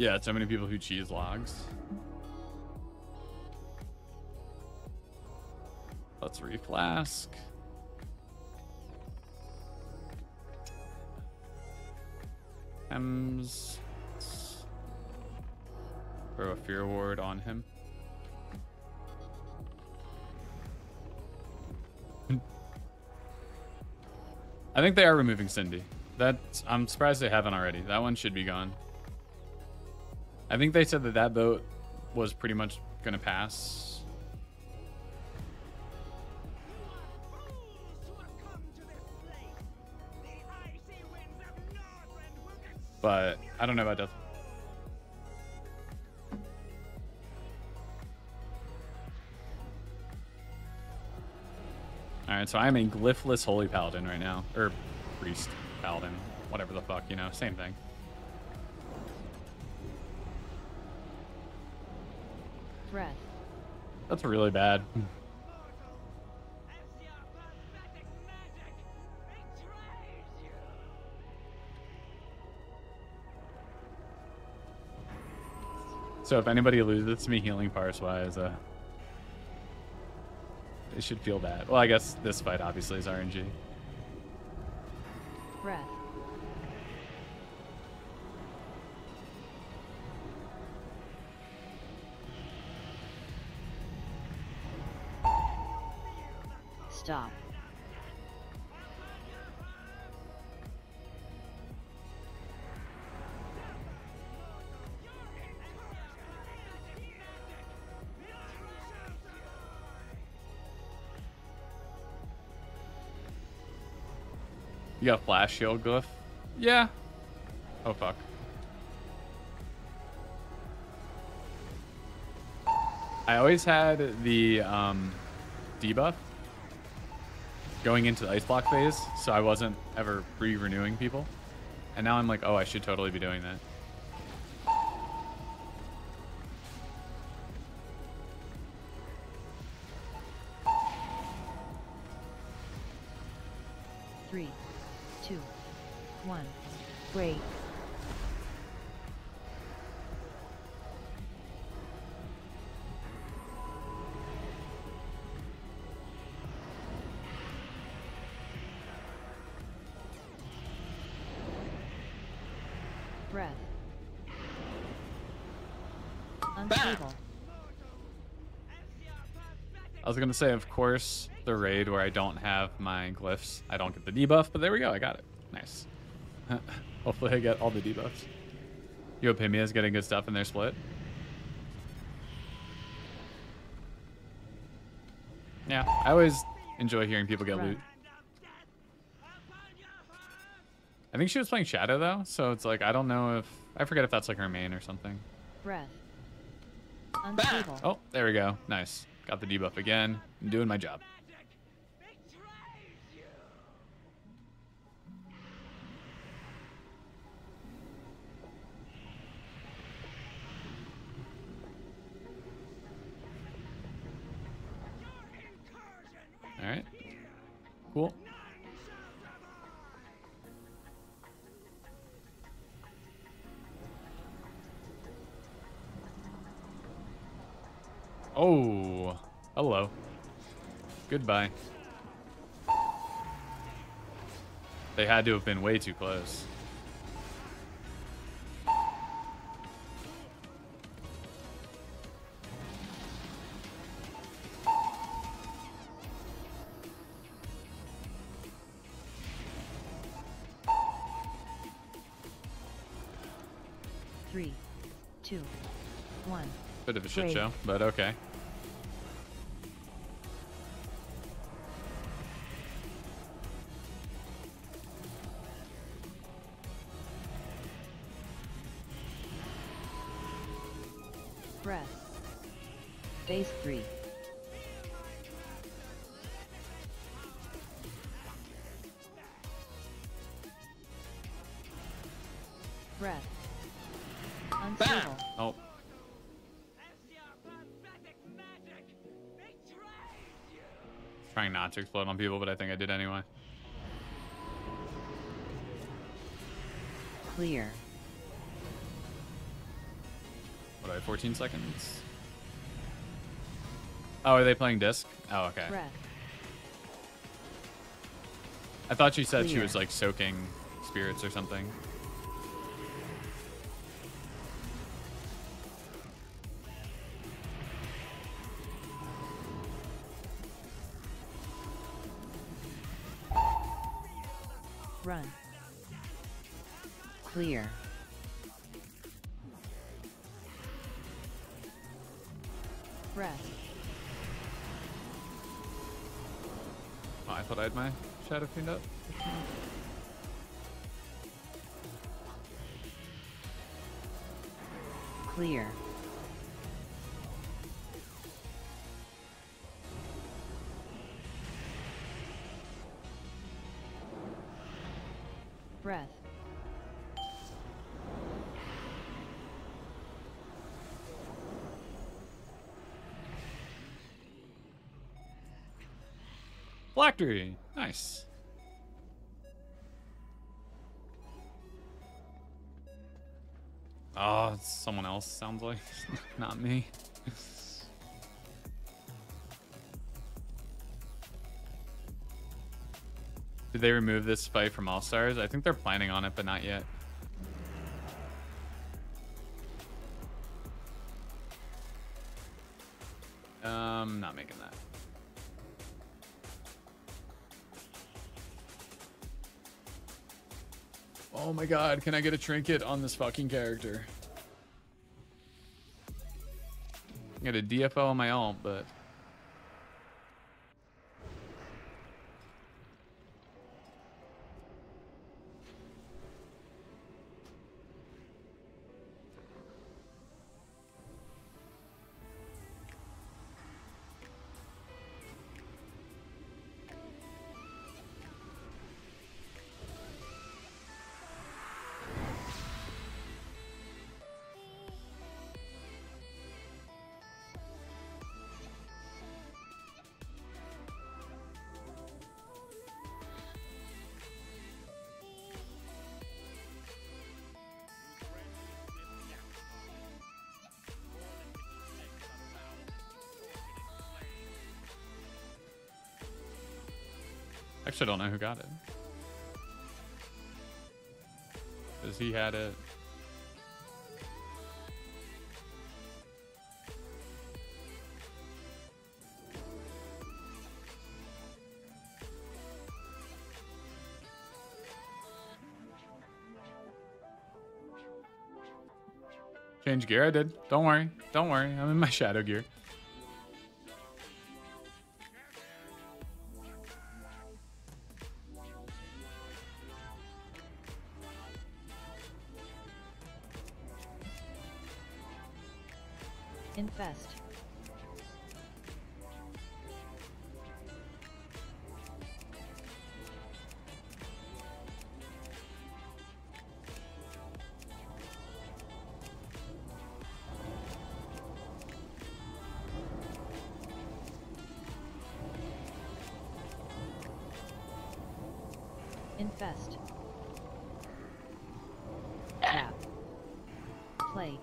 Yeah, so many people who cheese logs. Let's reflask. Hems. Throw a fear ward on him. I think they are removing Cindy. I'm surprised they haven't already. That one should be gone. I think they said that that vote was pretty much going to pass. But I don't know about Death. Alright, so I'm a glyphless holy paladin right now. Or priest paladin. Whatever the fuck, you know, same thing. Wrath. That's really bad. So if anybody loses to me healing parse-wise, it should feel bad. Well, I guess this fight obviously is RNG. Breath. Stop. You got a flash shield glyph? Yeah. Oh, fuck. I always had the debuff going into the ice block phase, so I wasn't ever re-renewing people. And now I'm like, oh, I should totally be doing that. Great. Breath. Unstable. I was going to say, of course, the raid where I don't have my glyphs, I don't get the debuff, but there we go. I got it. Nice. Hopefully I get all the debuffs. Yo, Pimia's getting good stuff in their split. Yeah, I always enjoy hearing people get loot. I think she was playing Shadow though, so it's like, I don't know if, I forget if that's like her main or something. Breath. Unstable. Oh, there we go. Nice. Got the debuff again. I'm doing my job. Cool. Oh, hello. Goodbye. They had to have been way too close. Bit of a shit show, but okay. Breath. Phase 3. Breath. Unstable. Oh. Trying not to explode on people, but I think I did anyway. Clear. What do I have, 14 seconds? Oh, are they playing disc? Oh, okay. Breath. I thought she said Clear. She was like soaking spirits or something. Run. Clear. Breath. Oh, I thought I had my shadow cleaned up. Clear. breath. Phylactery, nice. Oh, it's someone else, sounds like. Not me. Did they remove this fight from All Stars? I think they're planning on it, but not yet. Not making that. Oh my god, can I get a trinket on this fucking character? I got a DFO on my ult, but... I don't know who got it. Because he had it. Change gear, I did. Don't worry. Don't worry. I'm in my shadow gear. Infest. Infest. Tap. Plague.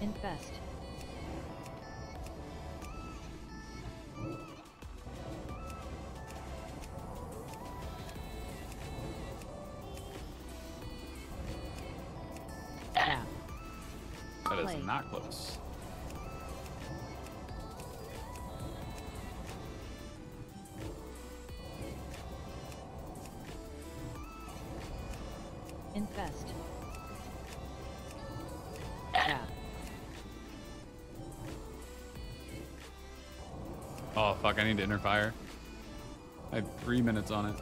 Infest. That is not close. Infest. Oh fuck, I need to interfire. I have 3 minutes on it.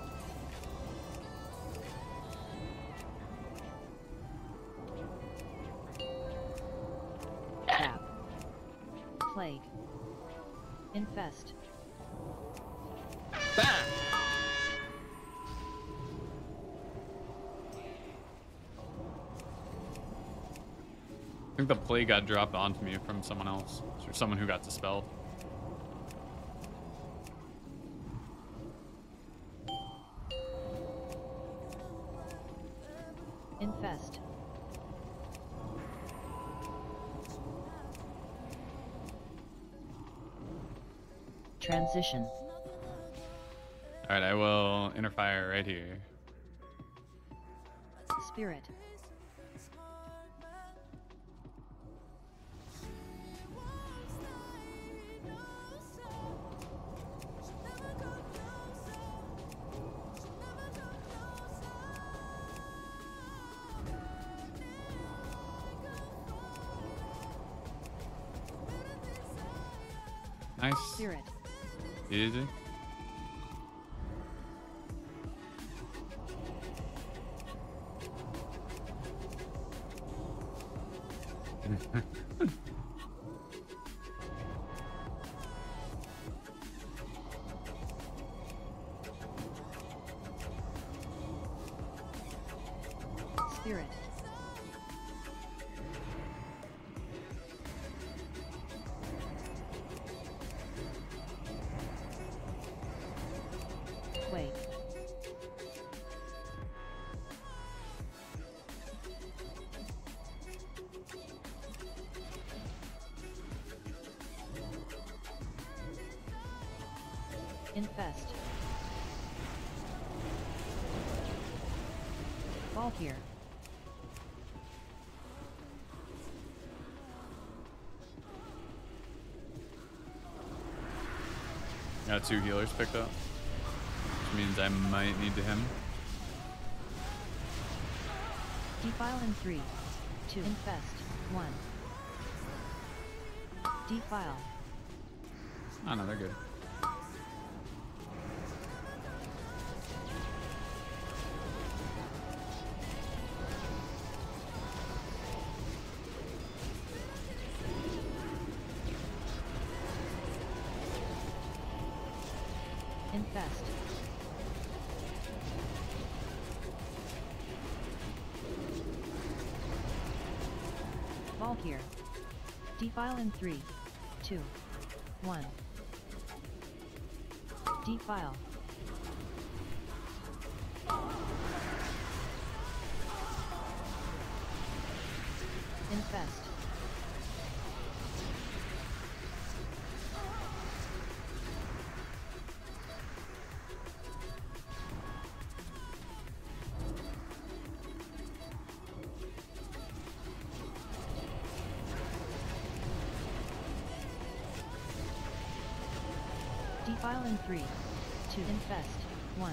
Plague. Infest. Bam! I think the plague got dropped onto me from someone else. Or someone who got dispelled. Infest. Transition. All right, I will interfere right here. Spirit. Nice. Spirit. Easy. Spirit. Wait. Infest. Fall here. Now two healers picked up, which means I might need to him. Defile in 3, 2, infest, 1. Defile. Oh no, they're good. Infest. Fall here. Defile in 3, 2, 1. Defile. Infest. Defile in 3, 2, infest, 1.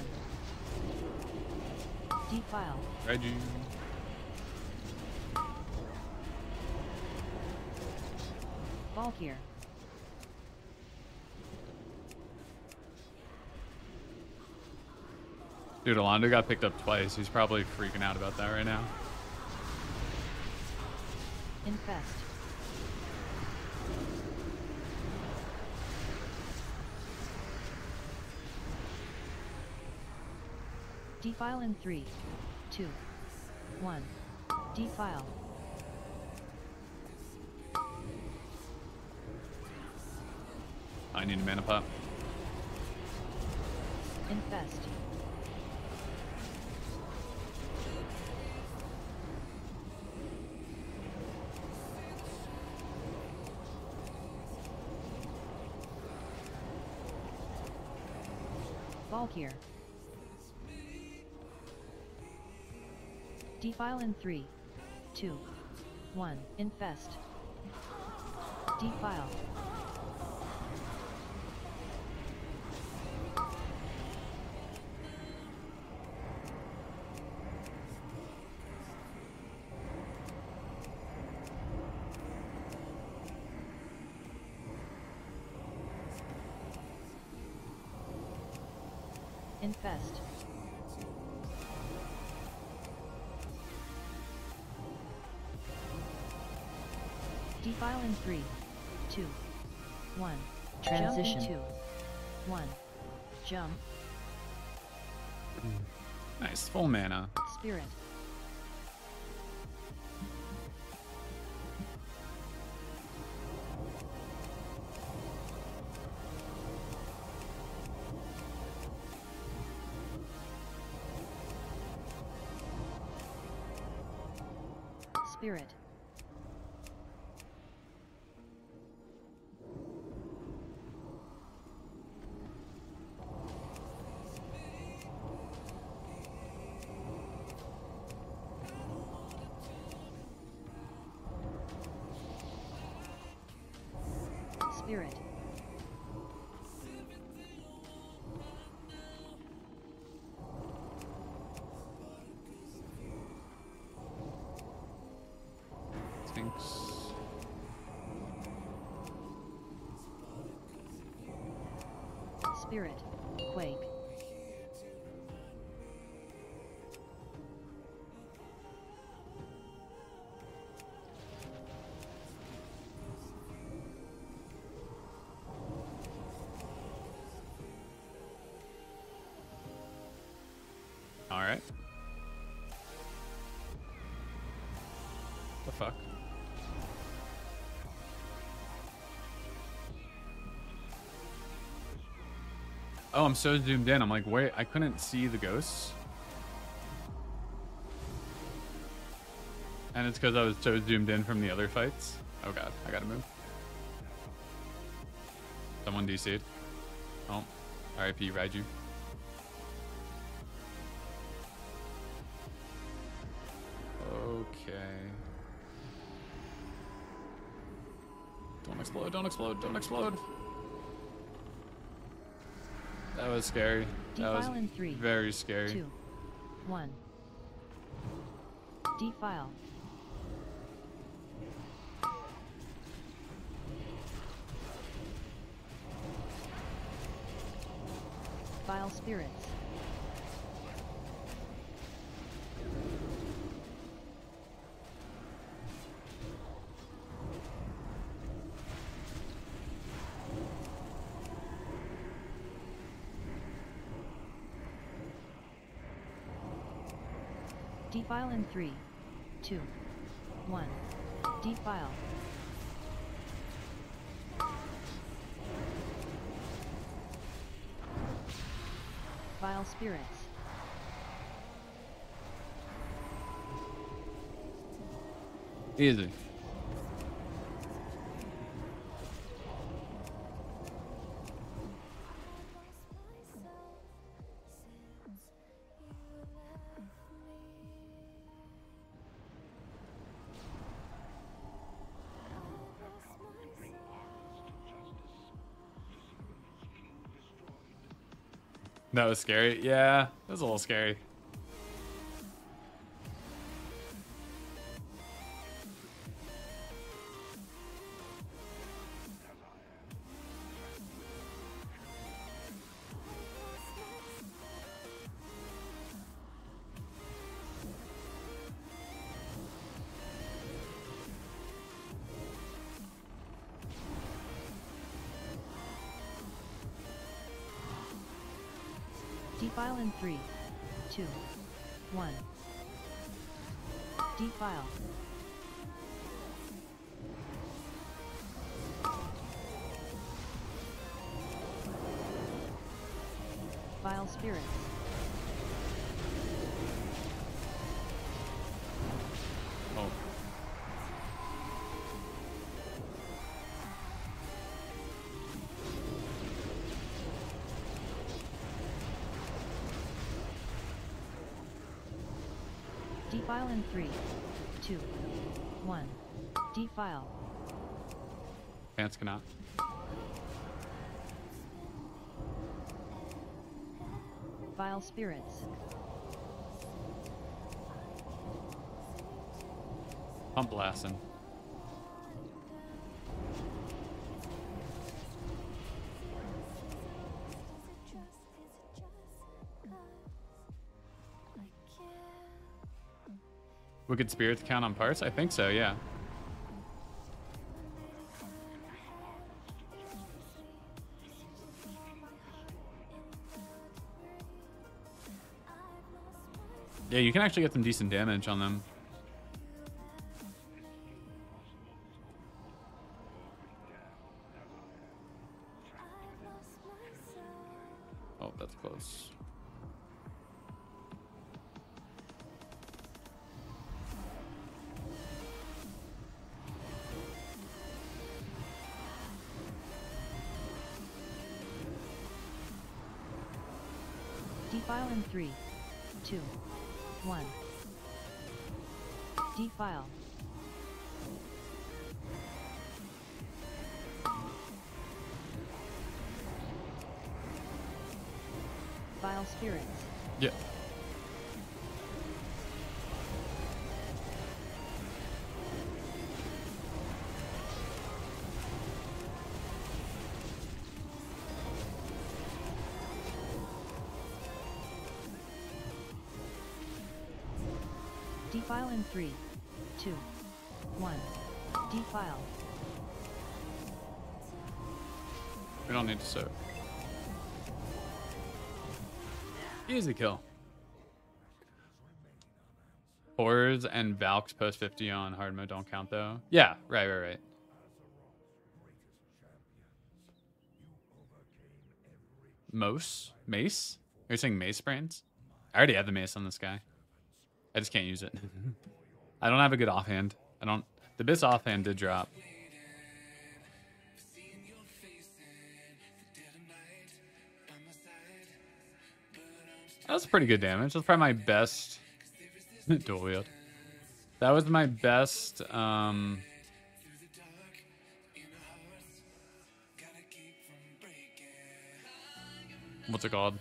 Defile. Reggie. Fall here. Dude, Alondo got picked up twice. He's probably freaking out about that right now. Infest. Defile in 3, 2, 1. Defile. I need a mana pop. Infest. Fall here. Defile in 3, 2, 1, infest. Defile. Infest. Defile in 3, 2, 1. Transition. Jump in 2, 1. Jump. Nice, full mana. Spirit. Spirit. Spirit. Stinks. Spirit. Quake. Alright. The fuck? Oh, I'm so zoomed in. I'm like, wait, I couldn't see the ghosts. And it's because I was so zoomed in from the other fights. Oh god, I gotta move. Someone DC'd. Oh, RIP Raiju. Okay. Don't explode, don't explode, don't explode. That was scary. That was very scary. 2, 1. Defile. Vile spirits. Defile in 3, 2, 1. Defile. Vile spirits. Easy. That was scary. Yeah, that was a little scary. Defile in 3, 2, 1. Defile. Vile spirits. Oh. Defile in 3, 2, 1. Defile. Pants cannot. Vile spirits. Pump blasting. Wicked spirits count on parts? I think so, yeah. Yeah, you can actually get some decent damage on them. Oh, that's close. Defile in 3, 2, 1. Defile. Vile spirits. Yeah. Defile in 3, 2, 1. Defile. We don't need to soak. Easy kill. Horrors and Valk's post 50 on hard mode don't count though. Yeah, right. Mace? Are you saying mace brands? I already have the mace on this guy. I just can't use it. I don't have a good offhand. The Abyss offhand did drop. That was pretty good damage. That was probably my best dual wield. That was my best what's it called?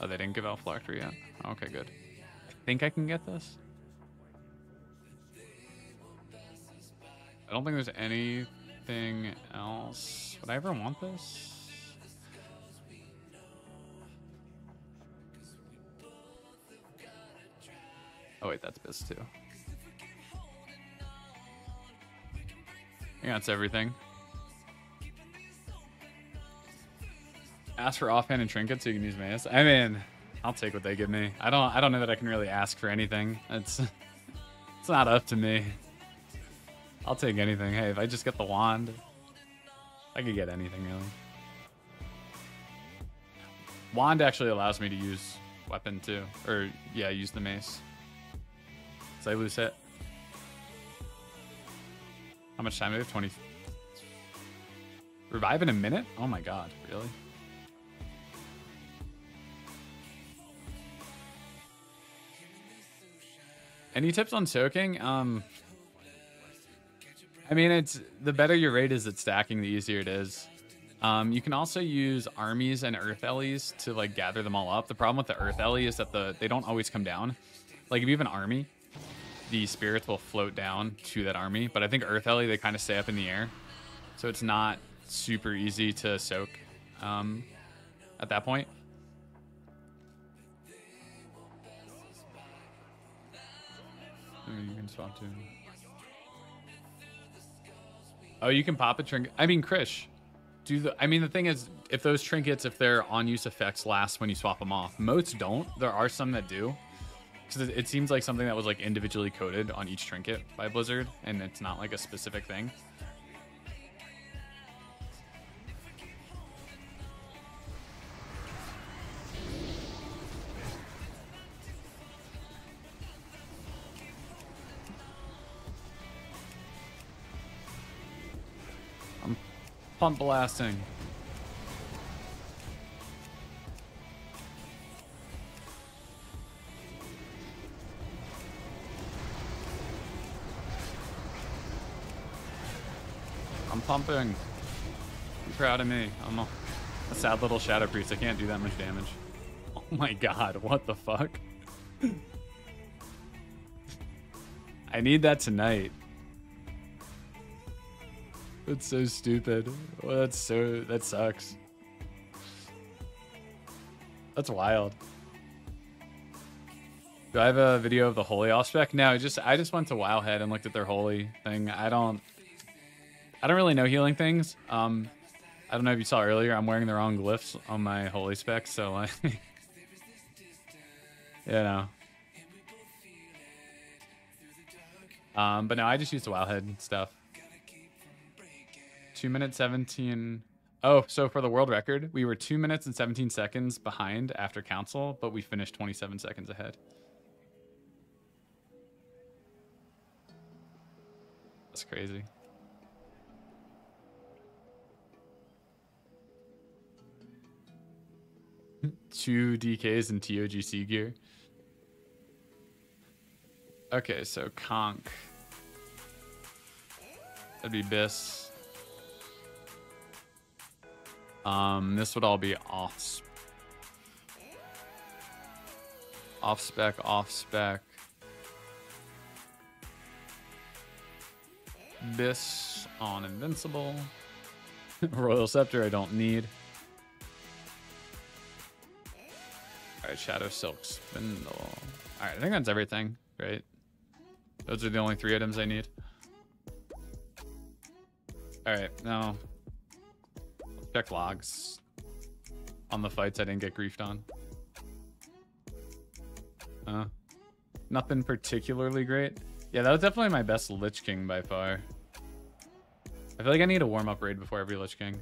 Oh, they didn't give out Phylactery yet. Okay, good. I think I can get this. I don't think there's anything else. Would I ever want this? Oh wait, that's Biz too. Yeah, that's everything. Ask for offhand and trinkets so you can use mace. I mean, I'll take what they give me. I don't know that I can really ask for anything. It's not up to me. I'll take anything. Hey, if I just get the wand, I could get anything really. Wand actually allows me to use weapon too, or yeah, use the mace. So I lose hit. How much time do I have? 20. Revive in a minute? Oh my god, really? Any tips on soaking? I mean, it's the better your raid is at stacking, the easier it is. You can also use armies and earth ellies to like gather them all up. The problem with the earth ellie is that they don't always come down. Like if you have an army, the spirits will float down to that army, but I think earth ellie, they kind of stay up in the air, so it's not super easy to soak at that point. You can swap to, oh, you can pop a trinket. I mean, Krish, the thing is, if those trinkets, if their on use effects last when you swap them off, most don't. There are some that do. So it seems like something that was like individually coded on each trinket by Blizzard, and it's not like a specific thing. I'm pump blasting. Pumping. Be proud of me. I'm a sad little Shadow Priest. I can't do that much damage. Oh my god, what the fuck? I need that tonight. That's so stupid. Well, that sucks. That's wild. Do I have a video of the holy off spec? No, I just went to Wowhead and looked at their holy thing. I don't really know healing things. I don't know if you saw earlier, I'm wearing the wrong glyphs on my holy spec, so like, you know. But no, I just used the Wildhead stuff. 2 minutes 17. Oh, so for the world record, we were 2 minutes and 17 seconds behind after council, but we finished 27 seconds ahead. That's crazy. Two DKs and TOGC gear. Okay, so Conch. That'd be Biss. This would all be off. Off spec. Biss on Invincible. Royal Scepter I don't need. All right, Shadow Silk Spindle. All right, I think that's everything, right? Those are the only 3 items I need. All right, now check logs on the fights I didn't get griefed on. Nothing particularly great. Yeah, that was definitely my best Lich King by far. I feel like I need a warm-up raid before every Lich King.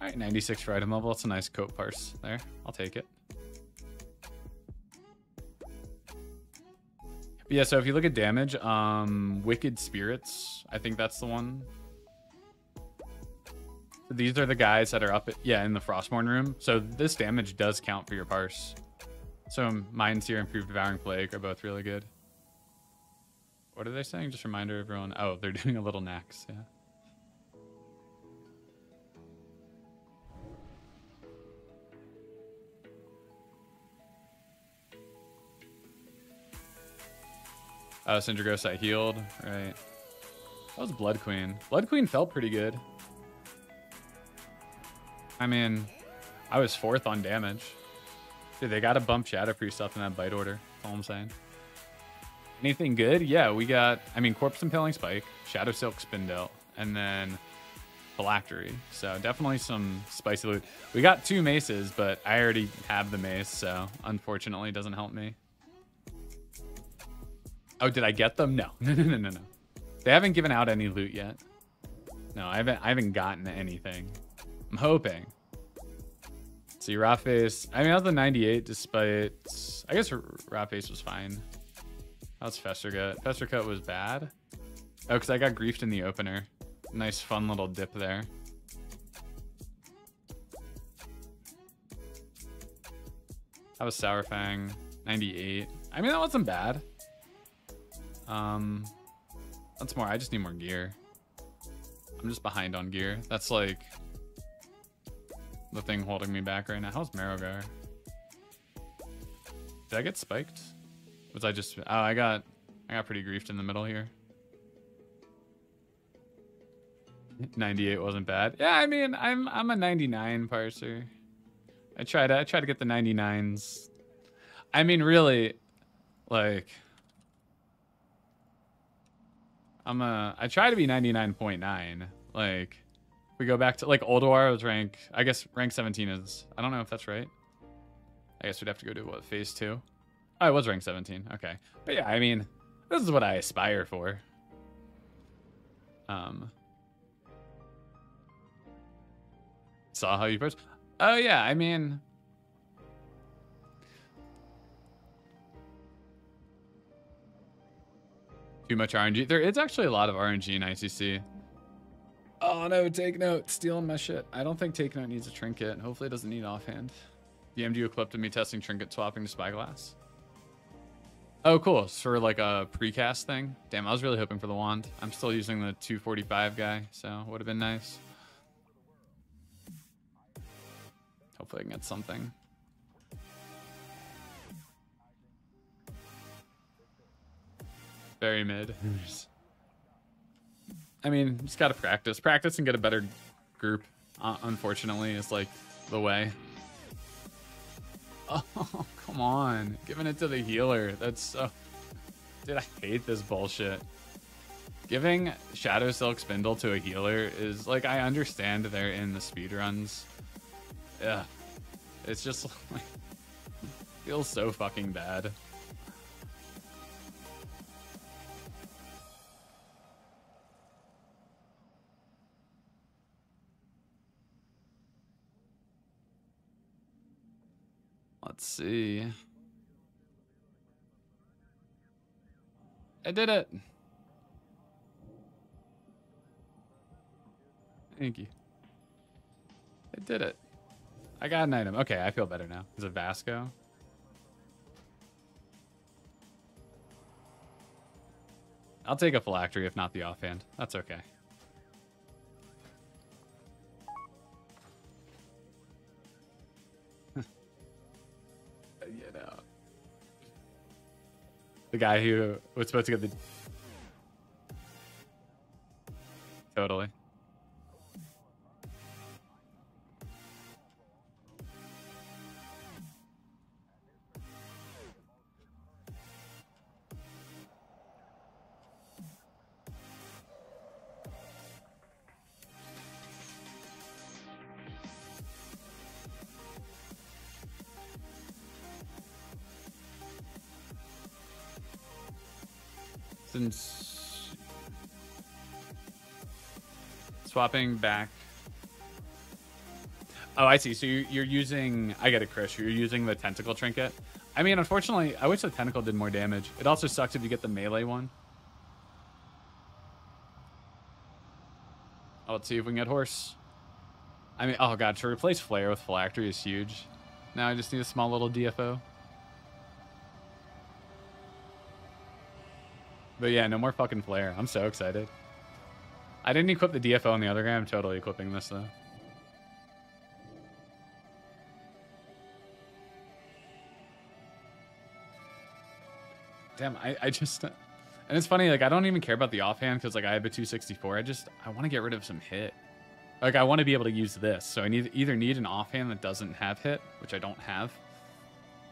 All right, 96 for item level. That's a nice coat parse there. I'll take it. But yeah, so if you look at damage, Wicked Spirits, I think that's the one. So these are the guys that are up at, yeah, in the Frostborn room. So this damage does count for your parse. So Mind Sear and Improved Devouring Plague are both really good. What are they saying? Just a reminder, everyone. Oh, they're doing a little nax, yeah. Oh, Sindragosa healed, right. That was Blood Queen. Blood Queen felt pretty good. I mean, I was 4th on damage. Dude, they gotta bump Shadow Priest up in that bite order. That's all I'm saying. Anything good? Yeah, we got, I mean, Corpse Impaling Spike, Shadow Silk Spindle, and then Phylactery. So definitely some spicy loot. We got 2 maces, but I already have the mace, so unfortunately it doesn't help me. Oh, did I get them? No, no. They haven't given out any loot yet. No, I haven't gotten anything. I'm hoping. Let's see, Raface. I mean, I was the 98 despite, I guess Raface was fine. That was Festergut. Festergut was bad. Oh, because I got griefed in the opener. Nice fun little dip there. That was Saurfang, 98. I mean, that wasn't bad. That's more, I just need more gear. I'm just behind on gear. That's like the thing holding me back right now. How's Marrowgar? Did I get spiked? Was I just, oh, I got pretty griefed in the middle here. 98 wasn't bad. Yeah, I mean, I'm a 99 parser. I try to get the 99s. I mean, really, like, I try to be 99.9. Like, we go back to, like, Ulduar was rank, I guess rank 17 is, I don't know if that's right. I guess we'd have to go to, what, phase 2? Oh, it was rank 17. Okay. But yeah, I mean, this is what I aspire for. Saw how you post. Oh, yeah, I mean, too much RNG. There is actually a lot of RNG in ICC. Oh no, Take Note, stealing my shit. I don't think Take Note needs a trinket. Hopefully it doesn't need offhand. The MDU clip of me testing trinket swapping to Spyglass. Oh cool, it's for like a precast thing. Damn, I was really hoping for the wand. I'm still using the 245 guy, so would have been nice. Hopefully I can get something. Very mid. I mean, just gotta practice. Practice and get a better group, unfortunately, is like the way. Oh, come on. Giving it to the healer. That's so... Dude, I hate this bullshit. Giving Shadow Silk Spindle to a healer is like, I understand they're in the speedruns. Yeah. It's just like... feels so fucking bad. Let's see. I did it. Thank you. I did it. I got an item. Okay, I feel better now. Is it Vasco? I'll take a Phylactery if not the offhand. That's okay. You know, the guy who was supposed to get the totally. distance. Swapping back. Oh, I see. So you're using... I get it, Chris. You're using the Tentacle Trinket. I mean, unfortunately, I wish the Tentacle did more damage. It also sucks if you get the melee one. Oh, let's see if we can get Horse. I mean, oh god, to replace Flare with Phylactery is huge. Now I just need a small little DFO. But yeah, no more fucking Flare. I'm so excited. I didn't equip the DFO on the other guy. I'm totally equipping this, though. Damn, I just... And it's funny, like, I don't even care about the offhand because, like, I have a 264. I want to get rid of some hit. Like, I want to be able to use this. So I either need an offhand that doesn't have hit, which I don't have,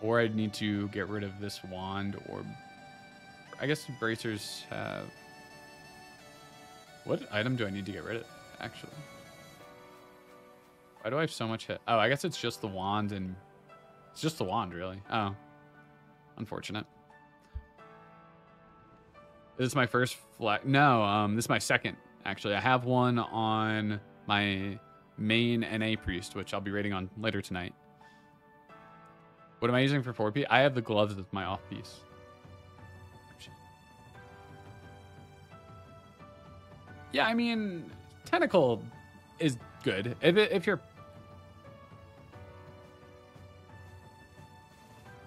or I'd need to get rid of this wand, or... I guess bracers have... What item do I need to get rid of, actually? Why do I have so much hit? Oh, I guess it's just the wand and... It's just the wand, really. Oh. Unfortunate. This is my first flag. No, this is my second, actually. I have one on my main NA priest, which I'll be raiding on later tonight. What am I using for 4P? I have the gloves with my off piece. Yeah, I mean, Tentacle is good. If you're...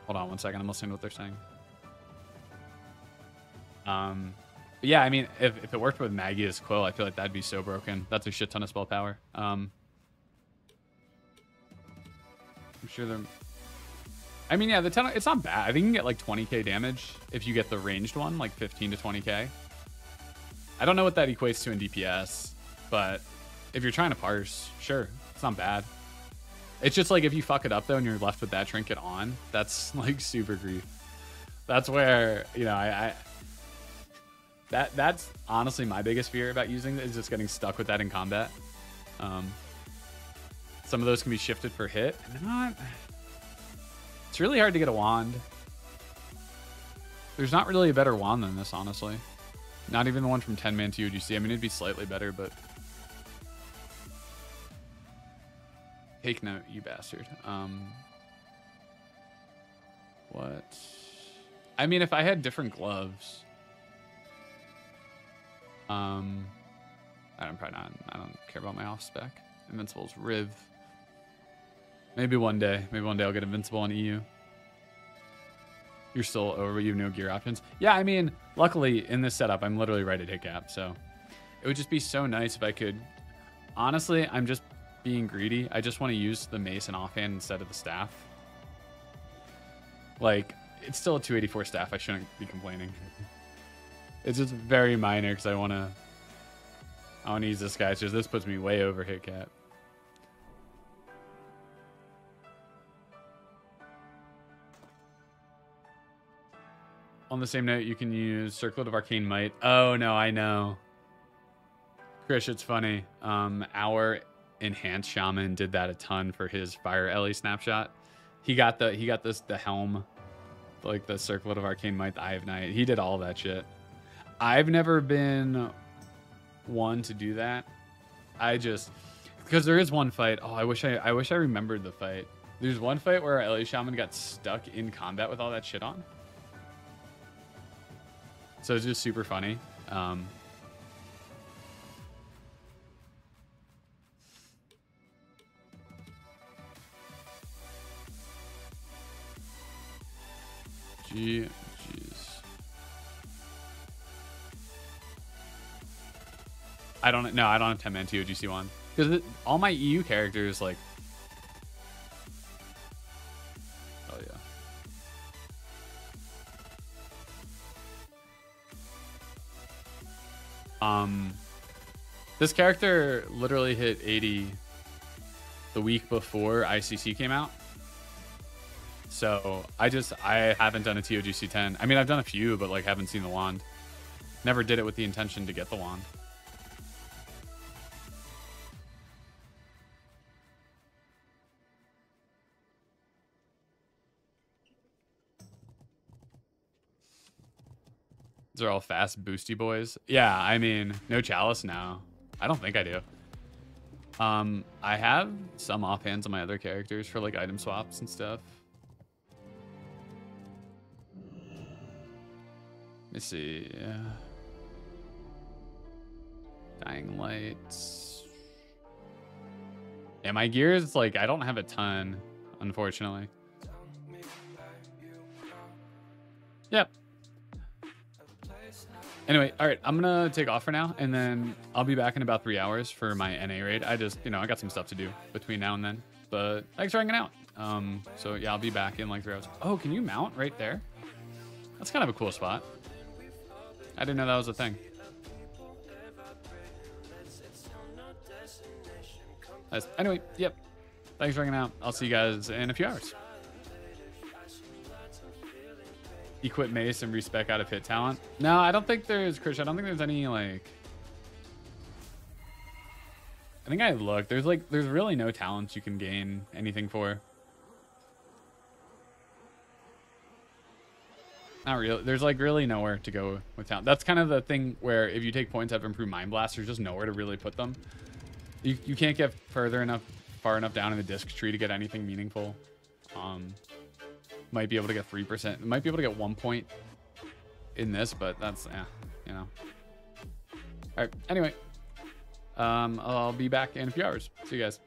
Hold on one second. I'm listening to what they're saying. Yeah, I mean, if it worked with Maggie as Quill, I feel like that'd be so broken. That's a shit ton of spell power. I'm sure they're... I mean, yeah, the Tentacle, it's not bad. I think you can get like 20k damage if you get the ranged one, like 15 to 20k. I don't know what that equates to in DPS, but if you're trying to parse, sure, it's not bad. It's just like if you fuck it up, though, and you're left with that trinket on, that's like super grief. That's where, you know, That's honestly my biggest fear about using it, is just getting stuck with that in combat. Some of those can be shifted for hit. It's really hard to get a wand. There's not really a better wand than this, honestly. Not even the one from 10-man to UGC. I mean, it'd be slightly better, but... Take note, you bastard. What? I mean, if I had different gloves... I'm probably not. I don't care about my off spec. Invincible's Riv. Maybe one day I'll get Invincible on EU. You're still over. You have no gear options. Yeah, I mean, luckily in this setup, I'm literally right at hit cap, so it would just be so nice if I could. Honestly, I'm just being greedy. I just want to use the mace and offhand instead of the staff. Like, it's still a 284 staff. I shouldn't be complaining. It's just very minor because I wanna use this guy. So this puts me way over hit cap. On the same note, you can use Circlet of Arcane Might. Oh no, I know. Krish, it's funny. Our enhanced shaman did that a ton for his Fire Ellie snapshot. He got the helm, like the Circlet of Arcane Might, the Eye of Night. He did all that shit. I've never been one to do that. I just, because there is one fight. Oh, I wish I remembered the fight. There's one fight where our LA Shaman got stuck in combat with all that shit on. So it's just super funny. I don't have 10-man TOGC one. Because all my EU characters, like... Oh, yeah. This character literally hit 80 the week before ICC came out. So, I haven't done a TOGC 10. I mean, I've done a few, but, like, haven't seen the wand. Never did it with the intention to get the wand. These are all fast boosty boys. Yeah, I mean, no chalice now. I don't think I do. I have some offhands on my other characters for like item swaps and stuff. Let me see. Dying Lights. Yeah, my gears, like, I don't have a ton, unfortunately. Yep. Anyway, all right, I'm going to take off for now, and then I'll be back in about 3 hours for my NA raid. I just, you know, I got some stuff to do between now and then, but thanks for hanging out. So, yeah, I'll be back in like 3 hours. Oh, can you mount right there? That's kind of a cool spot. I didn't know that was a thing. Nice. Anyway, yep. Thanks for hanging out. I'll see you guys in a few hours. Equip mace and respec out of hit talent. No, I don't think there's, Krish, I don't think there's any, like, I think I looked. There's like, there's really no talents you can gain anything for. Not really. There's like really nowhere to go with talent. That's kind of the thing where if you take points up improved mind blast, there's just nowhere to really put them. You can't get far enough down in the disc tree to get anything meaningful. Might be able to get 3%. Might be able to get 1 point in this, but that's, yeah, you know. All right, anyway, I'll be back in a few hours. See you guys.